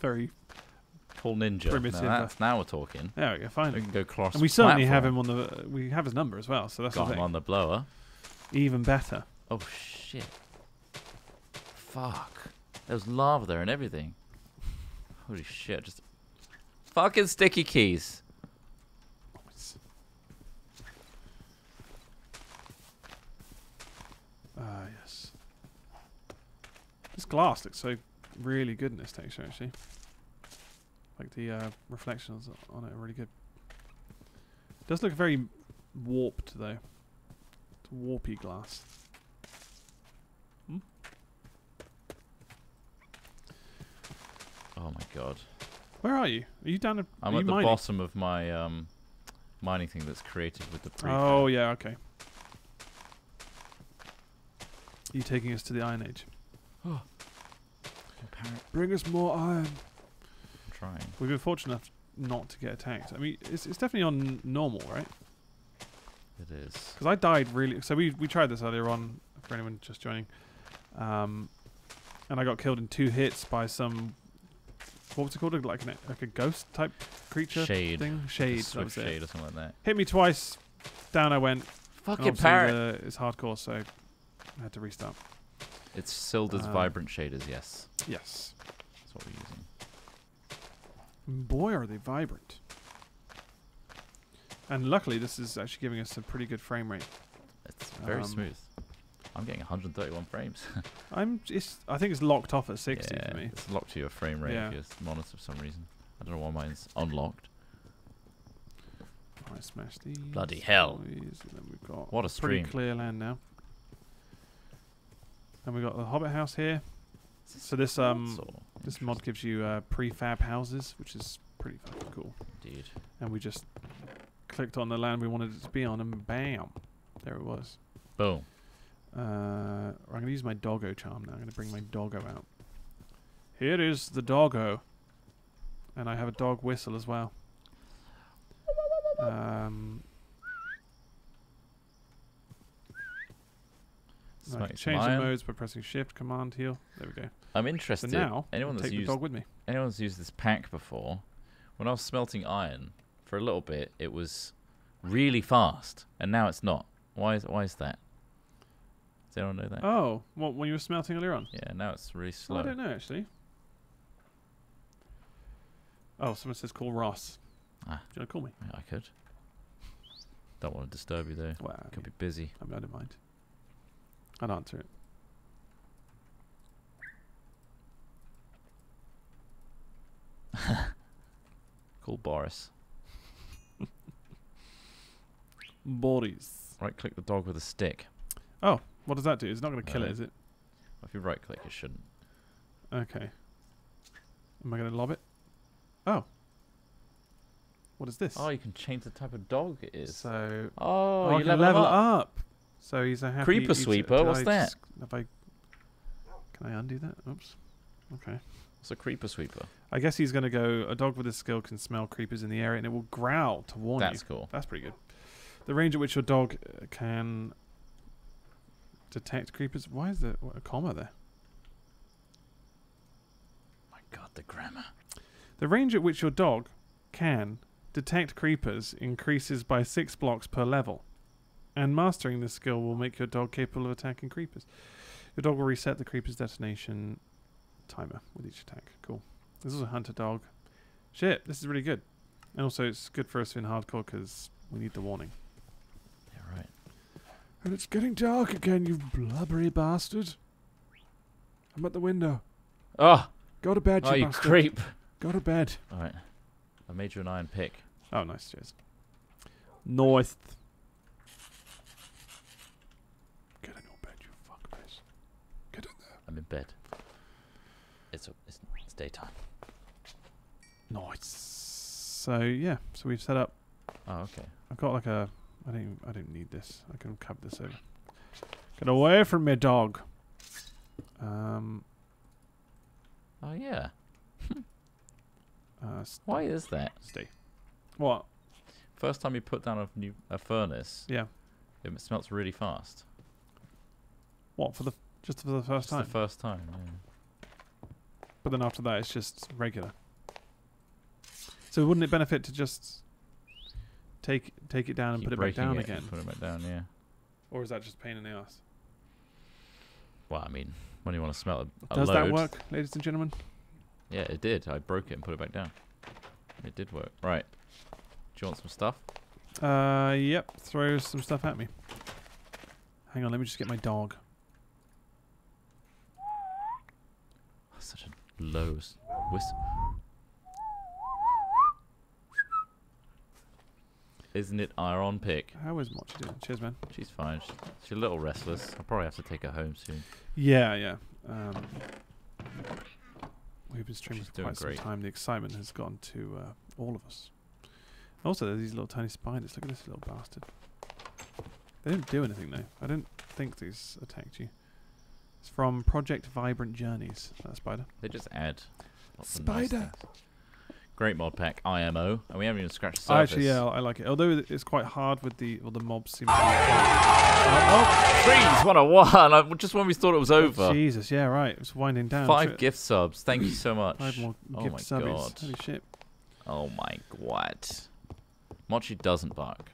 very... Paul Ninja. Primitive. Now we're talking. There we go, fine. We can go cross. And we certainly have him on the... we have his number as well, so that's the thing. Got him on the blower. Even better. Oh, shit. Fuck. There was lava there and everything. Holy shit, just... fucking sticky keys. Ah, yes. This glass looks so really good in this texture, actually. Like the reflections on it are really good. It does look very warped, though. It's warpy glass. Oh my god. Where are you? Are you down? I'm at the bottom of my mining thing that's created with the prefab. Oh yeah, okay. Are you taking us to the Iron Age? Oh. Bring us more iron. I'm trying. We've been fortunate enough not to get attacked. I mean, it's definitely on normal, right? It is. Because I died really. So we tried this earlier on for anyone just joining, and I got killed in 2 hits by some. What was it called? Like a ghost type creature? Shade. Thing? Shade. That was shade or something like that. Hit me twice. Down I went. Fucking parrot. It's hardcore, so I had to restart. It's Sildur's Vibrant Shaders, yes. Yes. That's what we're using. Boy, are they vibrant. And luckily, this is actually giving us a pretty good frame rate. It's very smooth. I'm getting 131 frames. I think it's locked off at 60 for me. It's locked to your frame rate if your monitor for some reason. I don't know why mine's unlocked. I smashed these. Bloody hell! And then we've got what a stream. Pretty clear land now. And we've got the Hobbit house here. So this this mod gives you prefab houses, which is pretty fucking cool. Indeed. And we just clicked on the land we wanted it to be on, and bam, there it was. Boom. I'm going to use my doggo charm now. I'm going to bring my doggo out. Here is the doggo. And I have a dog whistle as well. I can change the modes by pressing Shift, Command, Heal. There we go. I'm interested. So now, anyone that's used this pack before, when I was smelting iron for a little bit, it was really fast, and now it's not. Why is that? Does anyone know that? Oh, well, when you were smelting earlier on? Yeah, now it's really slow. Well, I don't know actually. Oh, someone says call Ross. Ah. Do you want to call me? Yeah, I could. Don't want to disturb you though. Well, could be busy. I mean, I don't mind. I'd answer it. Call Boris. Boris. Right click the dog with a stick. Oh, what does that do? It's not going to kill it, is it? If you right click, it shouldn't. Okay. Am I going to lob it? Oh. What is this? Oh, you can change the type of dog it is. So, oh you level up. So he's a happy creeper sweeper. What's that? Can I undo that? Oops. Okay. What's a creeper sweeper? I guess he's going to go. A dog with a skill can smell creepers in the area, and it will growl to warn you. That's cool. That's pretty good. The range at which your dog can detect creepers. Why is there a comma there? My God, the grammar. The range at which your dog can detect creepers increases by 6 blocks per level. And mastering this skill will make your dog capable of attacking creepers. Your dog will reset the creeper's detonation timer with each attack. Cool. This is a hunter dog. Shit, this is really good. And also it's good for us in hardcore because we need the warning. Yeah, right. And it's getting dark again, you blubbery bastard. I'm at the window. Oh. Go to bed, you bastard. Creep. Go to bed. All right. I made you an iron pick. Oh, nice. Cheers. Nice. I'm in bed. It's daytime. Nice. So yeah, so we've set up. Oh okay. I've got like a. I don't need this. I can cub this over. Get away from me, dog. Oh yeah. Why is that? Stay. What? First time you put down a furnace. Yeah. It smelts really fast. What for the? Just for the first time. The first time, yeah. But then after that, it's just regular. So wouldn't it benefit to just take it down and put it back down again? Put it back down, yeah. Or is that just pain in the ass? Well, I mean, when you want to smell a load. Does that work, ladies and gentlemen? Yeah, it did. I broke it and put it back down. It did work. Right. Do you want some stuff? Yep. Throw some stuff at me. Hang on, let me just get my dog. Such a low whistle. Isn't it Iron Pick? How is Mochi doing? Cheers, man. She's fine. She's a little restless. I'll probably have to take her home soon. Yeah, yeah. We've been streaming for quite some time. The excitement has gone to all of us. Also, there's these little tiny spiders. Look at this little bastard. They didn't do anything, though. I don't think these attacked you. It's from Project Vibrant Journeys. That spider. They just add lots of nice things. Great mod pack, IMO, and we haven't even scratched the surface. Actually, yeah, I like it. Although it's quite hard with the mobs. Seem to be freeze 101. Just when we thought it was over. Jesus, yeah, right. It was winding down. 5 gift subs. Thank you so much. 5 more gift subbies. God. Holy shit. Oh my God. Mochi doesn't bark.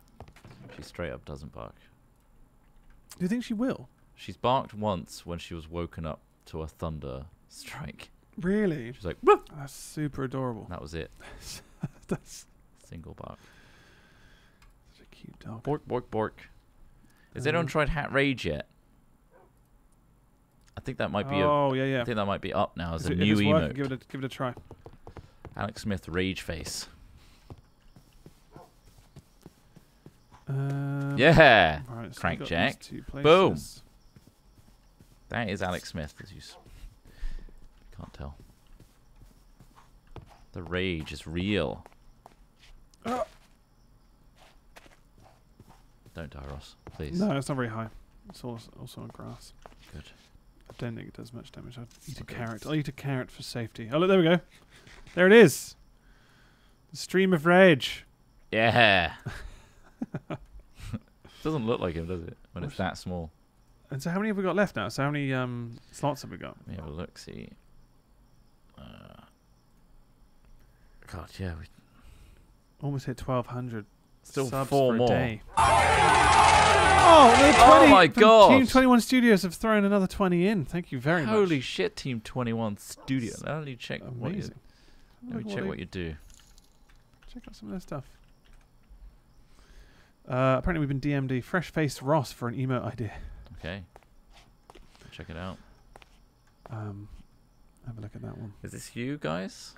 She straight up doesn't bark. Do you think she will? She's barked once when she was woken up to a thunder strike. Really? She's like, woof! That's super adorable. And that was it. That's single bark. Such a cute dog. Bork, bork, bork. Has anyone tried Hat Rage yet? I think that might be. Oh yeah, yeah. I think that might be up now as a new emote. Working, give it a try. Alex Smith Rage Face. Yeah. Right, so Crankjack. Boom. That is Alex Smith, as you can't tell. The rage is real. Don't die, Ross, please. No, it's not very high. It's also on grass. Good. I don't think it does much damage. I'll eat a carrot. I'll eat a carrot for safety. Oh, look, there we go. There it is. The stream of rage. Yeah. Doesn't look like him, does it? When it's that small. And so how many have we got left now? So how many slots have we got? Let me have a look, see. God, yeah. We almost hit 1,200. Still subs 4 for more. A day. Oh, 20, oh my God. Team 21 Studios have thrown another 20 in. Thank you very much. Holy shit, Team 21 Studios. Let me check what you do. Check out some of their stuff. Apparently we've been DM'd fresh-faced Ross for an emote idea. Okay. Check it out. Have a look at that one. Is this you guys?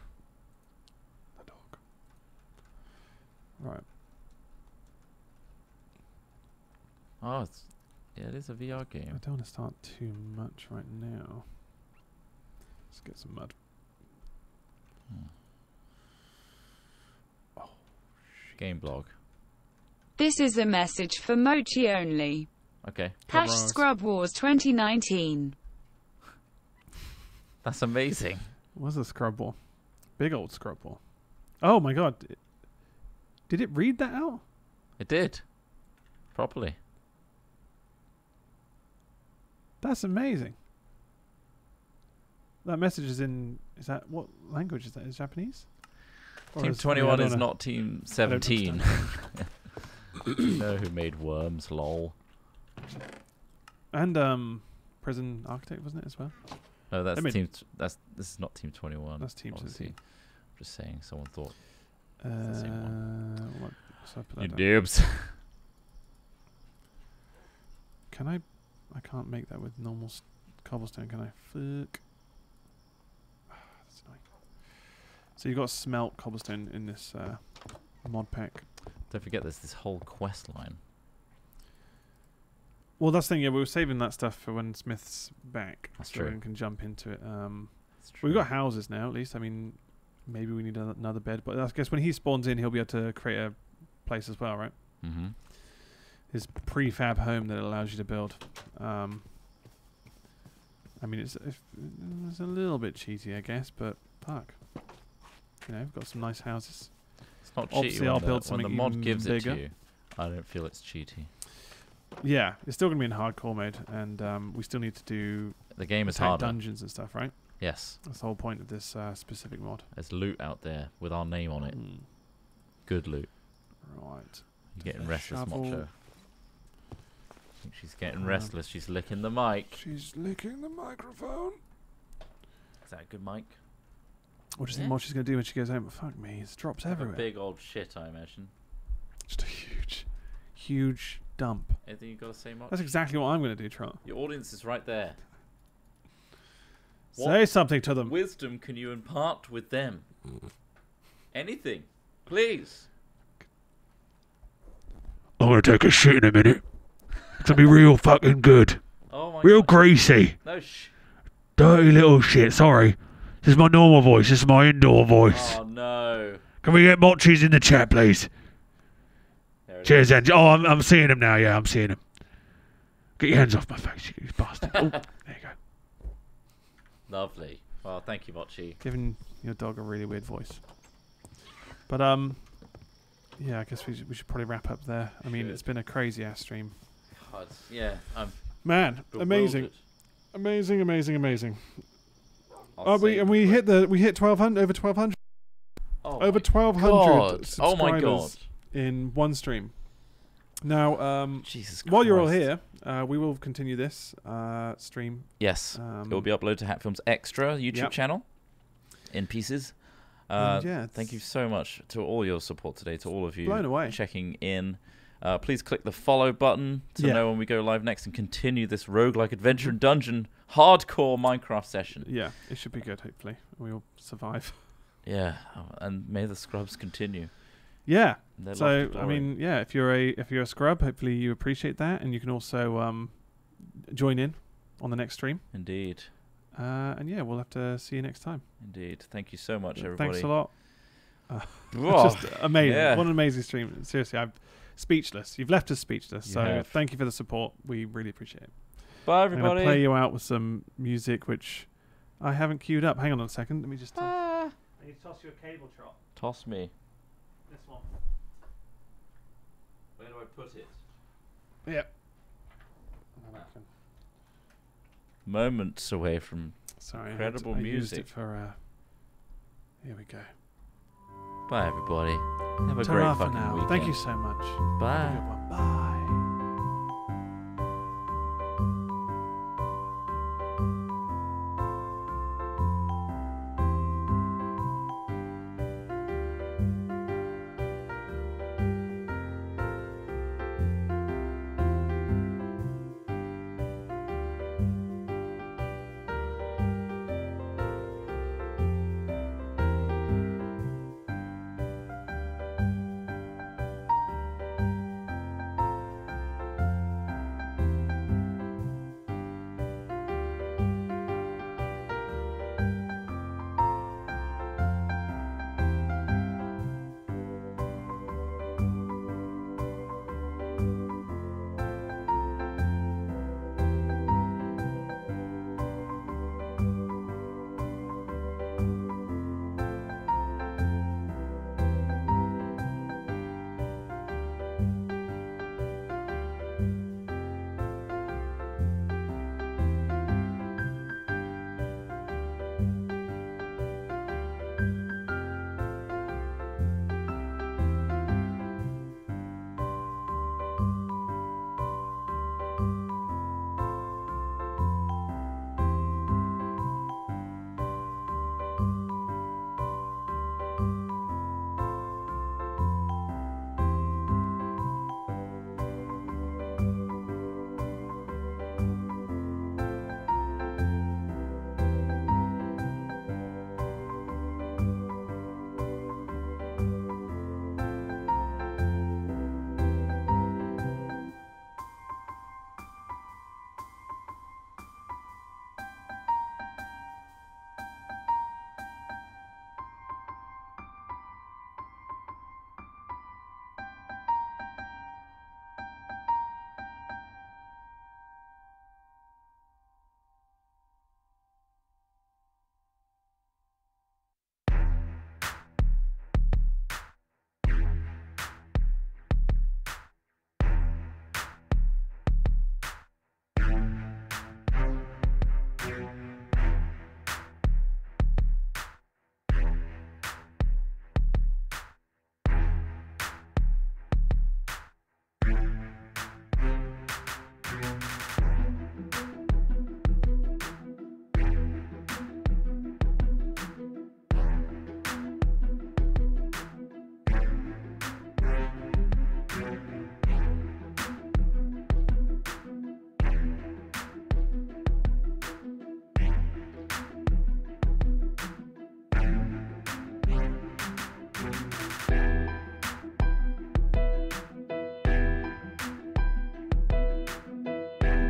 The dog. Alright. Oh, it's, yeah, it is a VR game. I don't want to start too much right now. Let's get some mud. Oh, game blog. This is a message for Mochi only. Okay. Hash Scrub Wars 2019. That's amazing. What's a scrub war? Big old scrub war. Oh my God. Did it read that out? It did. Properly. That's amazing. That message is in... Is that... What language is that? Is it Japanese? Or Team 21 is not Team 17. You know who made Worms, lol. And Prison Architect, wasn't it, as well? No, that's Team... This is not Team 21. That's Team 17. I'm just saying, someone thought... It's the same one. What, so I put that down. Dibs. Can I... can't make that with normal cobblestone, can I? Fuck. That's annoying. So you've got smelt cobblestone in this mod pack. Don't forget there's this whole quest line. Well, that's the thing, yeah, we were saving that stuff for when Smith's back. That's true. Everyone can jump into it. We've got houses now, at least. I mean, maybe we need another bed, but I guess when he spawns in, he'll be able to create a place as well, right? Mm-hmm. His prefab home that allows you to build. I mean, it's a little bit cheaty, I guess, but fuck. You know, we've got some nice houses. It's not cheaty. I'll build something when the mod gives it to you. I don't feel it's cheaty. Yeah, it's still going to be in hardcore mode, and we still need to do the game is hard dungeons and stuff, right? Yes. That's the whole point of this specific mod. There's loot out there with our name on it. Mm. Good loot. Right. You're getting restless, Mocho. She's getting restless. She's licking the mic. She's licking the microphone. Is that a good mic? What do you think Mochi's going to do when she goes home? Fuck me, it drops everywhere. A big old shit, I imagine. Just a huge, huge dump. Anything you got to say, Mochi? That's exactly what I'm going to do, Trott. Your audience is right there. What say something to them. Wisdom can you impart with them? Anything, please. I'm going to take a shit in a minute. To be real fucking good. Oh my God. Greasy. No dirty little shit, sorry. This is my normal voice, this is my indoor voice. Oh no. Can we get Mochis in the chat, please? Cheers, Angie. Oh, I'm seeing him now, yeah, I'm seeing him. Get your hands off my face, you bastard. Oh, there you go. Lovely. Well, thank you, Mochi. Giving your dog a really weird voice. But, yeah, I guess we should probably wrap up there. I mean, it's been a crazy-ass stream. God, yeah, man, amazing, amazing, amazing, amazing. We hit we hit 1,200 over 1,200 over 1,200 subscribers in one stream. Now, Jesus Christ. While you're all here, we will continue this stream. Yes, it will be uploaded to Hat Films Extra YouTube channel in pieces. Yeah, thank you so much to all your support today. To all of you checking in. Please click the follow button to know when we go live next and continue this roguelike adventure and dungeon hardcore Minecraft session. Yeah, it should be good, hopefully. We'll survive. Yeah, and may the scrubs continue. Yeah. So, I mean, yeah, if you're a scrub, hopefully you appreciate that, and you can also join in on the next stream. Indeed. And yeah, we'll have to see you next time. Indeed. Thank you so much, everybody. Thanks a lot. Just amazing. Yeah. What an amazing stream. Seriously, I'm speechless. You've left us speechless. You so have. Thank you for the support. We really appreciate it. Bye, everybody. I'm going to play you out with some music, which I haven't queued up. Hang on a second. Let me just... I need to toss you a cable, Trot. Toss me. This one. Where do I put it? Yep. Yeah. Moments away from incredible music. Used it for, here we go. Bye, everybody. Have a great fucking weekend. Thank you so much. Bye. Have a good one. Bye.